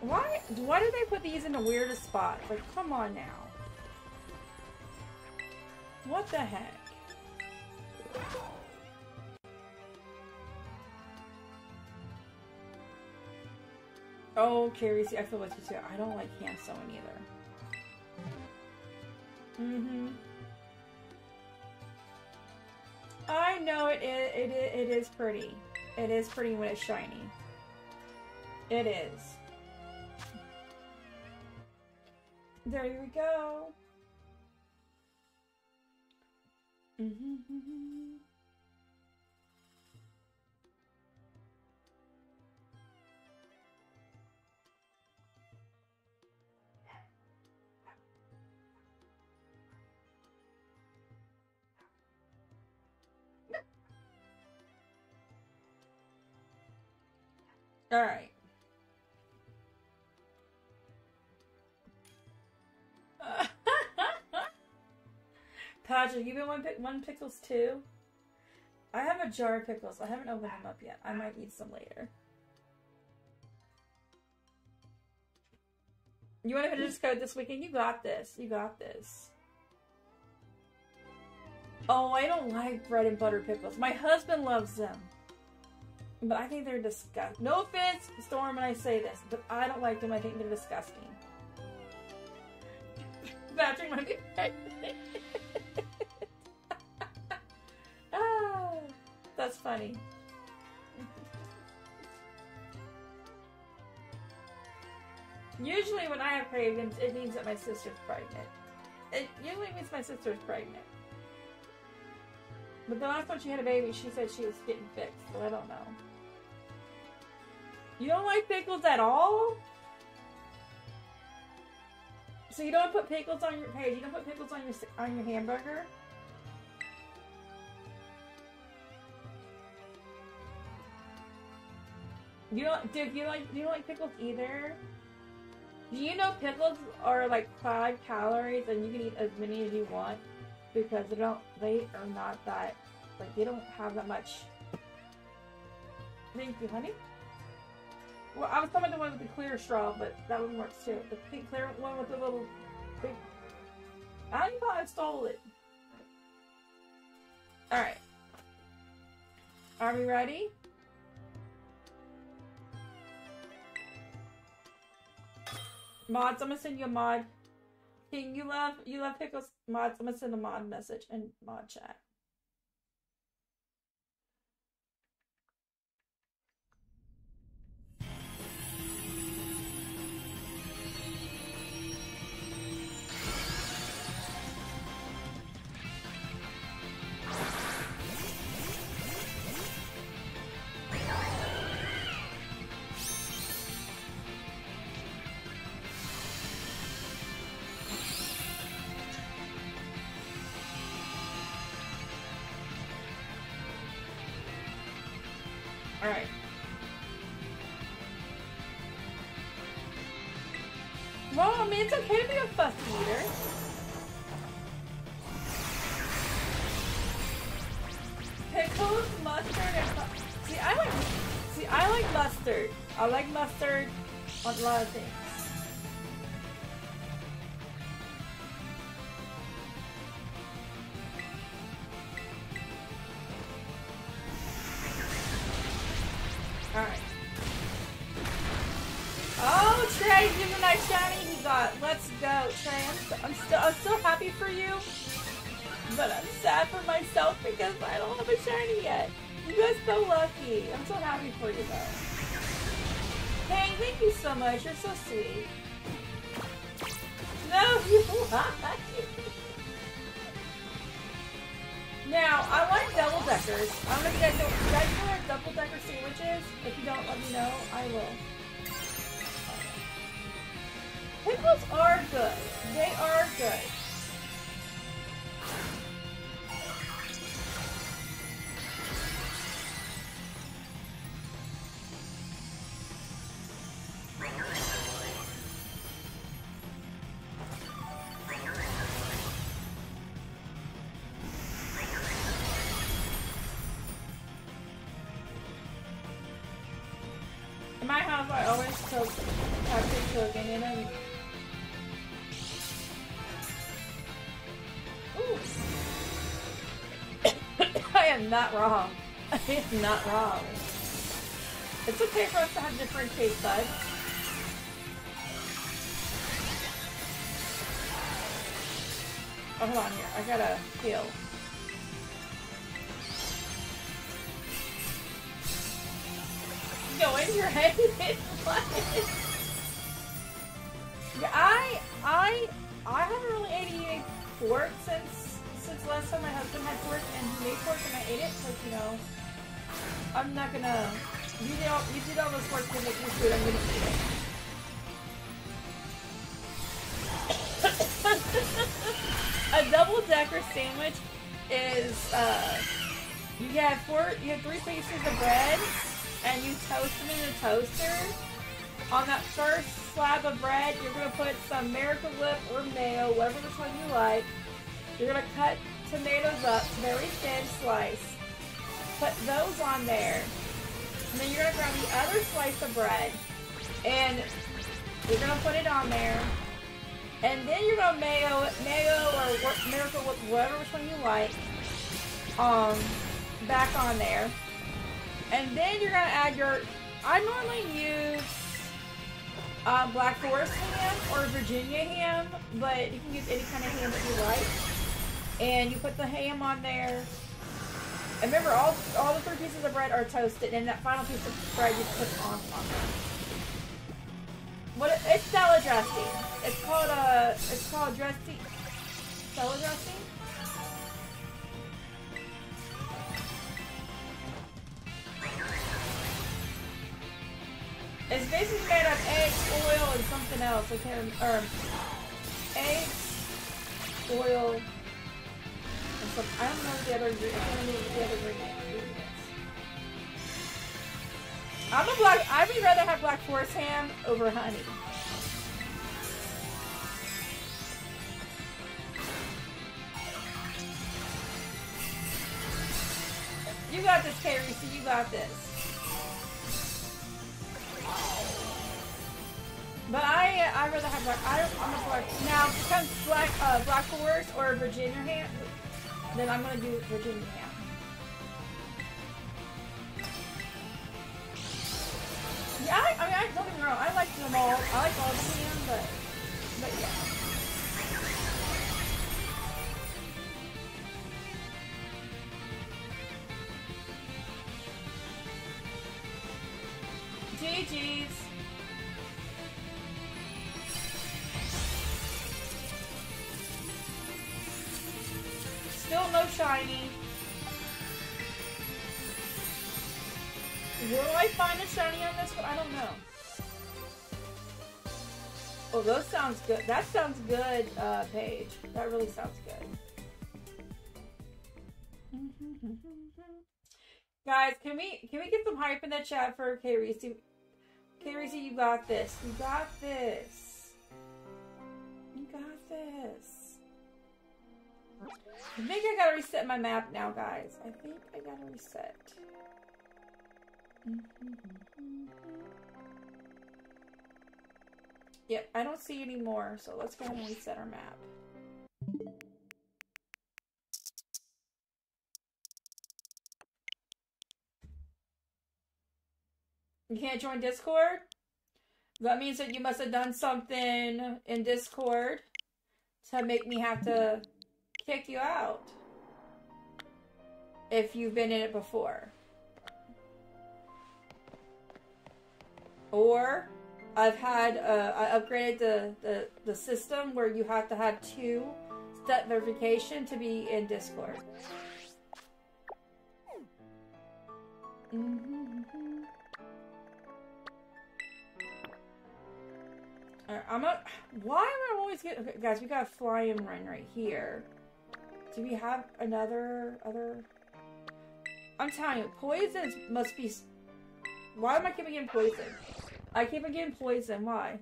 Why why do they put these in the weirdest spots? Like, come on now. What the heck? Oh, Carrie, see, I feel like you too. I don't like hand sewing either. Mm-hmm. I know it is, it is, it is pretty. It is pretty when it's shiny. It is. There you go. Mm-hmm, mm-hmm. All right. Paja, you been one pick one pickles too? I have a jar of pickles. I haven't opened them up yet. I might need some later. You want to finish code this weekend? You got this. You got this. Oh, I don't like bread and butter pickles. My husband loves them. But I think they're disgusting. No offense, Storm, when I say this, but I don't like them. I think they're disgusting. Patrick might be pregnant. Ah, that's funny. Usually when I have cravings, it means that my sister's pregnant. It usually means my sister's pregnant. But the last time she had a baby, she said she was getting fixed, so I don't know. You don't like pickles at all? So you don't put pickles on your page? You don't put pickles on your on your hamburger? You don't, dude. You like you don't like pickles either. Do you know pickles are like five calories, and you can eat as many as you want because they don't they are not that like they don't have that much. Thank you, honey. Well, I was talking about the one with the clear straw, but that one works too. The pink clear one with the little big... I thought I stole it. Alright. Are we ready? Mods, I'm gonna send you a mod. King, you love, you love pickles. Mods, I'm gonna send a mod message in mod chat. It's okay to be a fuss eater. Pickles, mustard, and fu- see, I like see, I like mustard. I like mustard on a lot of things. I'm so happy for you though. Hey, thank you so much. You're so sweet. No, you lied. Now, I want double deckers. I want to get regular double decker sandwiches. If you don't let me know, I will. Pickles are good. They are good. Not wrong. It's not wrong. It's okay for us to have different taste buds. Oh, hold on here. I gotta heal. go in your head. Yeah, I, I, I haven't really ate pork since since last time my husband had pork, and he made pork and I ate it. But you know, I'm not gonna. You did all, you did all this work to make your food. I'm gonna eat it. A double decker sandwich is uh, you have four, you have three pieces of bread, and you toast them in the toaster. On that first slab of bread, you're gonna put some Miracle Whip or mayo, whatever this one you like. You're gonna cut tomatoes up, very thin slice. Put those on there, and then you're gonna grab the other slice of bread, and you're gonna put it on there. And then you're gonna mayo, mayo or Miracle Whip, whatever one you like, um, back on there. And then you're gonna add your. I normally use uh, Black Forest ham or Virginia ham, but you can use any kind of ham that you like. And you put the ham on there. And remember, all all the three pieces of bread are toasted, and that final piece of bread you put on on there. What, it's salad dressing. It's called a. Uh, it's called dressing. Salad dressing. It's basically made of eggs, oil, and something else. I can't remember. Eggs, oil, and some. I don't know the other. I don't know the other ingredients. I'm a black. I would rather have Black Forest ham over honey. You got this, Carrie. So you got this. But I, I rather have black. I, I'm a black. Now, if it comes black, uh, Black Forest or Virginia ham, then I'm gonna do Virginia ham. Yeah, I, I mean, I, don't get me wrong, I like them all. I like all of them, but, but yeah. G G's. Still no shiny. Will I find a shiny on this one? I don't know. Oh, those sounds good. That sounds good, uh, Paige. That really sounds good. Guys, can we can we get some hype in the chat for K-Reese? K-Reese, you got this. You got this. You got this. I think I gotta reset my map now, guys. I think I gotta reset. Yep, I don't see any more, so let's go and reset our map. You can't join Discord? That means that you must have done something in Discord to make me have to kick you out if you've been in it before. Or I've had uh, I upgraded the, the the system where you have to have two step verification to be in Discord. Mm-hmm. All right, I'm a, why am I always getting? Okay, guys, we got a fly-in run right here. Do we have another other? I'm telling you, poisons must be. Why am I keeping getting poison? I keep on getting poison. Why?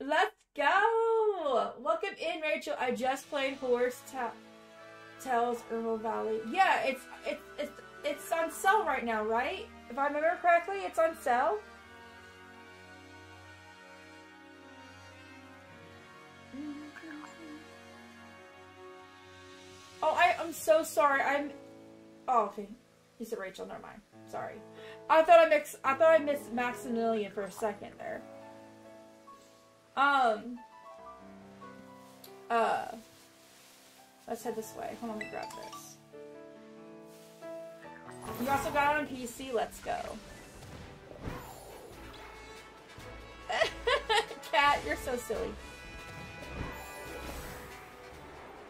Let's go! Welcome in, Rachel. I just played Horse Ta Tales Herbal Valley. Yeah, it's it's it's it's on sale right now, right? If I remember correctly, it's on sale. Oh, I I'm so sorry. I'm. Oh, okay. You said Rachel. Never mind. Sorry. I thought I mixed. I thought I missed Maximilian for a second there. Um. Uh. Let's head this way. Hold on, let me grab this. You also got it on P C. Let's go. that. You're so silly.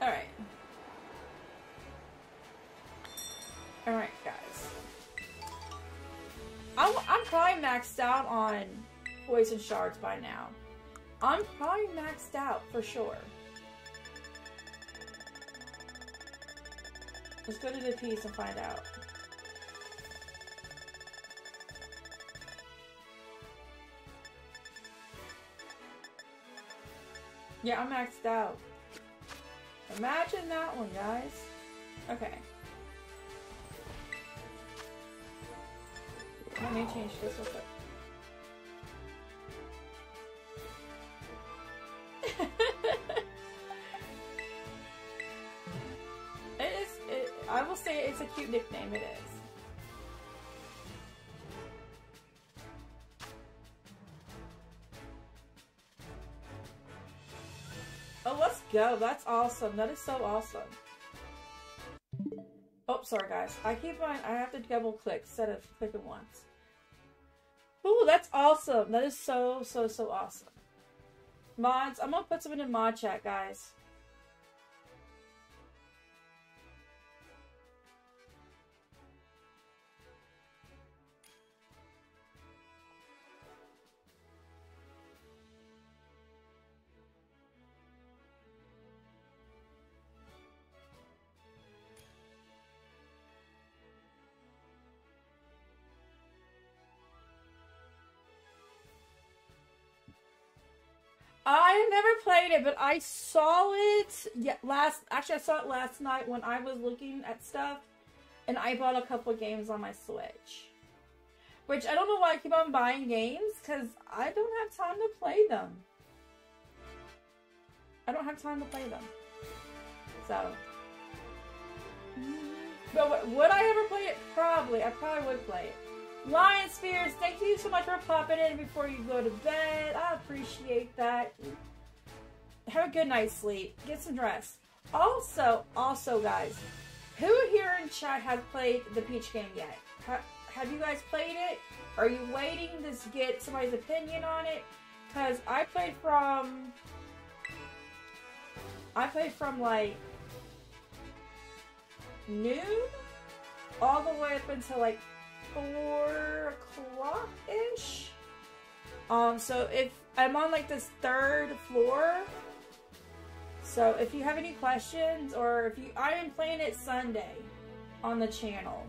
All right. All right, guys. I'm, I'm probably maxed out on poison shards by now. I'm probably maxed out for sure. Let's go to the piece and find out. Yeah, I'm maxed out. Imagine that one, guys. Okay. Let me change this real quick. It is, it, I will say it's a cute nickname, it is. Oh, let's go. That's awesome. That is so awesome. Oh, sorry guys. I keep on, I have to double click instead of clicking once. Ooh, that's awesome. That is so, so, so awesome. Mods, I'm gonna put something in mod chat, guys. I've never played it, but I saw it yeah, last, actually I saw it last night when I was looking at stuff, and I bought a couple of games on my Switch. Which, I don't know why I keep on buying games, because I don't have time to play them. I don't have time to play them. So. But would I ever play it? Probably. I probably would play it. Lion Spears, thank you so much for popping in before you go to bed. I appreciate that. Have a good night's sleep. Get some rest. Also, also guys, who here in chat has played the Peach game yet? Ha have you guys played it? Are you waiting to get somebody's opinion on it? Because I played from... I played from like... noon? All the way up until like... four o'clock-ish. Um, so if I'm on like this third floor, so if you have any questions or if you, I am playing it Sunday on the channel.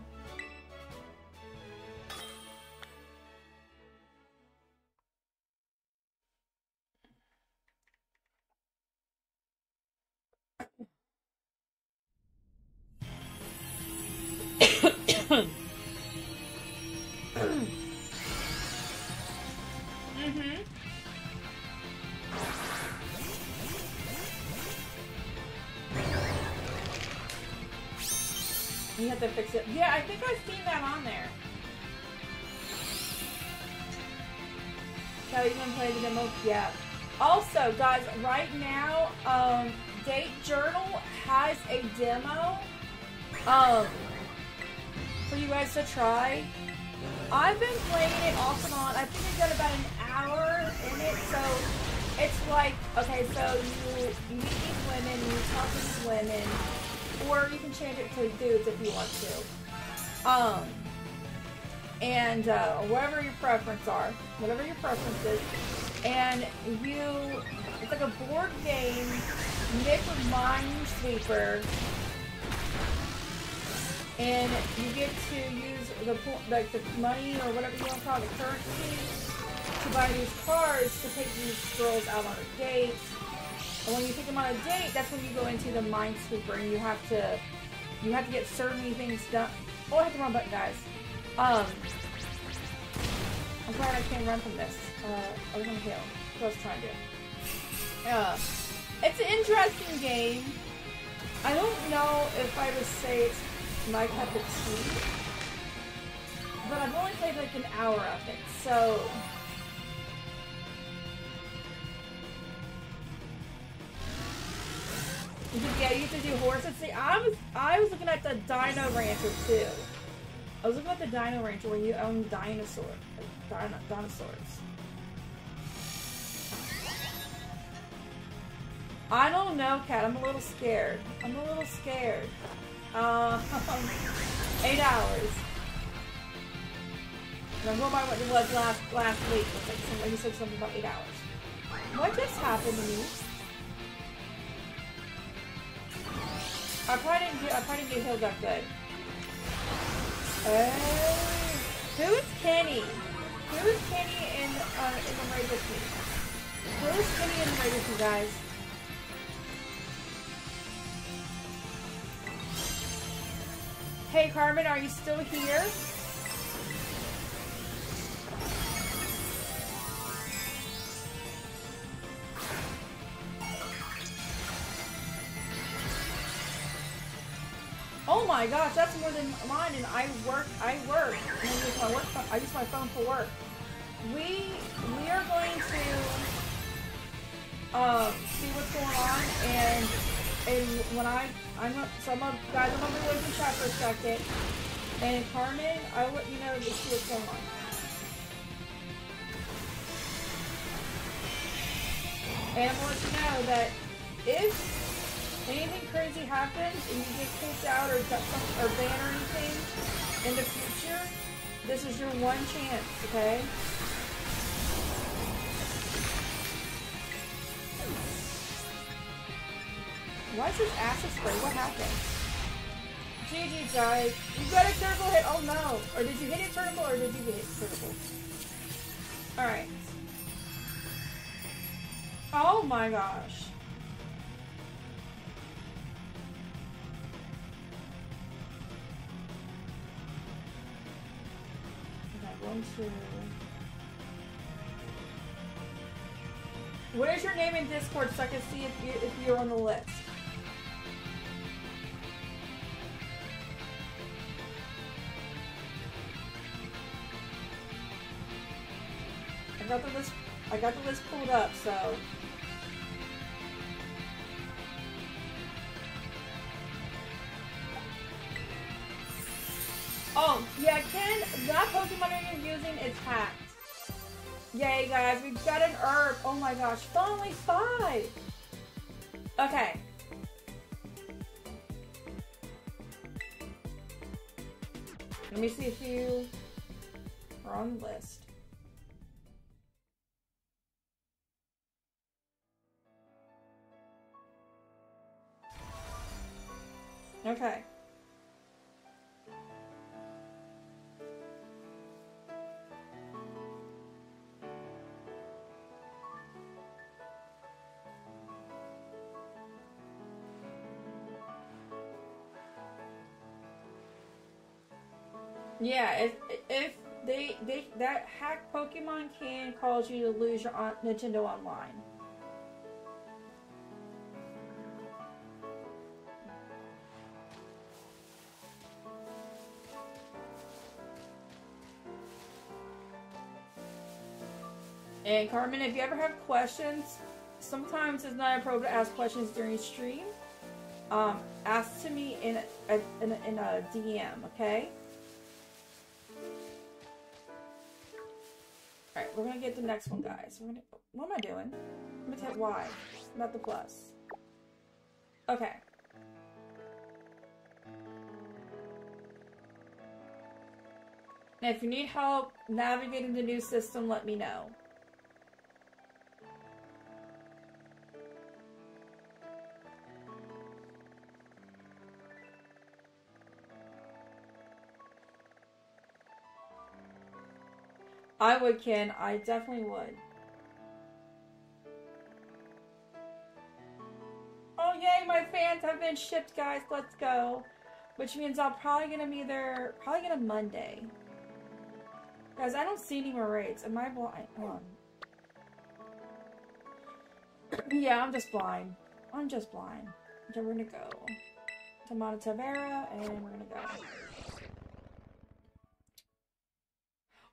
To fix it. Yeah, I think I've seen that on there. Kelly's gonna play the demo. Yeah. Also, guys, right now, um, Date Journal has a demo, um, for you guys to try. I've been playing it off and on. I think I've got about an hour in it, so it's like, okay, so you, you meet these women, you talk to these women, or you can change it to dudes if you want to. Um, and uh, whatever your preference are, whatever your preference is, and you, it's like a board game mixed with Minesweeper, and you get to use the like the money or whatever you want to call it, the currency, to buy these cards to take these girls out on a date. And when you take them on a date, that's when you go into the Minesweeper and you have to, you have to get certain things done. Oh, I hit the wrong button, guys. Um, I'm glad I can't run from this. Uh, I was gonna heal. That's what I was trying to do. Uh, it's an interesting game. I don't know if I would say it's my cup of tea, but I've only played like an hour of it, so. Yeah, you have to do horses. See, I was I was looking at the Dino Rancher too. I was looking at the Dino Rancher where you own dinosaurs, like dino, dinosaurs. I don't know, Kat. I'm a little scared. I'm a little scared. Um, eight hours. And I'm going by what it was last last week. It's like somebody said something about eight hours. What just happened to me? I probably didn't do. I probably didn't get healed up good. Oh, who is Kenny? Who is Kenny in uh, in the raid with me? Who is Kenny in the raid with you guys? Hey Carmen, are you still here? Oh my gosh, that's more than mine, and I work, I work. I use my work phone, I use my phone for work. We we are going to um, see what's going on, and and when I. I'm up, so I'm up, guys, I'm gonna be waiting chat for a second. And Carmen, I'll let you know to see what's going on. And I want you to know that if anything crazy happens and you get kicked out or got some, or banned or anything in the future, this is your one chance, okay? Why is this acid spray? What happened? G G guys. You got a critical hit. Oh no. Or did you hit it critical or did you get it critical? Alright. Oh my gosh. Okay, one, two. What is your name in Discord so I can see if, you, if you're on the list? I got the list, I got the list pulled up, so. Oh, yeah, Ken, that Pokemon you're using is hacked. Yay, guys, we've got an herb. Oh my gosh, finally five. Okay. Let me see if you are on the list. Okay. Yeah, if if they they that hack Pokemon can cause you to lose your on, Nintendo Online. And Carmen, if you ever have questions, sometimes it's not appropriate to ask questions during stream. Um, ask to me in a, in, a, in a D M, okay? All right, we're gonna get the next one, guys. We're gonna. What am I doing? I'm gonna hit Y, not the plus. Okay. Now, if you need help navigating the new system, let me know. I would, Ken. I definitely would. Oh, yay! My fans have been shipped, guys. Let's go. Which means I'm probably gonna be there. Probably gonna Monday. Guys, I don't see any more raids. Am I blind? Hold on. Yeah, I'm just blind. I'm just blind. So we're gonna go to Montevideo, and we're gonna go.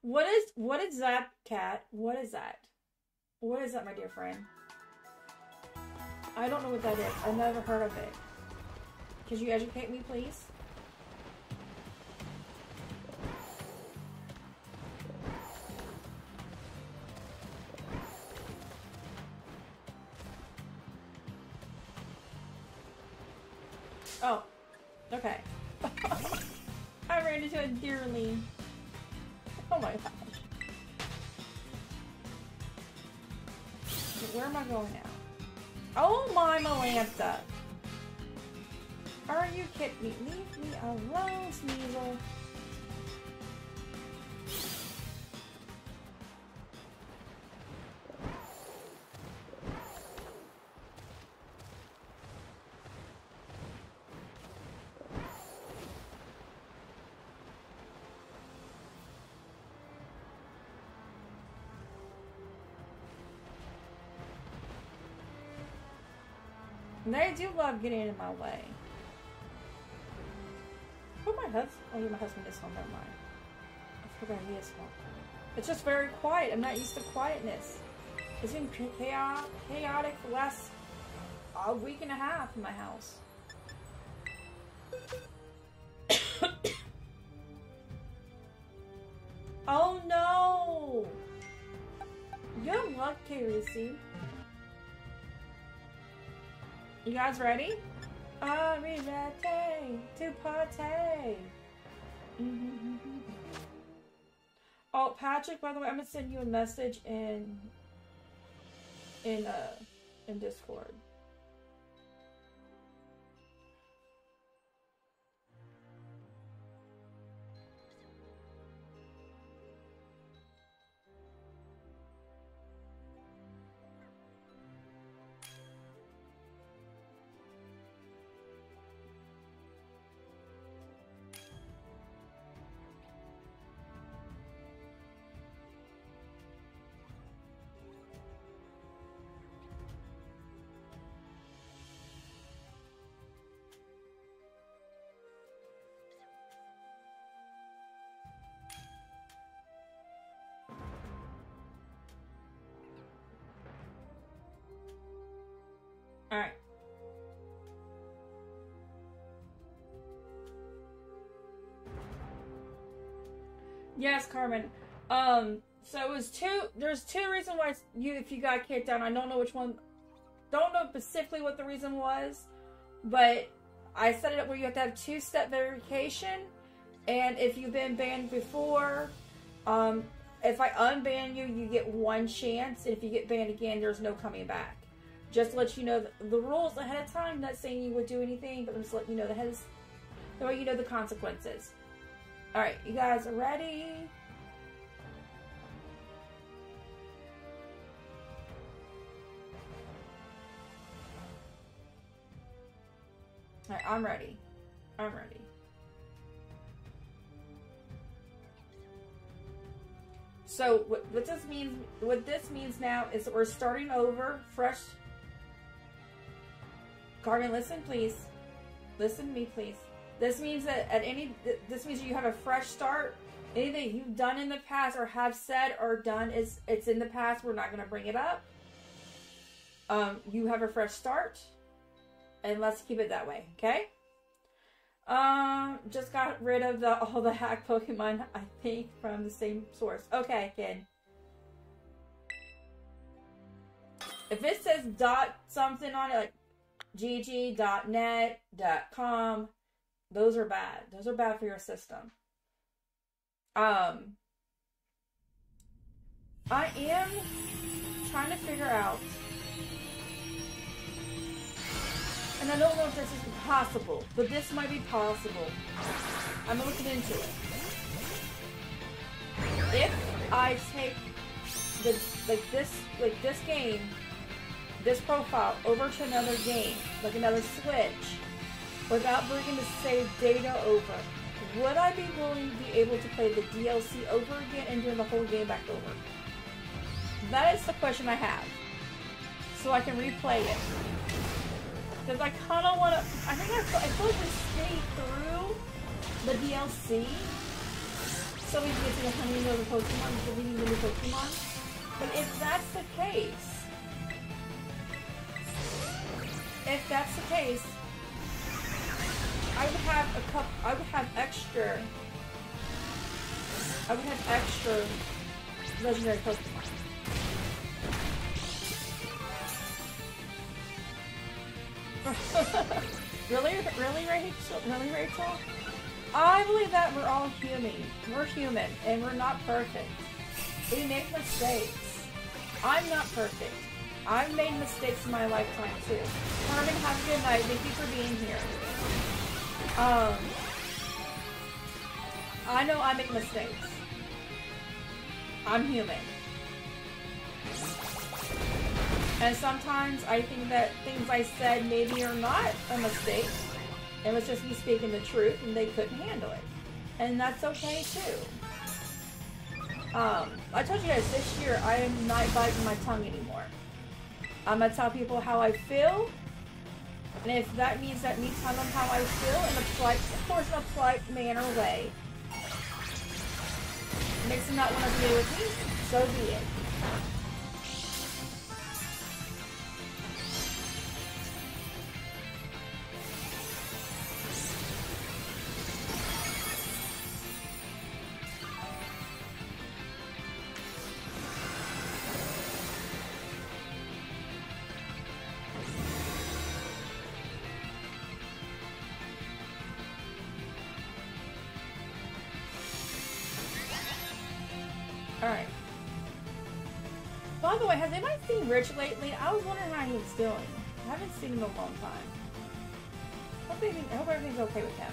What is, what is that, Cat? What is that? What is that, my dear friend? I don't know what that is. I've never heard of it. Could you educate me, please? Oh, okay. I ran into it dearly. Oh my gosh. Where am I going now? Oh my Melanta! Are you kidding me? Leave me alone, Sneasel. They do love getting in my way. Who my husband? Oh, yeah, my husband is home. Never mind. I forgot he is home. It's just very quiet. I'm not used to quietness. It's been chaotic for the last a week and a half in my house. Oh no! Good luck, Teresi. You guys ready? Are we ready to party? Mm-hmm. Oh, Patrick, by the way, I'm gonna send you a message in in uh in Discord. All right. Yes, Carmen. Um, so it was two, there's two reasons why you, if you got kicked out. I don't know which one, don't know specifically what the reason was, but I set it up where you have to have two-step verification. And if you've been banned before, um, if I unban you, you get one chance. And if you get banned again, there's no coming back. Just to let you know the, the rules ahead of time. I'm not saying you would do anything, but I'm just letting you know the heads, the way you know the consequences. All right, you guys are ready? All right, I'm ready. I'm ready. So what, what this means, what this means now is that we're starting over, fresh. Carmen, listen, please. Listen to me, please. This means that at any, this means you have a fresh start. Anything you've done in the past or have said or done is, it's in the past. We're not going to bring it up. Um, you have a fresh start, and let's keep it that way, okay? Um, just got rid of the all the hack Pokemon, I think, from the same source. Okay, kid. If it says dot something on it, like G G dot net dot com, those are bad. Those are bad for your system. Um, I am trying to figure out, and I don't know if this is possible, but this might be possible. I'm looking into it. If I take the like this like this game. This profile over to another game, like another Switch, without bringing the saved data over, would I be willing to be able to play the D L C over again and do the whole game back over? That is the question I have, so I can replay it. Because I kind of want to. I think I feel, I feel like just stay through the D L C, so we can get to the hunting of the Pokemon, the meeting of the Pokemon. But if that's the case. If that's the case, I would have a cup. I would have extra. I would have extra legendary Pokemon. Really? Really, Rachel? Really, Rachel? I believe that we're all human. We're human, and we're not perfect. We make mistakes. I'm not perfect. I've made mistakes in my lifetime, too. Carmen, have a good night. Thank you for being here. Um, I know I make mistakes. I'm human. And sometimes I think that things I said maybe are not a mistake. It was just me speaking the truth and they couldn't handle it. And that's okay too. Um, I told you guys this year I am not biting my tongue anymore. I'm gonna tell people how I feel. And if that means that me telling them how I feel in a polite, of course in a polite manner way, makes them not want to deal with me, so be it. Rich lately. I was wondering how he was doing. I haven't seen him in a long time. Hope everything, I hope everything's okay with him.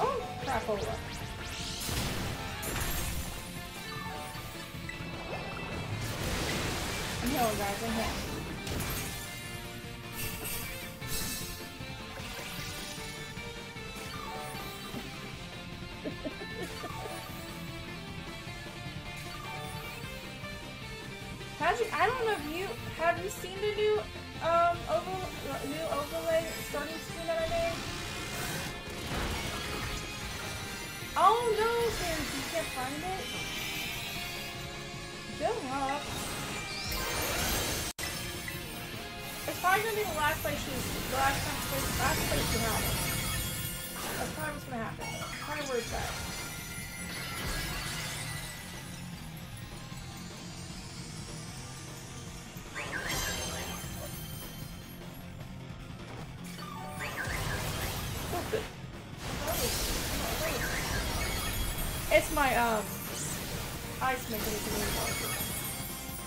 Oh, crap over. I'm healing, guys. I'm healing. My um ice maker is a little bit. I'm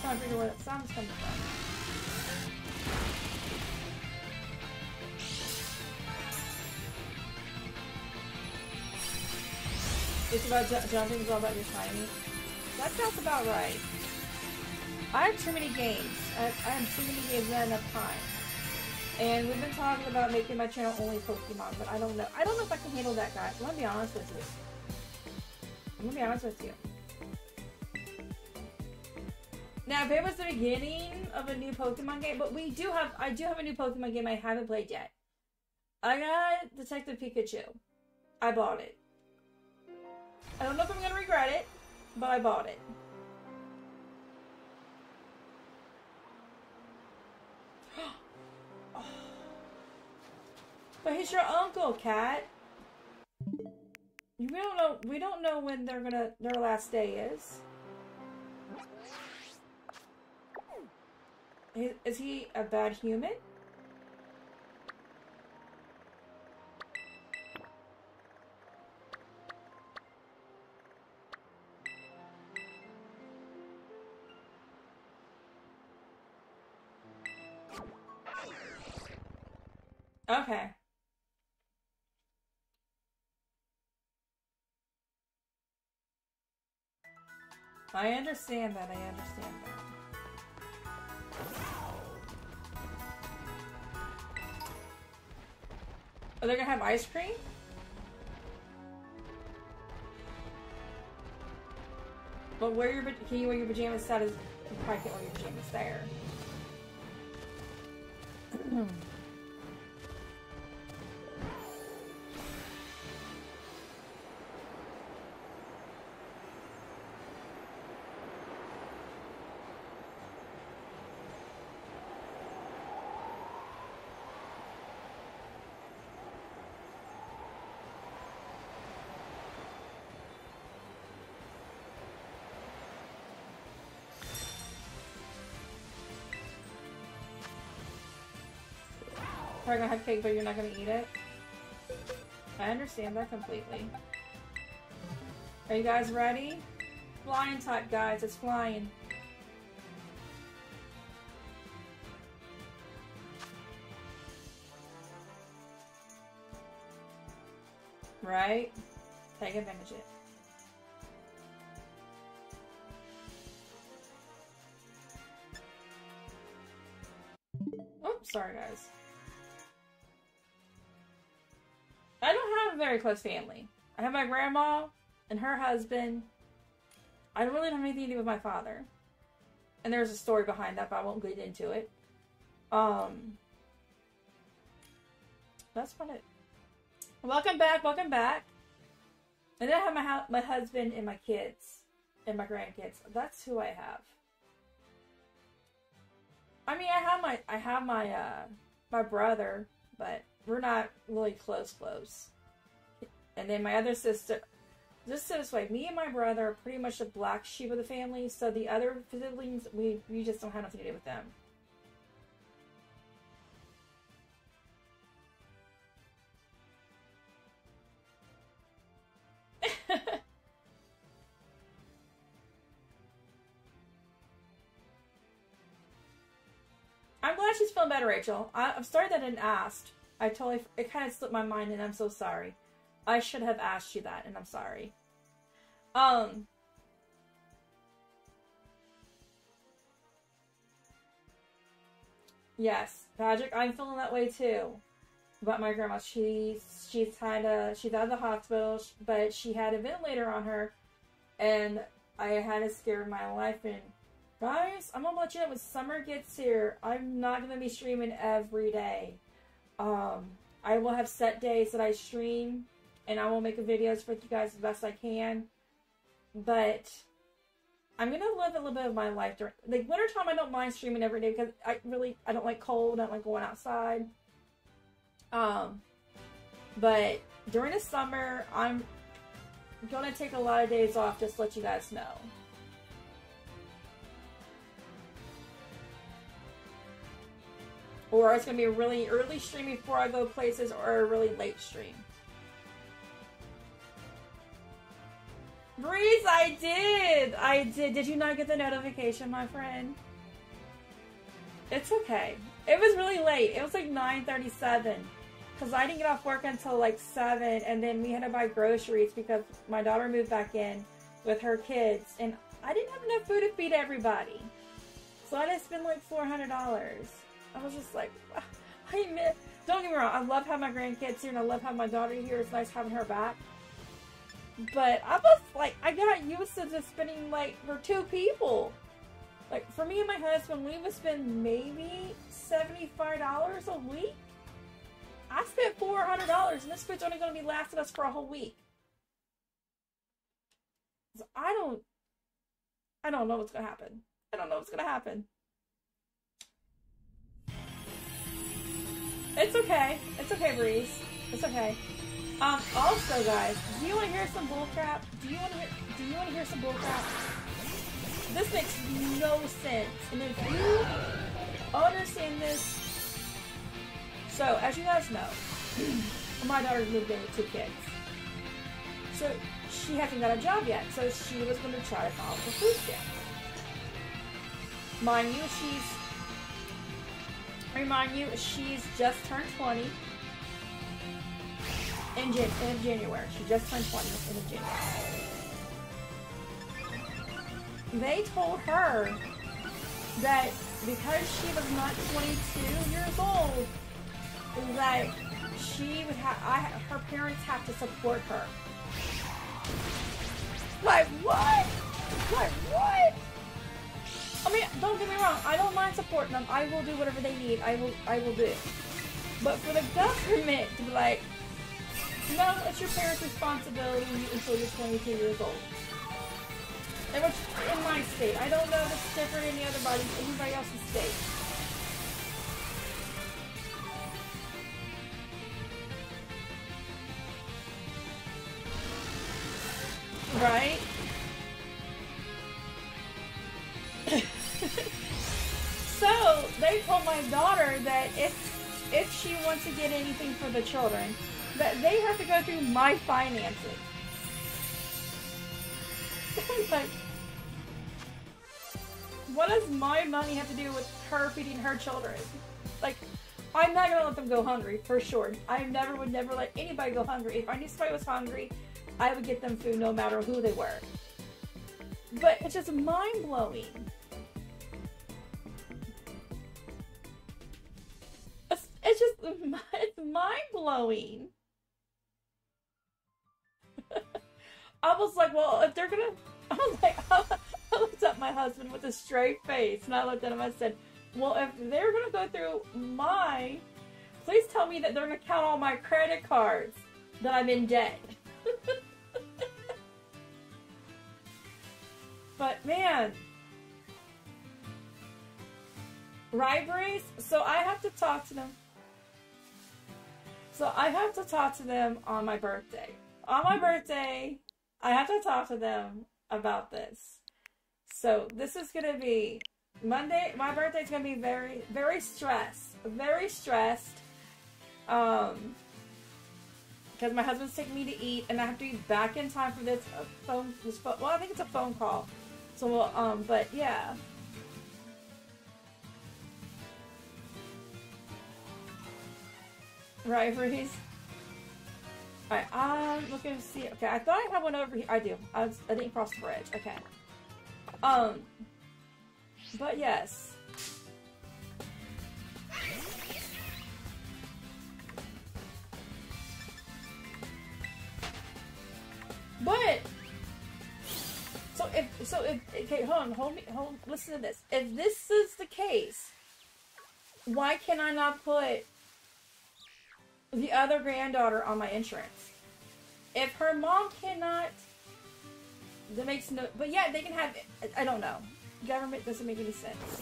trying to figure where that sound's coming from. It's about ju jumping, it's all about your timing. That sounds about right. I have too many games. I have, I have too many games and enough time. And we've been talking about making my channel only Pokemon, but I don't know. I don't know if I can handle that, guys. I'm gonna be honest with you. I'm gonna be honest with you. Now, if it was the beginning of a new Pokemon game, but we do have, I do have a new Pokemon game I haven't played yet. I got Detective Pikachu. I bought it. I don't know if I'm gonna regret it, but I bought it. Oh. But he's your uncle, Cat. We don't know. We don't know when they're gonna. Their last day is. Is he a bad human? Okay. I understand that, I understand that. Are they gonna have ice cream? But where your can you wear your pajamas that is you probably can't wear your pajamas there. probably gonna have cake, but you're not gonna eat it. I understand that completely. Are you guys ready? Flying type, guys, it's flying. Right? Take advantage of it. Oops, sorry guys. I don't have a very close family. I have my grandma and her husband. I really don't have anything to do with my father. And there's a story behind that, but I won't get into it. Um, that's about it. Welcome back, welcome back. And then I have my house, my husband and my kids and my grandkids. That's who I have. I mean, I have my I have my uh my brother, but we're not really close close. And then my other sister, just so this way, me and my brother are pretty much the black sheep of the family, so the other siblings, we, we just don't have nothing to do with them. I'm glad she's feeling better, Rachel. I, I'm sorry that I didn't ask. I totally, it kind of slipped my mind, and I'm so sorry. I should have asked you that, and I'm sorry. Um. Yes, Patrick, I'm feeling that way too. About my grandma, she's she's had a she's out of the hospital, but she had a ventilator on her, and I had a scare of my life. And guys, I'm gonna let you know when summer gets here, I'm not gonna be streaming every day. Um. I will have set days that I stream, and I will make videos for you guys the best I can. But I'm gonna live a little bit of my life during, like, wintertime. I don't mind streaming every day because I really I don't like cold. I don't like going outside. Um, but during the summer, I'm gonna take a lot of days off. Just to let you guys know. Or it's going to be a really early stream before I go places, or a really late stream. Breeze, I did! I did. Did you not get the notification, my friend? It's okay. It was really late. It was like nine thirty-seven. Because I didn't get off work until like seven, and then we had to buy groceries because my daughter moved back in with her kids, and I didn't have enough food to feed everybody. So I had to spend like four hundred dollars. I was just like, I miss. Don't get me wrong, I love having my grandkids here, and I love having my daughter here. It's nice having her back. But I was like, I got used to just spending, like, for two people. Like, for me and my husband, we would spend maybe seventy-five dollars a week. I spent four hundred dollars, and this food's only going to be lasting us for a whole week. So I don't, I don't know what's going to happen. I don't know what's going to happen. It's okay. It's okay, Breeze. It's okay. Um, also, guys, do you want to hear some bullcrap? Do you want to hear, do you want to hear some bullcrap? This makes no sense. And if you understand this... So, as you guys know, my daughter moved in with two kids. So, she hasn't got a job yet, so she was going to try to file for food stamps. Mind you, she's... Remind you, she's just turned twenty in, Jan in January. She just turned twenty in January. They told her that because she was not twenty-two years old, that she would have, I, her parents have to support her. Like what? Like what? I mean, don't get me wrong, I don't mind supporting them. I will do whatever they need. I will I will do it. But for the government to be like, no, it's your parents' responsibility until you're twenty-two years old. And which, in my state, I don't know if it's different in the other bodies, anybody else's state. Right? So, they told my daughter that it's if she wants to get anything for the children, that they have to go through my finances. Like, what does my money have to do with her feeding her children? Like, I'm not gonna let them go hungry, for sure. I never would never let anybody go hungry. If I knew somebody was hungry, I would get them food no matter who they were. But it's just mind-blowing. It's, it's just it's mind-blowing. I was like, well, if they're gonna... I was like, I looked at my husband with a straight face, and I looked at him and I said, well, if they're gonna go through my... Please tell me that they're gonna count all my credit cards, that I'm in debt. But man, rivalries. So I have to talk to them. So I have to talk to them on my birthday. On my birthday, I have to talk to them about this. So this is gonna be Monday. My birthday's gonna be very, very stressed, very stressed. Um, because my husband's taking me to eat, and I have to be back in time for this phone. This phone well, I think it's a phone call. So, we'll, um, but yeah. Rivalries. Alright, I'm looking to see. Okay, I thought I had one over here. I do. I, was, I didn't cross the bridge. Okay. Um. But yes. But so if so if okay, hold on, hold me, hold. Listen to this. If this is the case, why can I not put the other granddaughter on my insurance? If her mom cannot, that makes no. But yeah, they can have. I don't know. Government doesn't make any sense.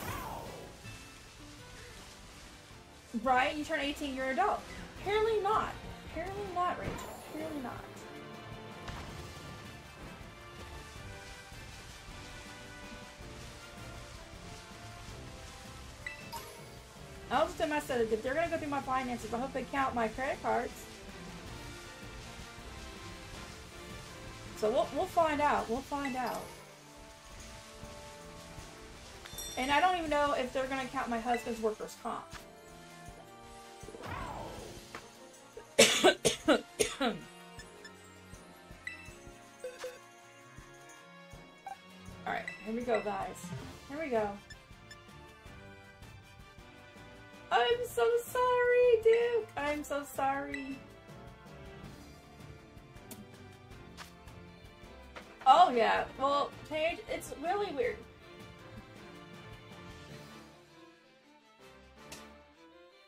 Brian, you turn eighteen, you're an adult. Apparently not. Apparently not, Rachel. Apparently not. I also told myself that if they're gonna go through my finances, I hope they count my credit cards. So we'll we'll find out. We'll find out. And I don't even know if they're gonna count my husband's workers' comp. All right, here we go, guys. Here we go. I'm so sorry, Duke. I'm so sorry. Oh yeah. Well, Paige, it's really weird.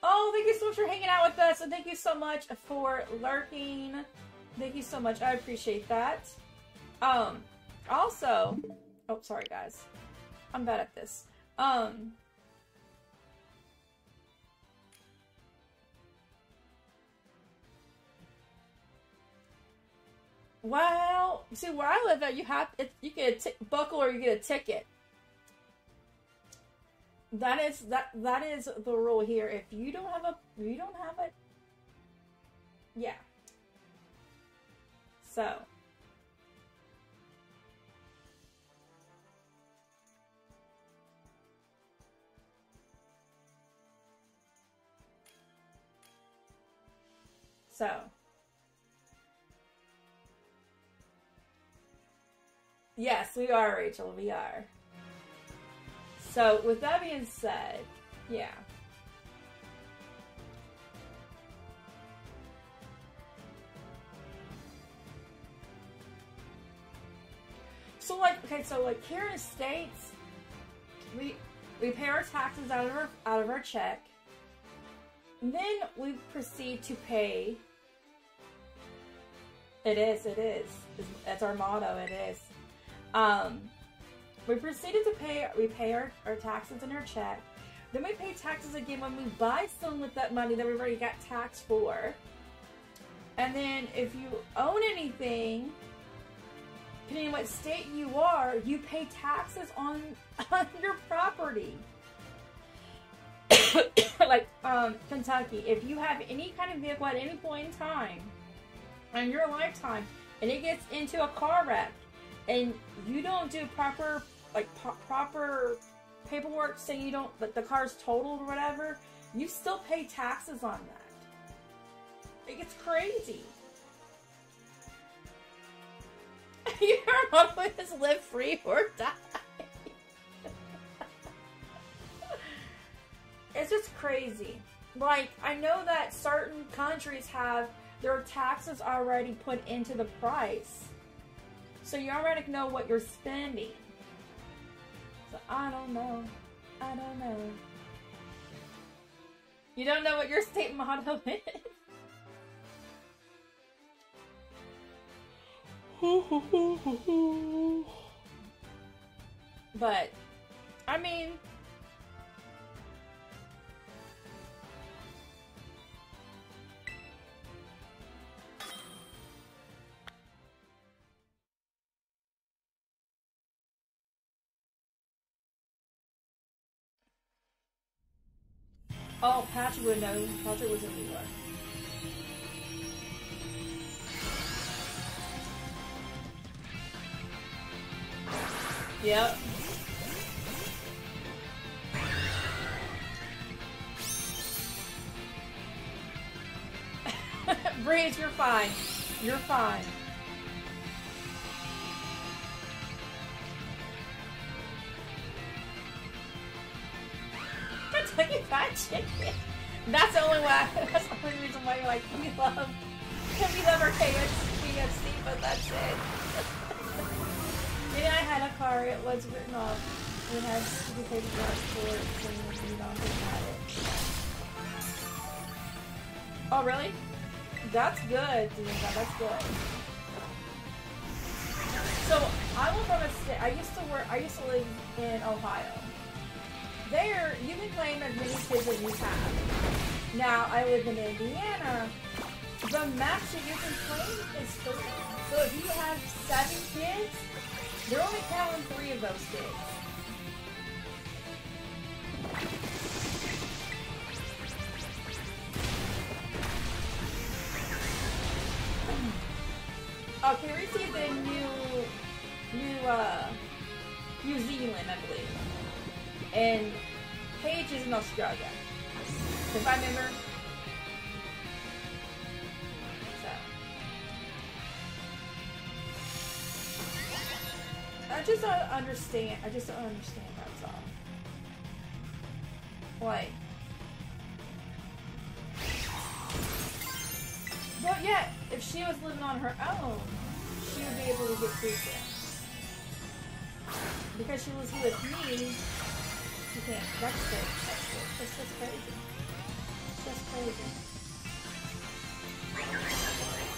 Oh, thank you so much for hanging out with us, and thank you so much for lurking. Thank you so much. I appreciate that. Um, also, oh, sorry guys. I'm bad at this. Um. Well, see where I live at, you have it, you get a t buckle or you get a ticket. That is that that is the rule here. If you don't have a you don't have a yeah. So So yes, we are, Rachel. We are. So, with that being said, yeah. So, like, okay, so like here in the States, we we pay our taxes out of our out of our check. And then we proceed to pay. It is. It is. That's our motto. It is. Um, we proceeded to pay, we pay our, our taxes and our check. Then we pay taxes again when we buy something with that money that we already got taxed for. And then if you own anything, depending on what state you are, you pay taxes on, on your property. like um, Kentucky, if you have any kind of vehicle at any point in time, in your lifetime, and it gets into a car wreck, and you don't do proper, like, po proper paperwork saying you don't, but the car's totaled or whatever, you still pay taxes on that. It gets crazy. Your motto is live free or die. It's just crazy. Like, I know that certain countries have their taxes already put into the price, so you already know what you're spending. So I don't know. I don't know. You don't know what your state motto is. But, I mean, oh, Patrick would know. Patrick was in New York. Yep. Breeze, you're fine. You're fine. Kentucky Fried Chicken. That's the only way. That's the only reason why you're like, we love, we love our K F C, but that's it. Maybe I had a car, it was written off. We had to pay the gas for it, so we don't have it. Oh, really? That's good, Dimitha. That's good. So, I live on a state. I used to work, I used to live in Ohio. There, you can claim as many kids as you have. Now, I live in Indiana. The max that you can claim is three. So, if you have seven kids, they're only counting three of those days. Oh, can we receive the new, new, uh, New Zealand, I believe. And Paige is in Australia, if I remember. I just don't understand. I just don't understand. That's all. Like, but yet, if she was living on her own, she would be able to get food stamps. Because she was with me, she can't. That's crazy. That's crazy. That's just crazy. It's just crazy.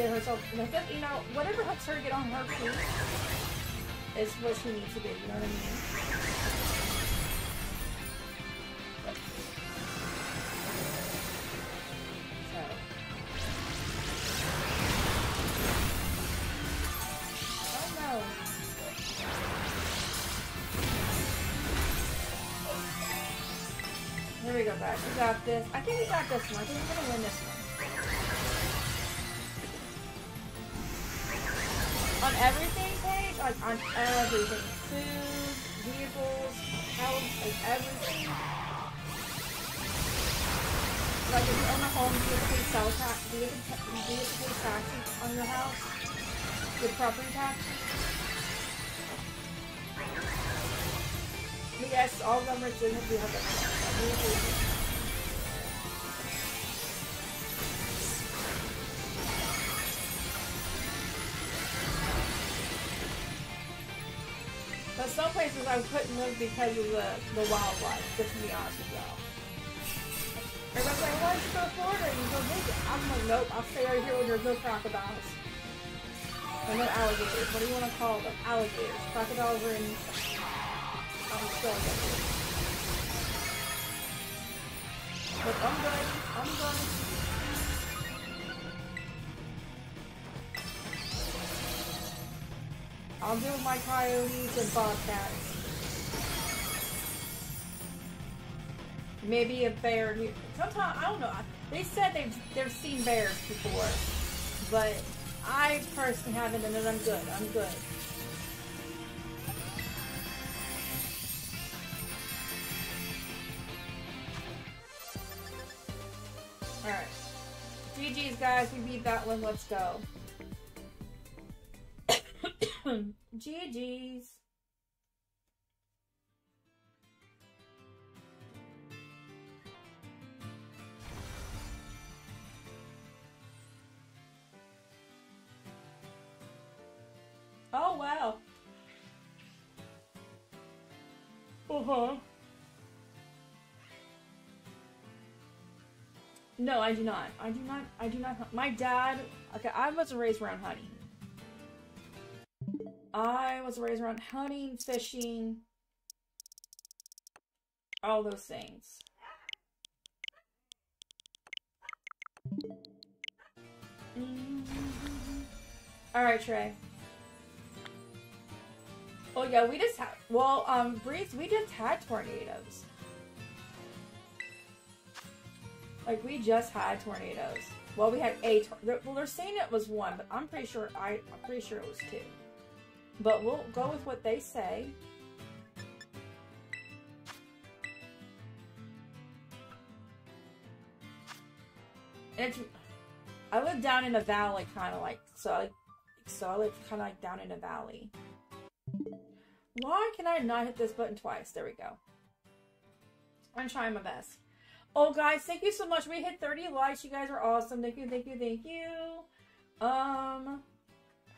Get herself. You know, whatever helps her get on her feet is what she needs to be, you know what I mean? So. Oh no. There we go, guys. We got this. I think we got this one. I think I'm gonna win this one. On everything, Paige, like on everything. Food, vehicles, house, like everything. Like if you own a home, you have to pay sell tax, you have to pay taxes on your house, your property taxes. But yes, all of them are doing it, we have that. But some places I couldn't live because of the, the wildlife, just to be honest with y'all. Everybody's like, why don't you go to Florida and you go visit? I'm like, nope, I'll stay right here with your good crocodiles. And no alligators, what do you want to call them? Alligators. Crocodiles are in... I'm still good. But I'm good. I'm good. I'll do my coyotes and bobcats. Maybe a bear. Sometimes, I don't know. They said they've, they've seen bears before. But I personally haven't, and then I'm good. I'm good. Alright. G G's, guys. We beat that one. Let's go. G G's. Oh, wow. Uh-huh. No, I do not. I do not. I do not. My dad... Okay, I wasn't raised around hunting. I was raised around hunting, fishing, all those things. Mm-hmm. All right, Trey. Oh yeah, we just had, well, um, Breeze, we just had tornadoes. Like, we just had tornadoes. Well, we had a, tor well, they're saying it was one, but I'm pretty sure, I, I'm pretty sure it was two. But we'll go with what they say. And it's, I live down in a valley, kind of like, so I, so I live kind of like down in a valley. Why can I not hit this button twice? There we go. I'm trying my best. Oh, guys, thank you so much. We hit thirty likes. You guys are awesome. Thank you, thank you, thank you. Um,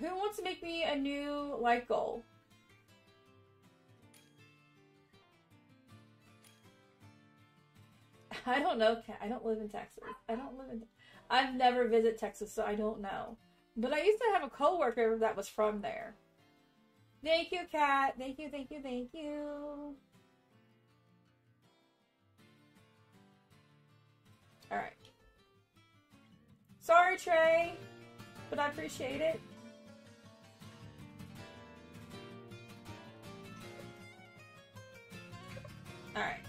who wants to make me a new like goal? I don't know. I don't live in Texas. I don't live in. I've never visited Texas, so I don't know. But I used to have a coworker that was from there. Thank you, Kat. Thank you, thank you, thank you. Alright. Sorry, Trey, but I appreciate it. Alright.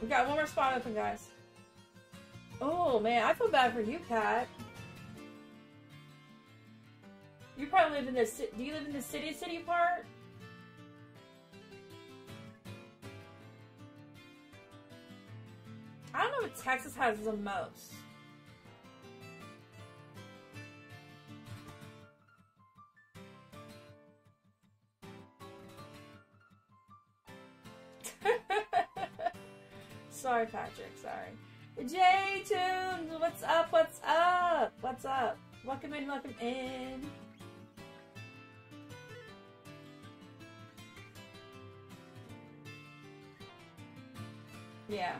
We got one more spot open, guys. Oh, man. I feel bad for you, Kat. You probably live in the city. Do you live in the city city part? I don't know what Texas has the most. Sorry, Patrick. Sorry. J two, what's up? What's up? What's up? Welcome in. Welcome in. Yeah.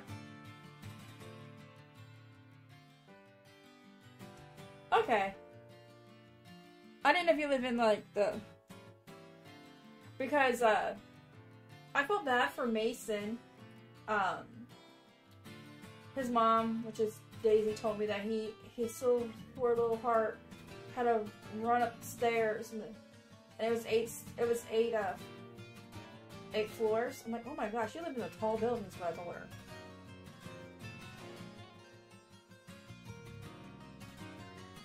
Okay. I didn't know if you live in, like, the... Because, uh... I felt bad for Mason. Um... His mom, which is Daisy, told me that he... His so poor little heart had to run upstairs. And, and it was eight... It was eight, uh... Eight floors. I'm like, oh my gosh, you live in a tall building, by the way.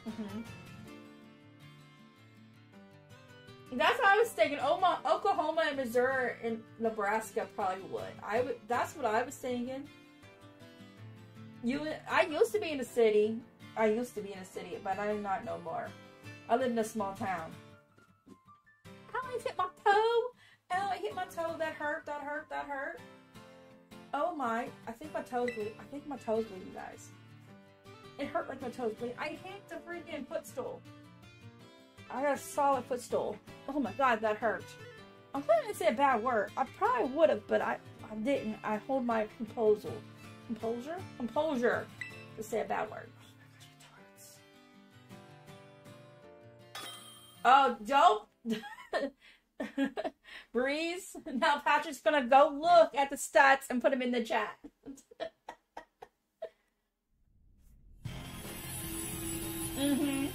Mm-hmm. That's what I was thinking. Oklahoma and Missouri and Nebraska probably would. I would. That's what I was thinking. You, I used to be in a city. I used to be in a city, but I'm not no more. I live in a small town. I always hit my toe. Oh, I hit my toe. That hurt. That hurt. That hurt. Oh my! I think my toes bleed. I think my toes bleed, you guys. It hurt like my toes bleed. I hit the freaking footstool. I got a solid footstool. Oh my god, that hurt. I'm glad I didn't say a bad word. I probably would have, but I, I didn't. I hold my composure, composure, composure to say a bad word. Oh my god, it hurts. Oh, dope. Breeze. Now Patrick's gonna go look at the stats and put them in the chat. Mm-hmm.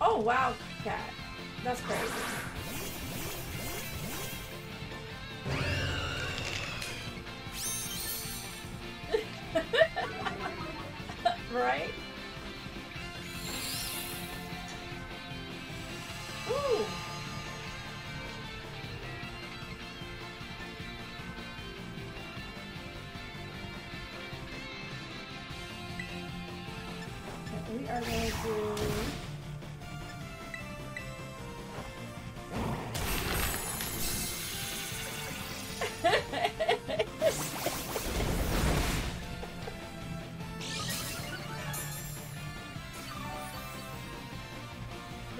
Oh wow, cat. That's crazy. Right? Ooh! We are going to do...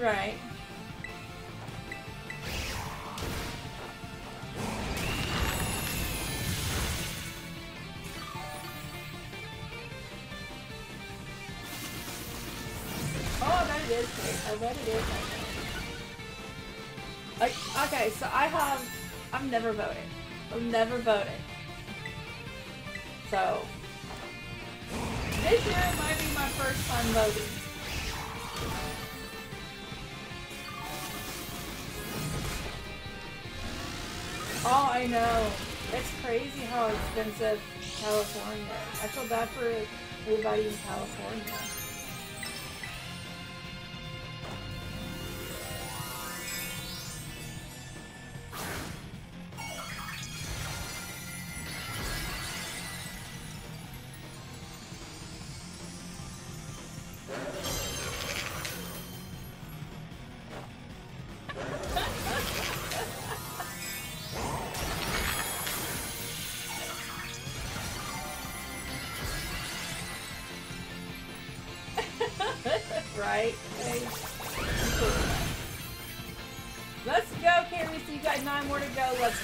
right. I bet it is. Like, okay, so I have, I'm never voted. I'm never voted. So, this year might be my first time voting. Oh, I know. It's crazy how expensive California is. I feel bad for everybody in California.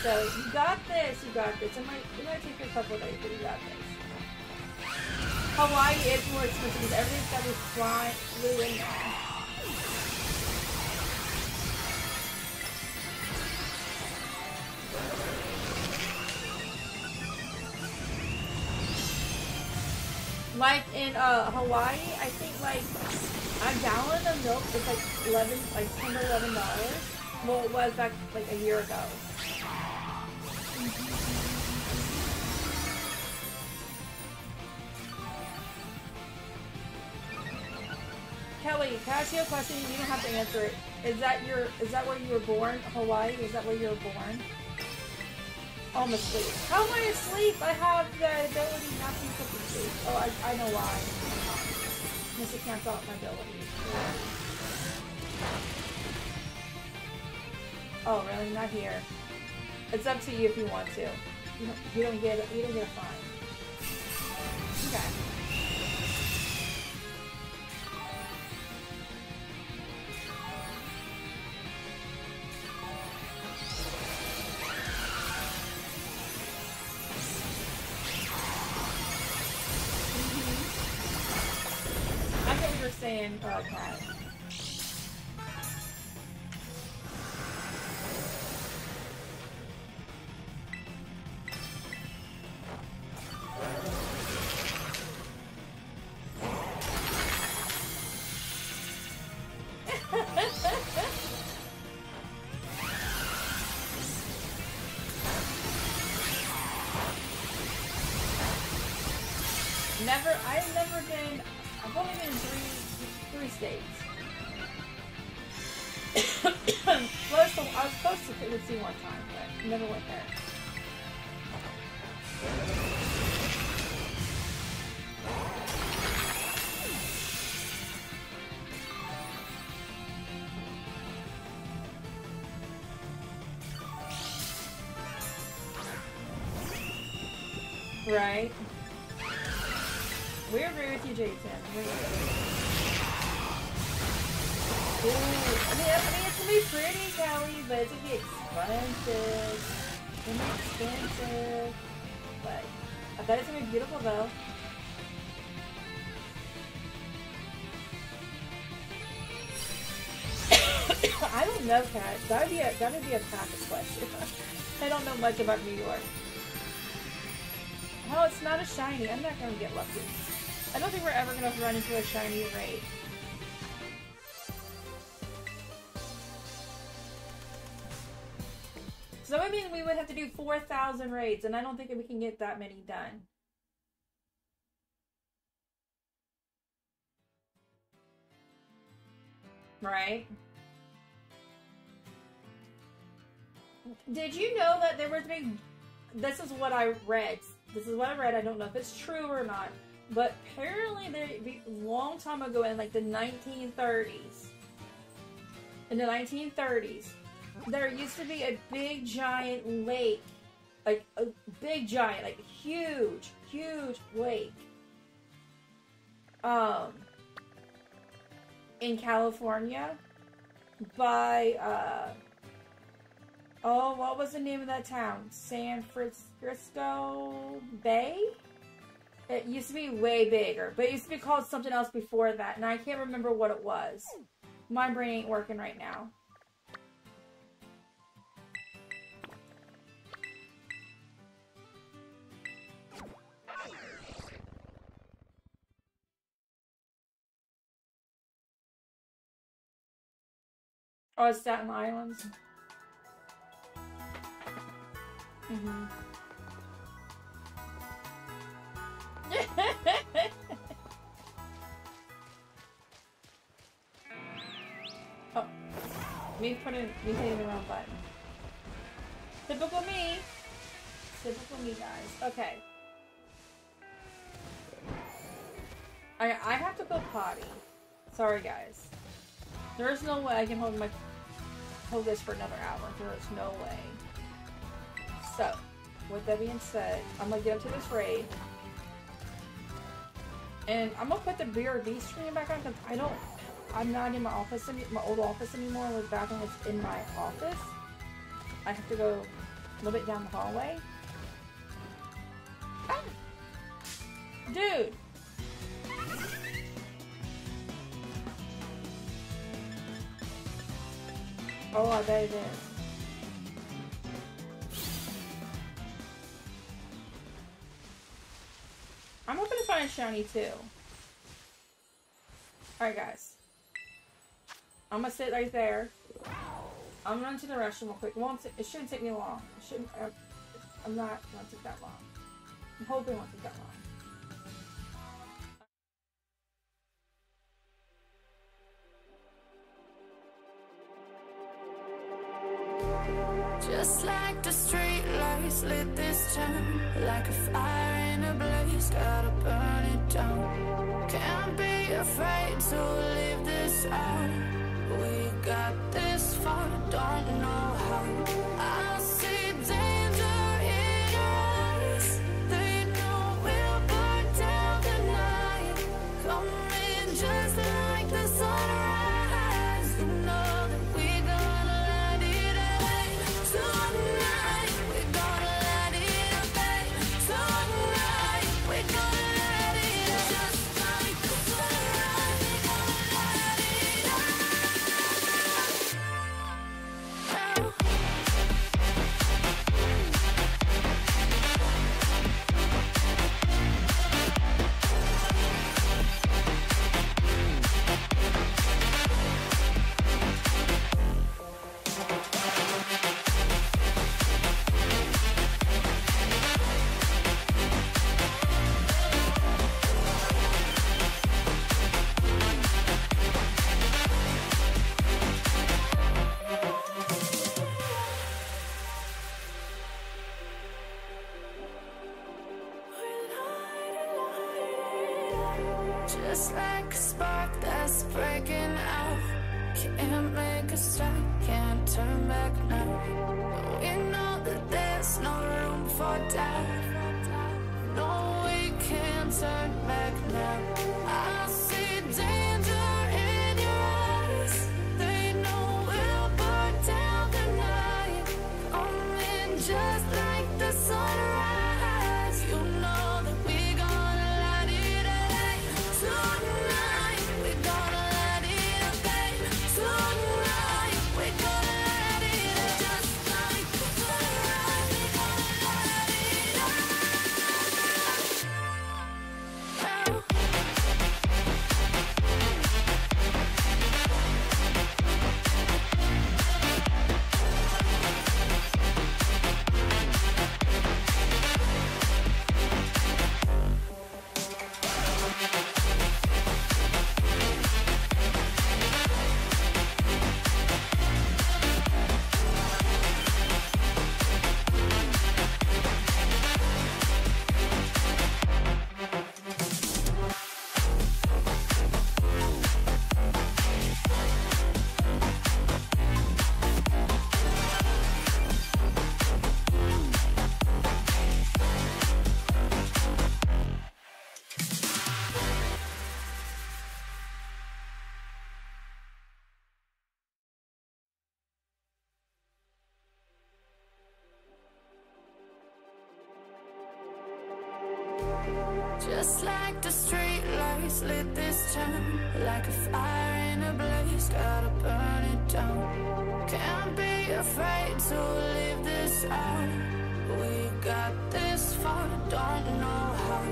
So you got this, you got this. It might, it might take a couple of days, but you got this. Hawaii is more expensive because everything's got to fly, flew in there. Like in uh, Hawaii, I think like a gallon of milk is like eleven, like ten to eleven dollars. Well, it was back like a year ago. Kelly, can I ask you a question? You don't have to answer it. Is that your? Is that where you were born? Hawaii? Is that where you were born? Oh, I'm asleep. How am I asleep? I have the ability not to put to sleep. Oh, I, I know why. Unless it cancels out my ability. Oh, really? Not here. It's up to you if you want to. You don't, you don't get. You don't get a fine. Okay. And oh, God. Never, I've never been, I've only been in three Three states. Close to, I was close to Tennessee one time, but never went there. Right. We agree with you, Jason. Ooh, I mean, I mean, it's gonna be pretty, Callie, but it's gonna be expensive. It's gonna be expensive. But I bet it's gonna be beautiful, though. I don't know, Kat. That'd be a, that'd be a practice question. I don't know much about New York. Oh, it's not a shiny. I'm not gonna get lucky. I don't think we're ever gonna run into a shiny raid. So that would mean we would have to do four thousand raids, and I don't think we can get that many done. right? Did you know that there was a big... This is what I read. This is what I read. I don't know if it's true or not. But apparently, they, a long time ago, in like the nineteen thirties, in the nineteen thirties, there used to be a big giant lake, like a big giant, like huge, huge lake, um, in California, by uh, oh, what was the name of that town? San Francisco Bay. It used to be way bigger, but it used to be called something else before that, and I can't remember what it was. My brain ain't working right now. Oh, it's Staten Island. Mm-hmm. Oh, me putting, me hitting the wrong button. Typical me. Typical me, guys. Okay. I I have to go potty. Sorry, guys. There is no way I can hold my hold this for another hour. There is no way. So, with that being said, I'm gonna get up to this raid. And I'm gonna put the B R B stream back on because I don't, I'm not in my office, my old office anymore. I was back when it's in my office. I have to go a little bit down the hallway. Ah! Dude! Oh, I bet it is. I'm hoping to find shiny too. Alright, guys. I'm gonna sit right there. I'm running to the restroom real quick. It, won't it shouldn't take me long. It shouldn't. Uh, I'm not gonna take that long. I'm hoping it won't take that long. Just like the street lights lit this town, like a fire in a blaze, gotta burn it down. Can't be afraid to leave this out. We got this far, don't know how. I see danger in us. They know we'll burn down the night. Come in just like the sunrise. You know that we're gonna let it out. Tonight we're gonna let it out. Tonight we're gonna let it out. Just like the sunrise, we're gonna let it out. Now. Just like a spark that's breaking out. Can't make a stop, can't turn back now. We know that there's no room for doubt. No, we can't turn back now. I see danger in your eyes. They know we'll burn down the night. Come in just like the sunrise. You know that we're gonna light it up. Tonight we're gonna light it up, babe. Tonight we're gonna light it up. Just like the sunrise, we're gonna light it up. always lit this town like a fire in a blaze, gotta burn it down. Can't be afraid to leave this out. We got this far, don't know how.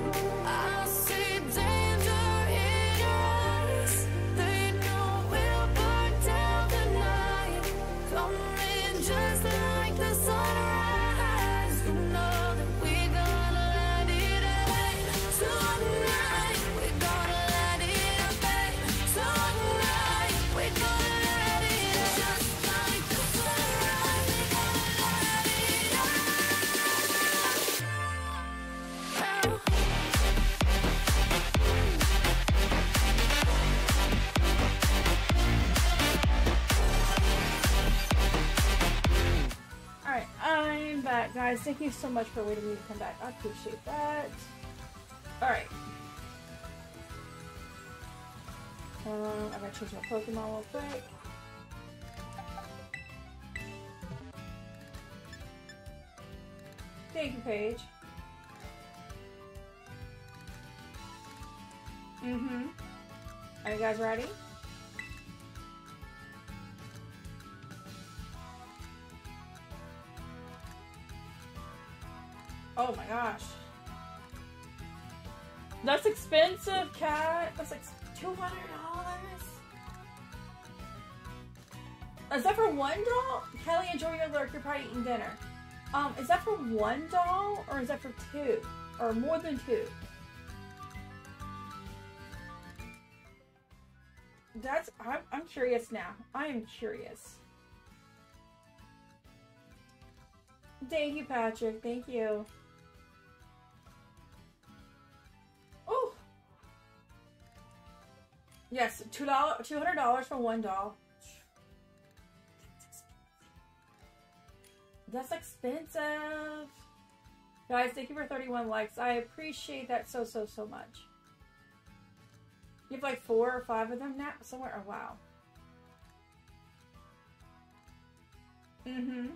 I see danger in us. They know we'll burn down the night. Come in just like the sunrise. You know that we're gonna let it out tonight. We're gonna let it out tonight. We're gonna let it out just like the sunrise. We're gonna let it out. Now. Alright, I'm back, guys. Thank you so much for waiting me to come back. I appreciate that. Alright. Um, I'm gonna change my Pokemon real quick. Thank you, Paige. Mm-hmm. Are you guys ready? Oh my gosh. That's expensive, Cat. That's like two hundred dollars. Is that for one doll? Kelly, enjoy your lurk. You're probably eating dinner. Um, is that for one doll or is that for two? Or more than two? That's, I'm, I'm curious now. I am curious. Thank you, Patrick. Thank you. Oh! Yes, two hundred dollars for one doll. That's expensive. Guys, thank you for thirty-one likes. I appreciate that so, so, so much. You have like four or five of them now? Somewhere? Oh, wow. Mm-hmm.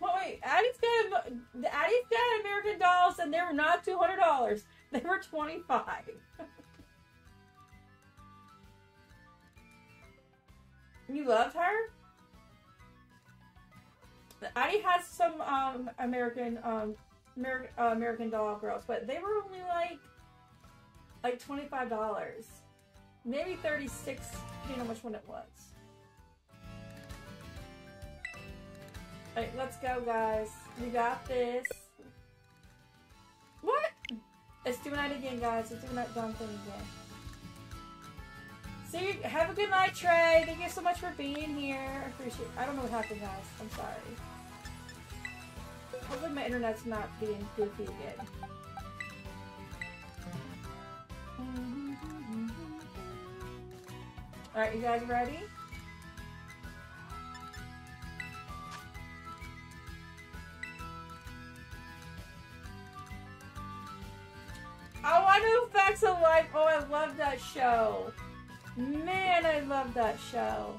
Well, wait, Addie's got, Addie's got American dolls, and they were not two hundred dollars. They were twenty-five dollars. You loved her? Addie has some um, American um, Ameri uh, American doll girls, but they were only like like twenty-five dollars, maybe thirty-six dollars, depending on which one it was. All right, let's go, guys. We got this. What? It's doing that again, guys. It's doing that dumb thing again. See, you, have a good night, Trey. Thank you so much for being here. I appreciate. I don't know what happened, guys. I'm sorry. Hopefully, my internet's not being goofy again. All right, you guys ready? Oh, I know Facts of Life. Oh, I love that show. Man, I love that show.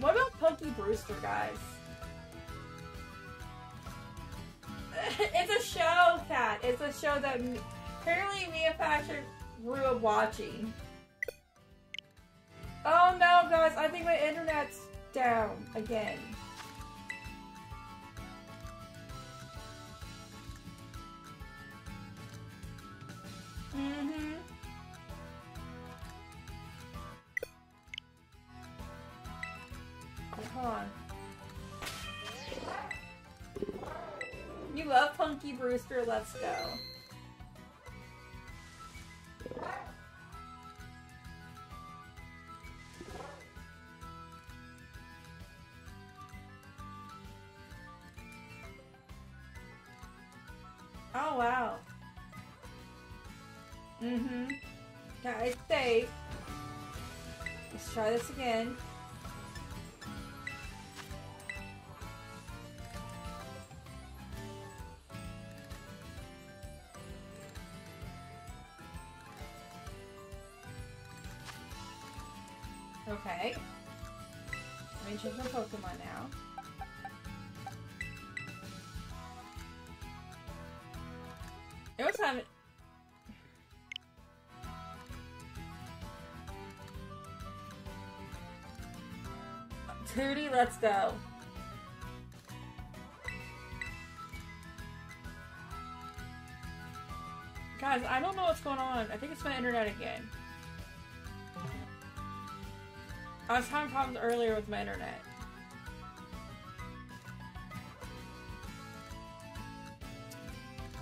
What about Punky Brewster, guys? It's a show, Kat. It's a show that apparently me and Patrick grew up watching. Oh no, guys. I think my internet's down again. Mm-hmm. Hold on. You love Punky Brewster, let's go. Oh wow. Mm-hmm. That is safe. Let's try this again. image of the Pokemon now. It was having... Tootie, let's go. Guys, I don't know what's going on. I think it's my internet again. I was having problems earlier with my internet.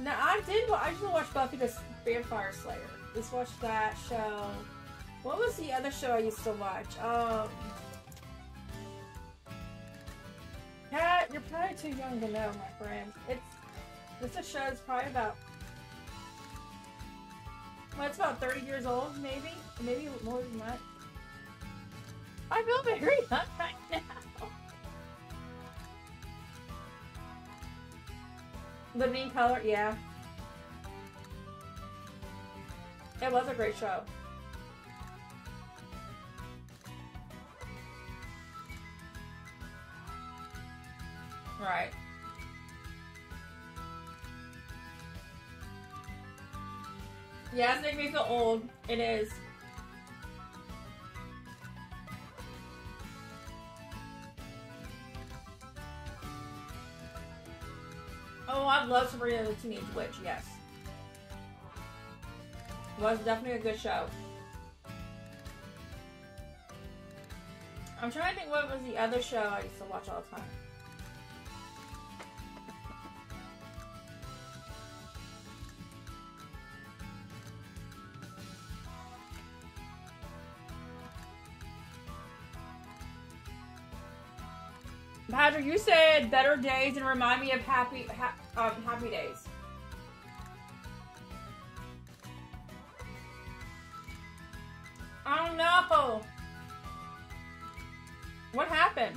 Now, I did I just watched Buffy the Vampire Slayer. Just watched that show. What was the other show I used to watch? Um... Pat, you're probably too young to know, my friend. It's this is a show that's probably about well, it's about thirty years old, maybe, maybe more than that. I feel very young right now. Living Color, yeah. It was a great show. Right. Yeah, it's making me feel old. It is. Oh, I love Sabrina the Teenage Witch, yes. It was definitely a good show. I'm trying to think what was the other show I used to watch all the time. Patrick, you said better days and remind me of happy ha um, happy days. Oh no! What happened?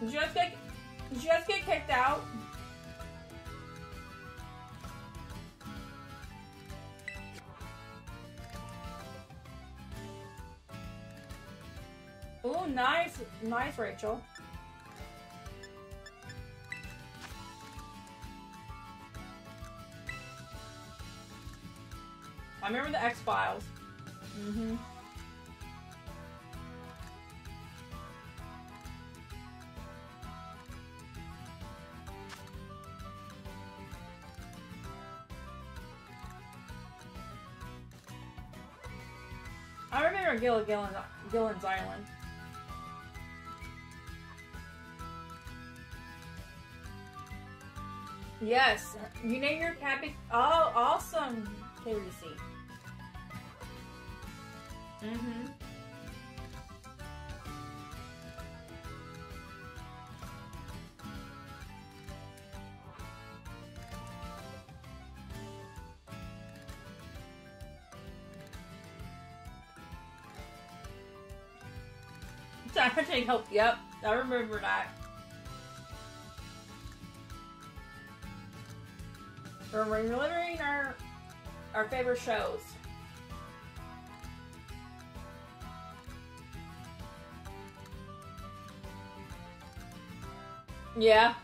Did you guys get, did you guys get kicked out? Oh, nice, nice, Rachel. I remember the X-Files. Mm-hmm. I remember Gilligan's Gilligan's, Gilligan's Island. Yes, you name your happy. Oh, awesome, K R C. Mm-hmm. Time to take help. Yep, I remember that. We're reliving our, our favorite shows. Yeah.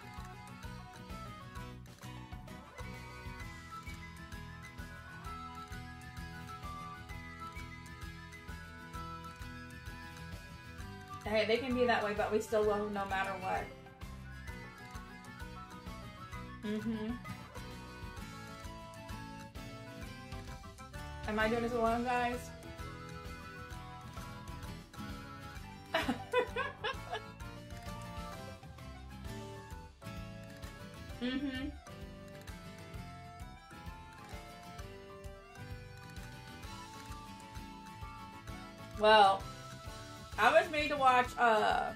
Hey, they can be that way, but we still love them no matter what. Mm-hmm. Am I doing this alone, guys? Mm-hmm. Well, I was made to watch uh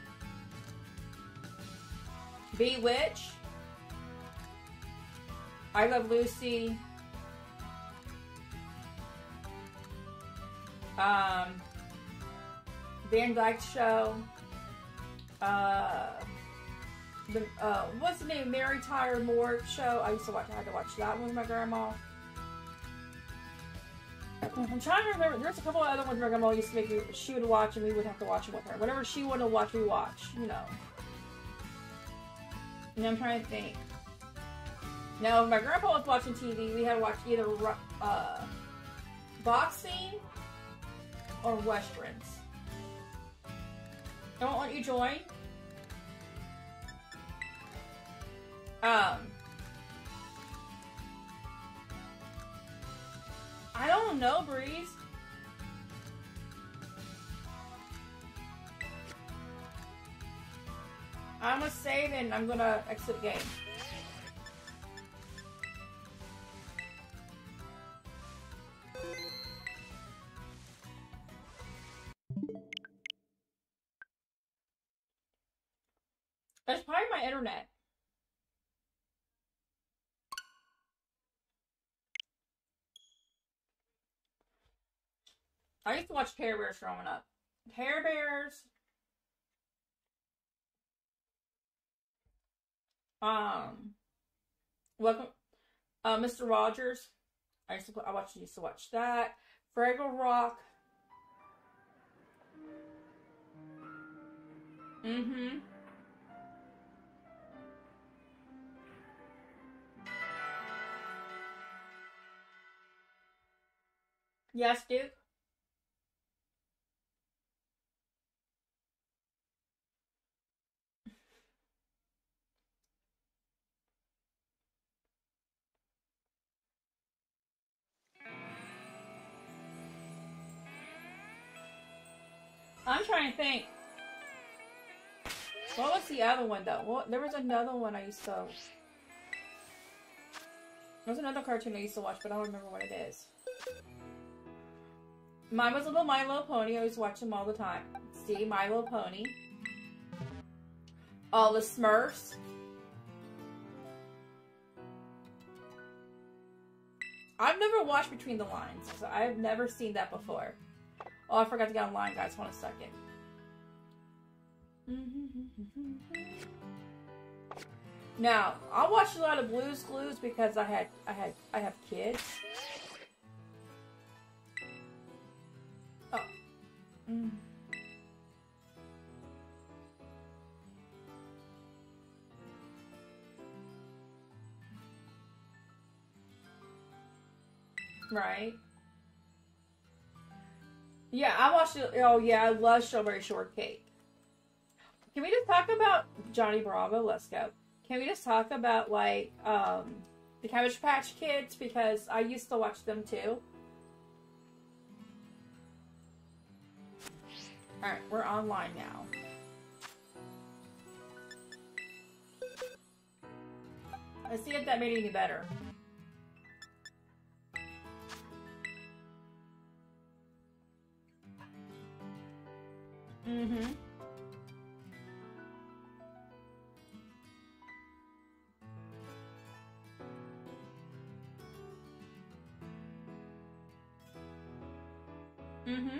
Bewitch, I Love Lucy. Um, Van Dyke's show, uh, the uh, what's the name? Mary Tyler Moore show. I used to watch. I had to watch that one with my grandma. I'm trying to remember. There's a couple of other ones my grandma used to make me. She would watch, and we would have to watch them with her. Whatever she wanted to watch, we watch. You know. And I'm trying to think. Now, if my grandpa was watching T V, we had to watch either uh, boxing or westerns. I won't let you join. Um, I don't know, Breeze. I'm gonna save and I'm gonna exit the game. That's probably my internet. I used to watch Care Bears growing up. Care Bears. Um, welcome, uh, Mister Rogers. I used to I watched used to watch that. Fraggle Rock. Mm-hmm. Yes, Duke. I'm trying to think. What was the other one though? Well, there was another one I used to. There was another cartoon I used to watch, but I don't remember what it is. Mine was a little My Little Pony. I always watch them all the time. See, My Little Pony. All the Smurfs. I've never watched Between the Lines, so I've never seen that before. Oh, I forgot to get online, guys. Hold on a second. Now, I watched a lot of Blue's Clues because I had, I had, I have kids. Oh. Mm. Right. Yeah, I watched it. Oh, yeah, I love Strawberry Shortcake. Can we just talk about Johnny Bravo? Let's go. Can we just talk about, like, um, the Cabbage Patch Kids? Because I used to watch them, too. Alright, we're online now. Let's see if that made it any better. Mm-hmm. Mm-hmm.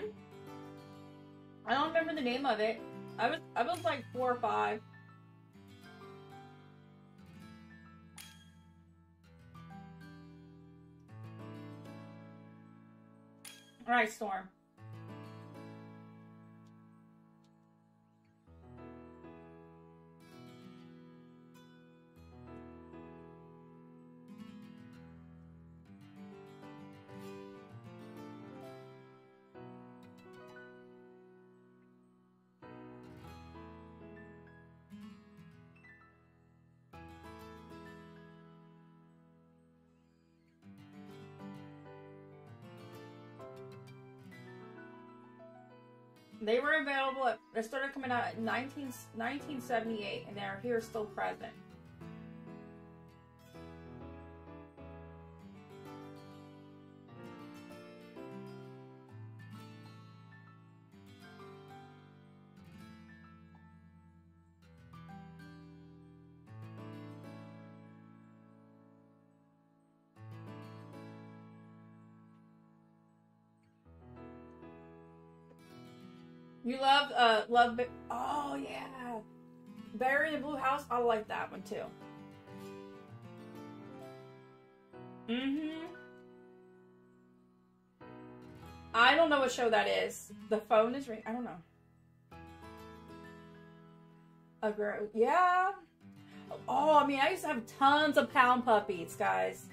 I don't remember the name of it. I was I was like four or five. Alright, Storm. They were available at, they started coming out in nineteen seventy-eight, and they're here still present. You love, uh, love, oh yeah. Barry in the Blue House, I like that one too. Mm-hmm. I don't know what show that is. The phone is ringing. I don't know. A girl. Yeah. Oh, I mean, I used to have tons of Pound Puppies, guys.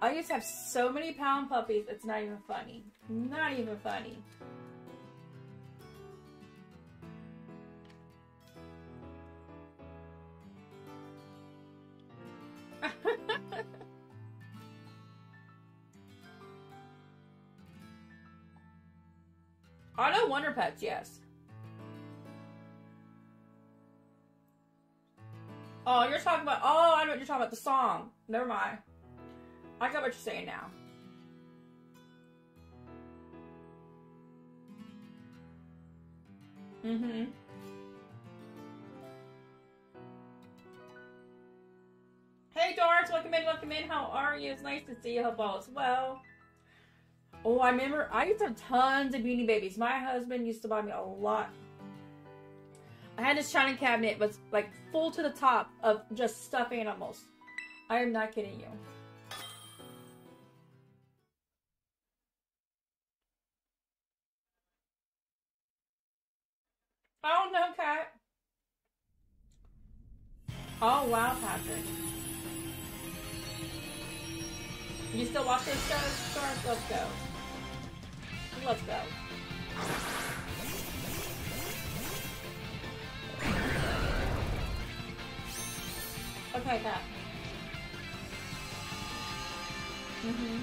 I used to have so many Pound Puppies, it's not even funny. Not even funny. I know Wonder Pets, yes. Oh, you're talking about, oh, I know what you're talking about, the song. Never mind. I got what you're saying now. Mm-hmm. Hey, Darks, welcome in, welcome in. How are you? It's nice to see you. Hope all is well. Oh, I remember I used to have tons of Beanie Babies. My husband used to buy me a lot. I had this china cabinet, it was like full to the top of just stuffed animals. I am not kidding you. Oh no, Cat. Oh wow, Patrick. You still watch those shows? Sure, let's go. Let's go. Okay, Cat. Mm-hmm.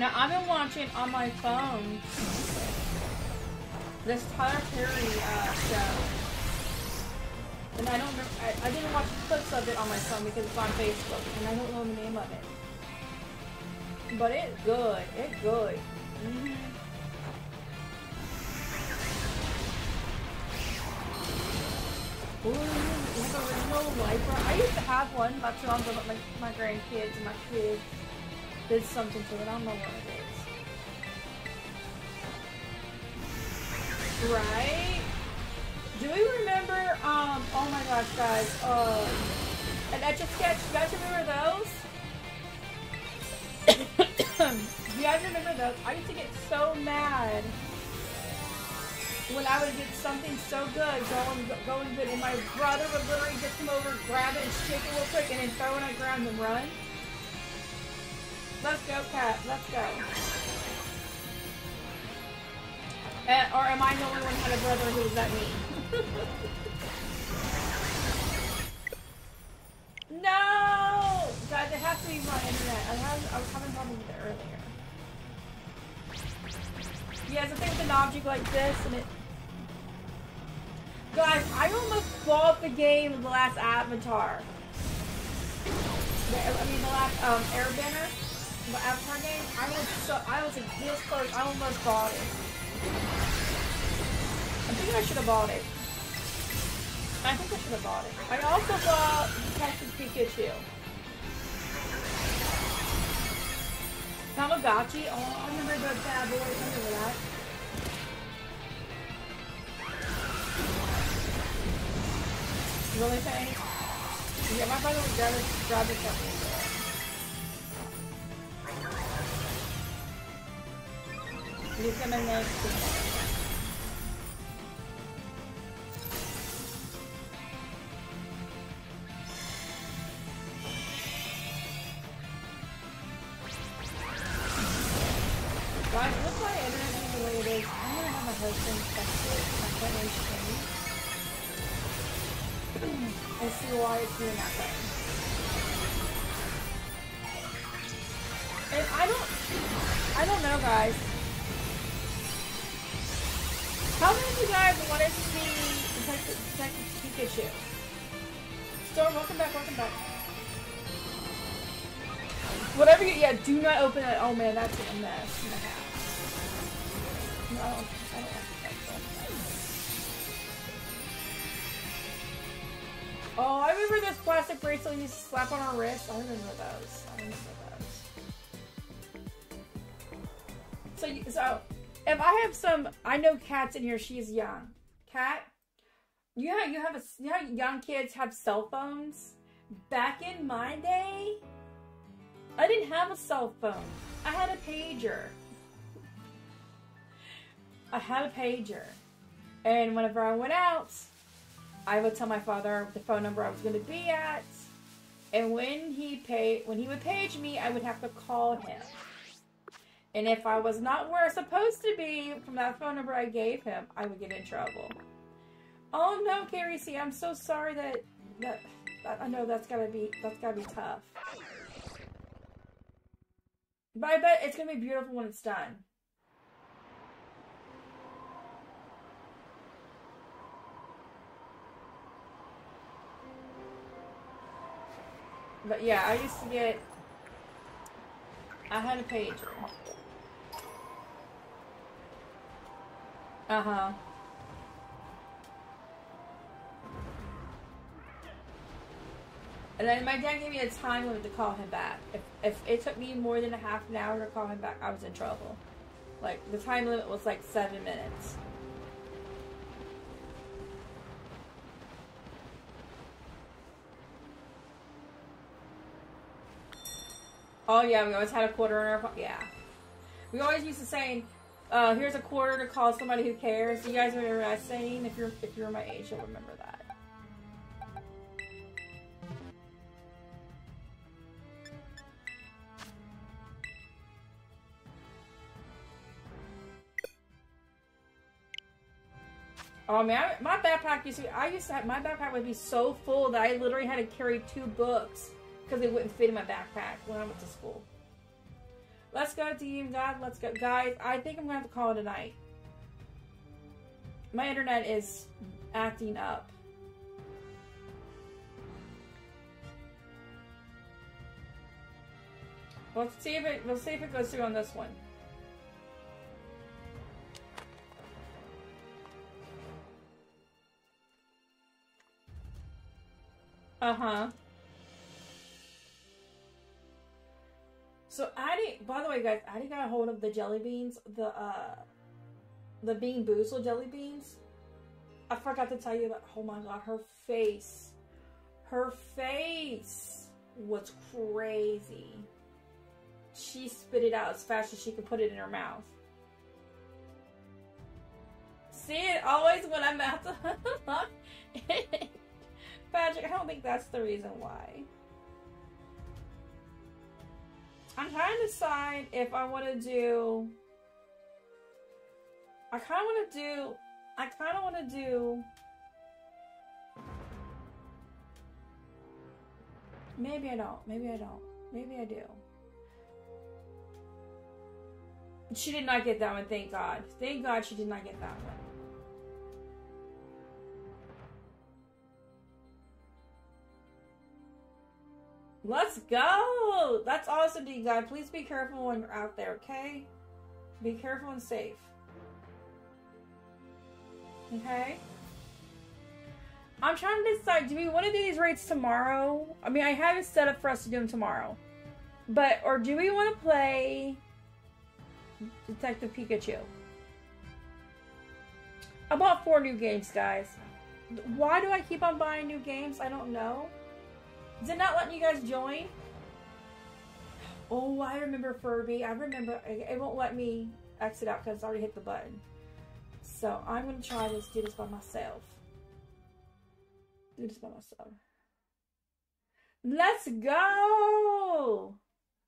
Now, I've been watching on my phone this Tyler Perry uh, show, and I don't remember, I, I didn't watch clips of it on my phone because it's on Facebook, and I don't know the name of it. But it's good, it's good. Mm-hmm. Ooh, like original wiper. I used to have one not too long ago, but my, my grandkids and my kids did something to it. I don't know what it is. Right? Do we remember, um, oh my gosh, guys, um, an Etch-a-Sketch? You guys remember those? You guys remember those? I used to get so mad when I would get something so good going, going good, and my brother would literally just come over, grab it, and shake it real quick, and then throw it on the ground and run. Let's go, Cat. Let's go. And, or am I the only one who had a brother who was that mean? No! Guys, it has to be my internet. I, have, I was having problems with it earlier. Yeah, it's a thing with an object like this, and it... Guys, I almost bought the game with the last Avatar. The, I mean, the last um, Airbender. The Avatar game, I was so I was like this close. I almost bought it. I think I should have bought it. I think I should have bought it. I also bought Detective Pikachu. Tamagotchi. Oh, I remember the bad boy. I remember that. Really funny. Yeah, my brother would grab it, grab it up me. He's gonna make guys, look why everything the way it is. I'm gonna have a husband that's it, and see why it's doing that way. And I don't I don't know, guys. How many of you guys wanted to see Detective, Detective Pikachu? Storm, welcome back, welcome back. Whatever you, yeah, do not open it. Oh man, that's a mess. No, I don't, I don't like that. Oh, I remember remember this plastic bracelet you slap on our wrist. I remember those. I remember those. So, you, so if I have some, I know Cat's in here. She's young. Cat, you know how you have a, you know how young kids have cell phones. Back in my day, I didn't have a cell phone. I had a pager. I had a pager, and whenever I went out, I would tell my father the phone number I was going to be at, and when he pay when he would page me, I would have to call him. And if I was not where I was supposed to be from that phone number I gave him, I would get in trouble. Oh no, K R C, I'm so sorry that that, that I know that's gotta be that's gotta be tough. But I bet it's gonna be beautiful when it's done. But yeah, I used to get, I had a pager. Uh-huh. And then my dad gave me a time limit to call him back. If, if it took me more than a half an hour to call him back, I was in trouble. Like, the time limit was like seven minutes. Oh yeah, we always had a quarter in our pocket. Yeah. We always used to say, uh, here's a quarter to call somebody who cares. You guys remember that saying? If you're, if you're my age, you'll remember that. Oh man, I, my backpack used to, I used to have, my backpack would be so full that I literally had to carry two books. Because they wouldn't fit in my backpack when I went to school. Let's go, team. God, let's go. Guys, I think I'm going to have to call it a night. My internet is acting up. Let's see if it, we'll see if it goes through on this one. Uh-huh. So Addie, by the way guys, Addie got a hold of the jelly beans, the uh, the Bean Boozled jelly beans. I forgot to tell you about, oh my god, her face. Her face was crazy. She spit it out as fast as she could put it in her mouth. See it always when I'm out to Patrick, I don't think that's the reason why. I'm trying to decide if I want to do, I kind of want to do, I kind of want to do, maybe I don't, maybe I don't, maybe I do. She did not get that one, thank God. Thank God she did not get that one. Let's go! That's awesome, D guy. Please be careful when you're out there, okay? Be careful and safe. Okay? I'm trying to decide, do we want to do these raids tomorrow? I mean, I have it set up for us to do them tomorrow. But, or do we want to play Detective Pikachu? I bought four new games, guys. Why do I keep on buying new games? I don't know. Is it not letting you guys join? Oh, I remember Furby. I remember. It won't let me exit out because I already hit the button. So I'm going to try this. Do this by myself. Do this by myself. Let's go.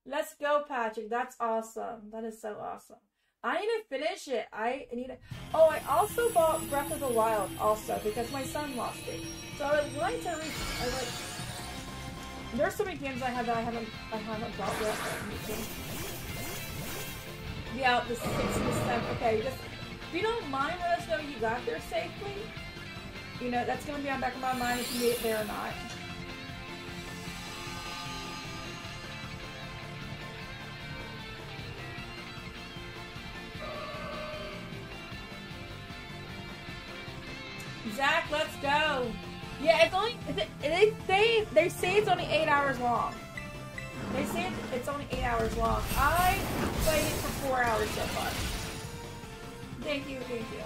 Let's go, Patrick. That's awesome. That is so awesome. I need to finish it. I need to. Oh, I also bought Breath of the Wild also because my son lost it. So I would like to reach. I would like There's so many games I have that I haven't I haven't bought yet. Yeah, the sixty stuff. Okay, just if you don't mind, let us know you got there safely. You know that's gonna be on the back of my mind if you made it there or not. Zach, let's go. Yeah, it's only they they they say it's only eight hours long. They say it's only eight hours long. I played it for four hours so far. Thank you, thank you.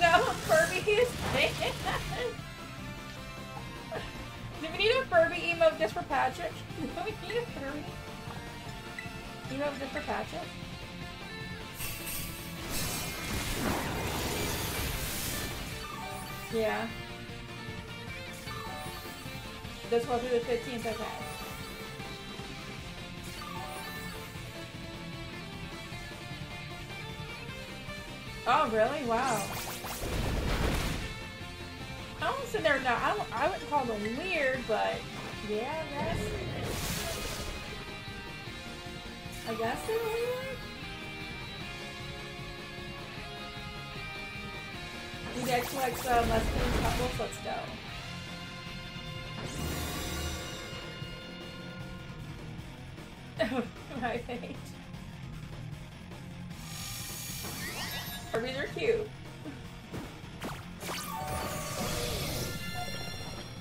No, Furby is dead. Do we need a Furby emote just for Patrick? Do we need a Furby emote just for Patrick? Yeah. This will be the fifteenth, okay. Oh, really? Wow. I don't sit there now. I, I wouldn't call them weird, but yeah, I guess. I guess they're weird. You guys collect some less than couples? Let's go. Oh, my page. Furbies are cute.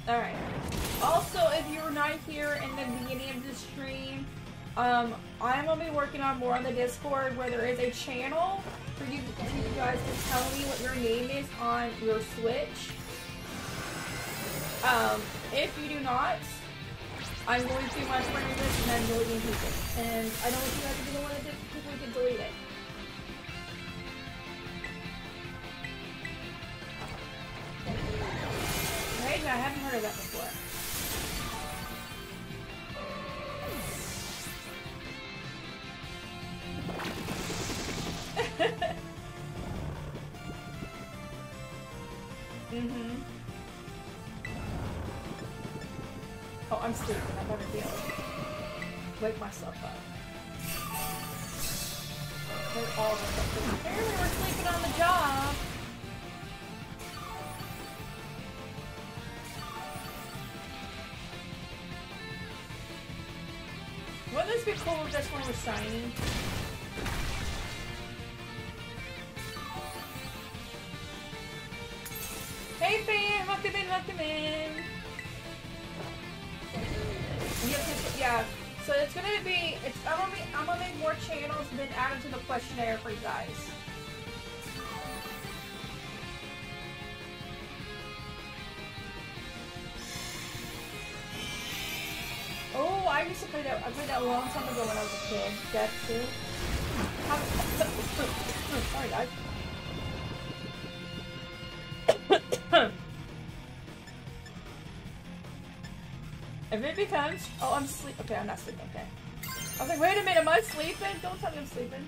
Alright. Also, if you were not here in the beginning of the stream, um, I'm going to be working on more on the Discord where there is a channel for you, for you guys to tell me what your name is on your Switch. Um, if you do not, I'm going to my friend list and I'm deleting people. And I don't want you guys to be the one that people can delete it. Right? No, I haven't heard of that before. Mm-hmm. Oh, I'm sleeping. I better be able to wake myself up. We're all sleeping. Apparently we're sleeping on the job. Wouldn't this be cool if this one was shiny? Hey fan, welcome in, welcome in! Yeah, so it's gonna be, it's, I'm, gonna be I'm gonna make more channels and then add them to the questionnaire for you guys. Oh, I used to play that, I played that a long time ago when I was a kid. Death too. Oh, sorry guys. If it becomes, oh, I'm sleep. Okay, I'm not sleeping. Okay, I was like, wait a minute, am I sleeping? Don't tell me I'm sleeping.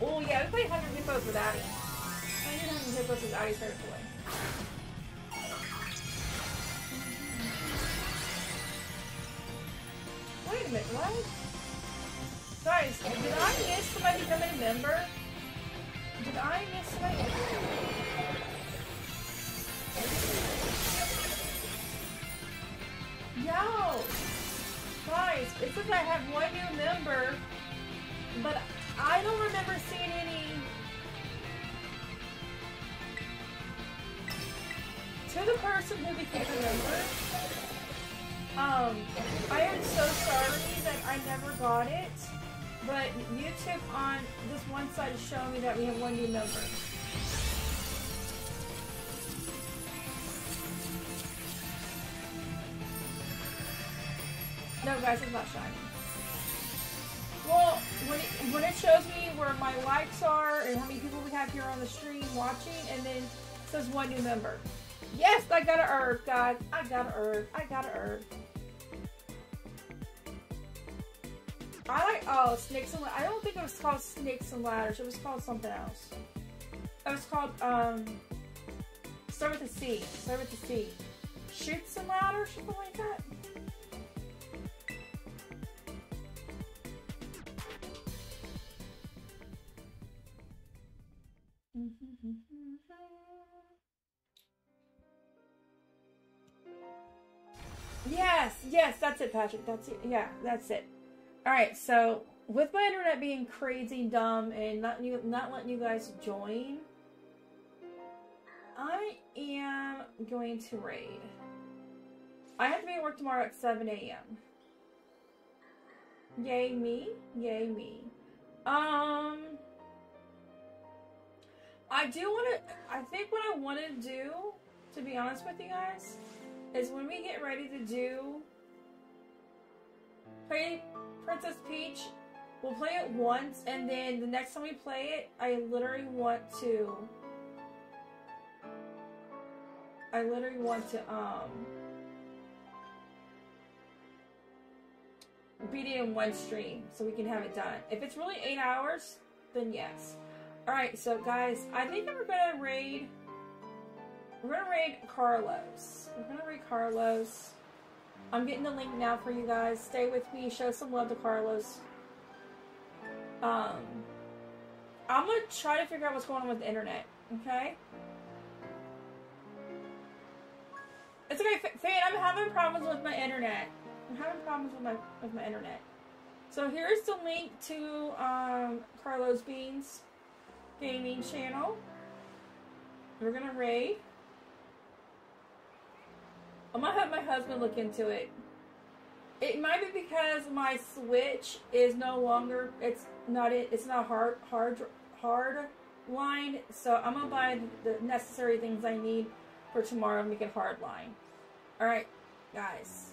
Oh yeah, we played one hundred Hippos with Addie. I did one hundred Hippos with Addie's favorite boy. Wait a minute, what? Guys, did I miss somebody becoming a member? Did I miss somebody? Yo! Guys, it's like I have one new member, but I don't remember seeing any... To the person who became a member, um, I am so sorry that I never got it, but YouTube on this one side is showing me that we have one new member. No guys, it's not shiny. Well, when it, when it shows me where my likes are and how many people we have here on the stream watching, and then it says one new member. Yes, I got an herb, guys. I got an herb. I got an herb. I like, oh, Snakes and Ladders. I don't think it was called Snakes and Ladders. It was called something else. It was called, um, start with a C. Start with a C. Shoots and Ladders, something like that. Yes, yes, that's it, Patrick. That's it. Yeah, that's it. All right. So with my internet being crazy dumb and not you, not letting you guys join, I am going to raid. I have to be at work tomorrow at seven A M Yay me, yay me. Um, I do want to, I think what I want to do, to be honest with you guys, is when we get ready to do play Princess Peach, we'll play it once, and then the next time we play it, I literally want to, I literally want to, um, beat it in one stream so we can have it done. If it's really eight hours, then yes. Alright, so guys, I think that we're gonna raid we're gonna raid Carlos. We're gonna raid Carlos. I'm getting the link now for you guys. Stay with me, show some love to Carlos. Um I'm gonna try to figure out what's going on with the internet, okay? It's okay, Fan, I'm having problems with my internet. I'm having problems with my with my internet. So here's the link to um, Carlos Bean's gaming channel. We're gonna raid. I'm gonna have my husband look into it. It might be because my Switch is no longer it's not it it's not hard hard hard line. So I'm gonna buy the necessary things I need for tomorrow and make it hard line. All right, guys.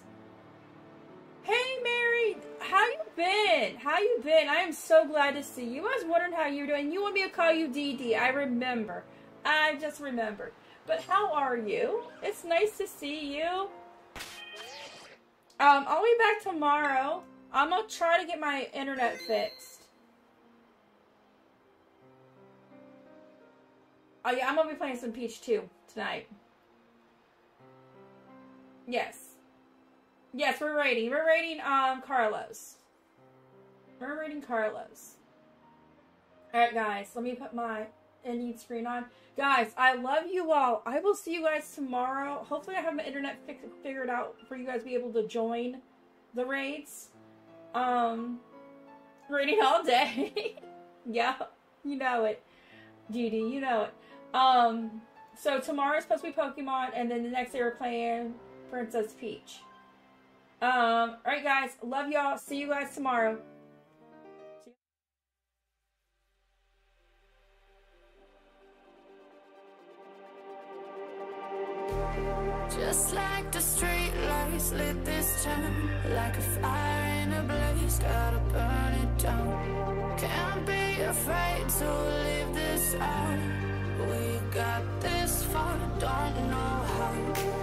Hey Mary, how you been? How you been? I am so glad to see you. I was wondering how you're doing. You want me to call you D D? I remember. I just remembered. But how are you? It's nice to see you. Um, I'll be back tomorrow. I'm gonna try to get my internet fixed. Oh yeah, I'm gonna be playing some Peach too tonight. Yes. Yes, we're raiding. We're raiding um, Carlos. We're raiding Carlos. Alright, guys. Let me put my ending screen on. Guys, I love you all. I will see you guys tomorrow. Hopefully, I have my internet fix figured out for you guys to be able to join the raids. Um, raiding all day. Yeah, you know it. Judy, you know it. Um, so, tomorrow's supposed to be Pokemon, and then the next day we're playing Princess Peach. Um, alright guys, love y'all, see you guys tomorrow. Just like the street lights lit this town, like a fire in a blaze, gotta burn it down. Can't be afraid to leave this out. We got this far, don't know how.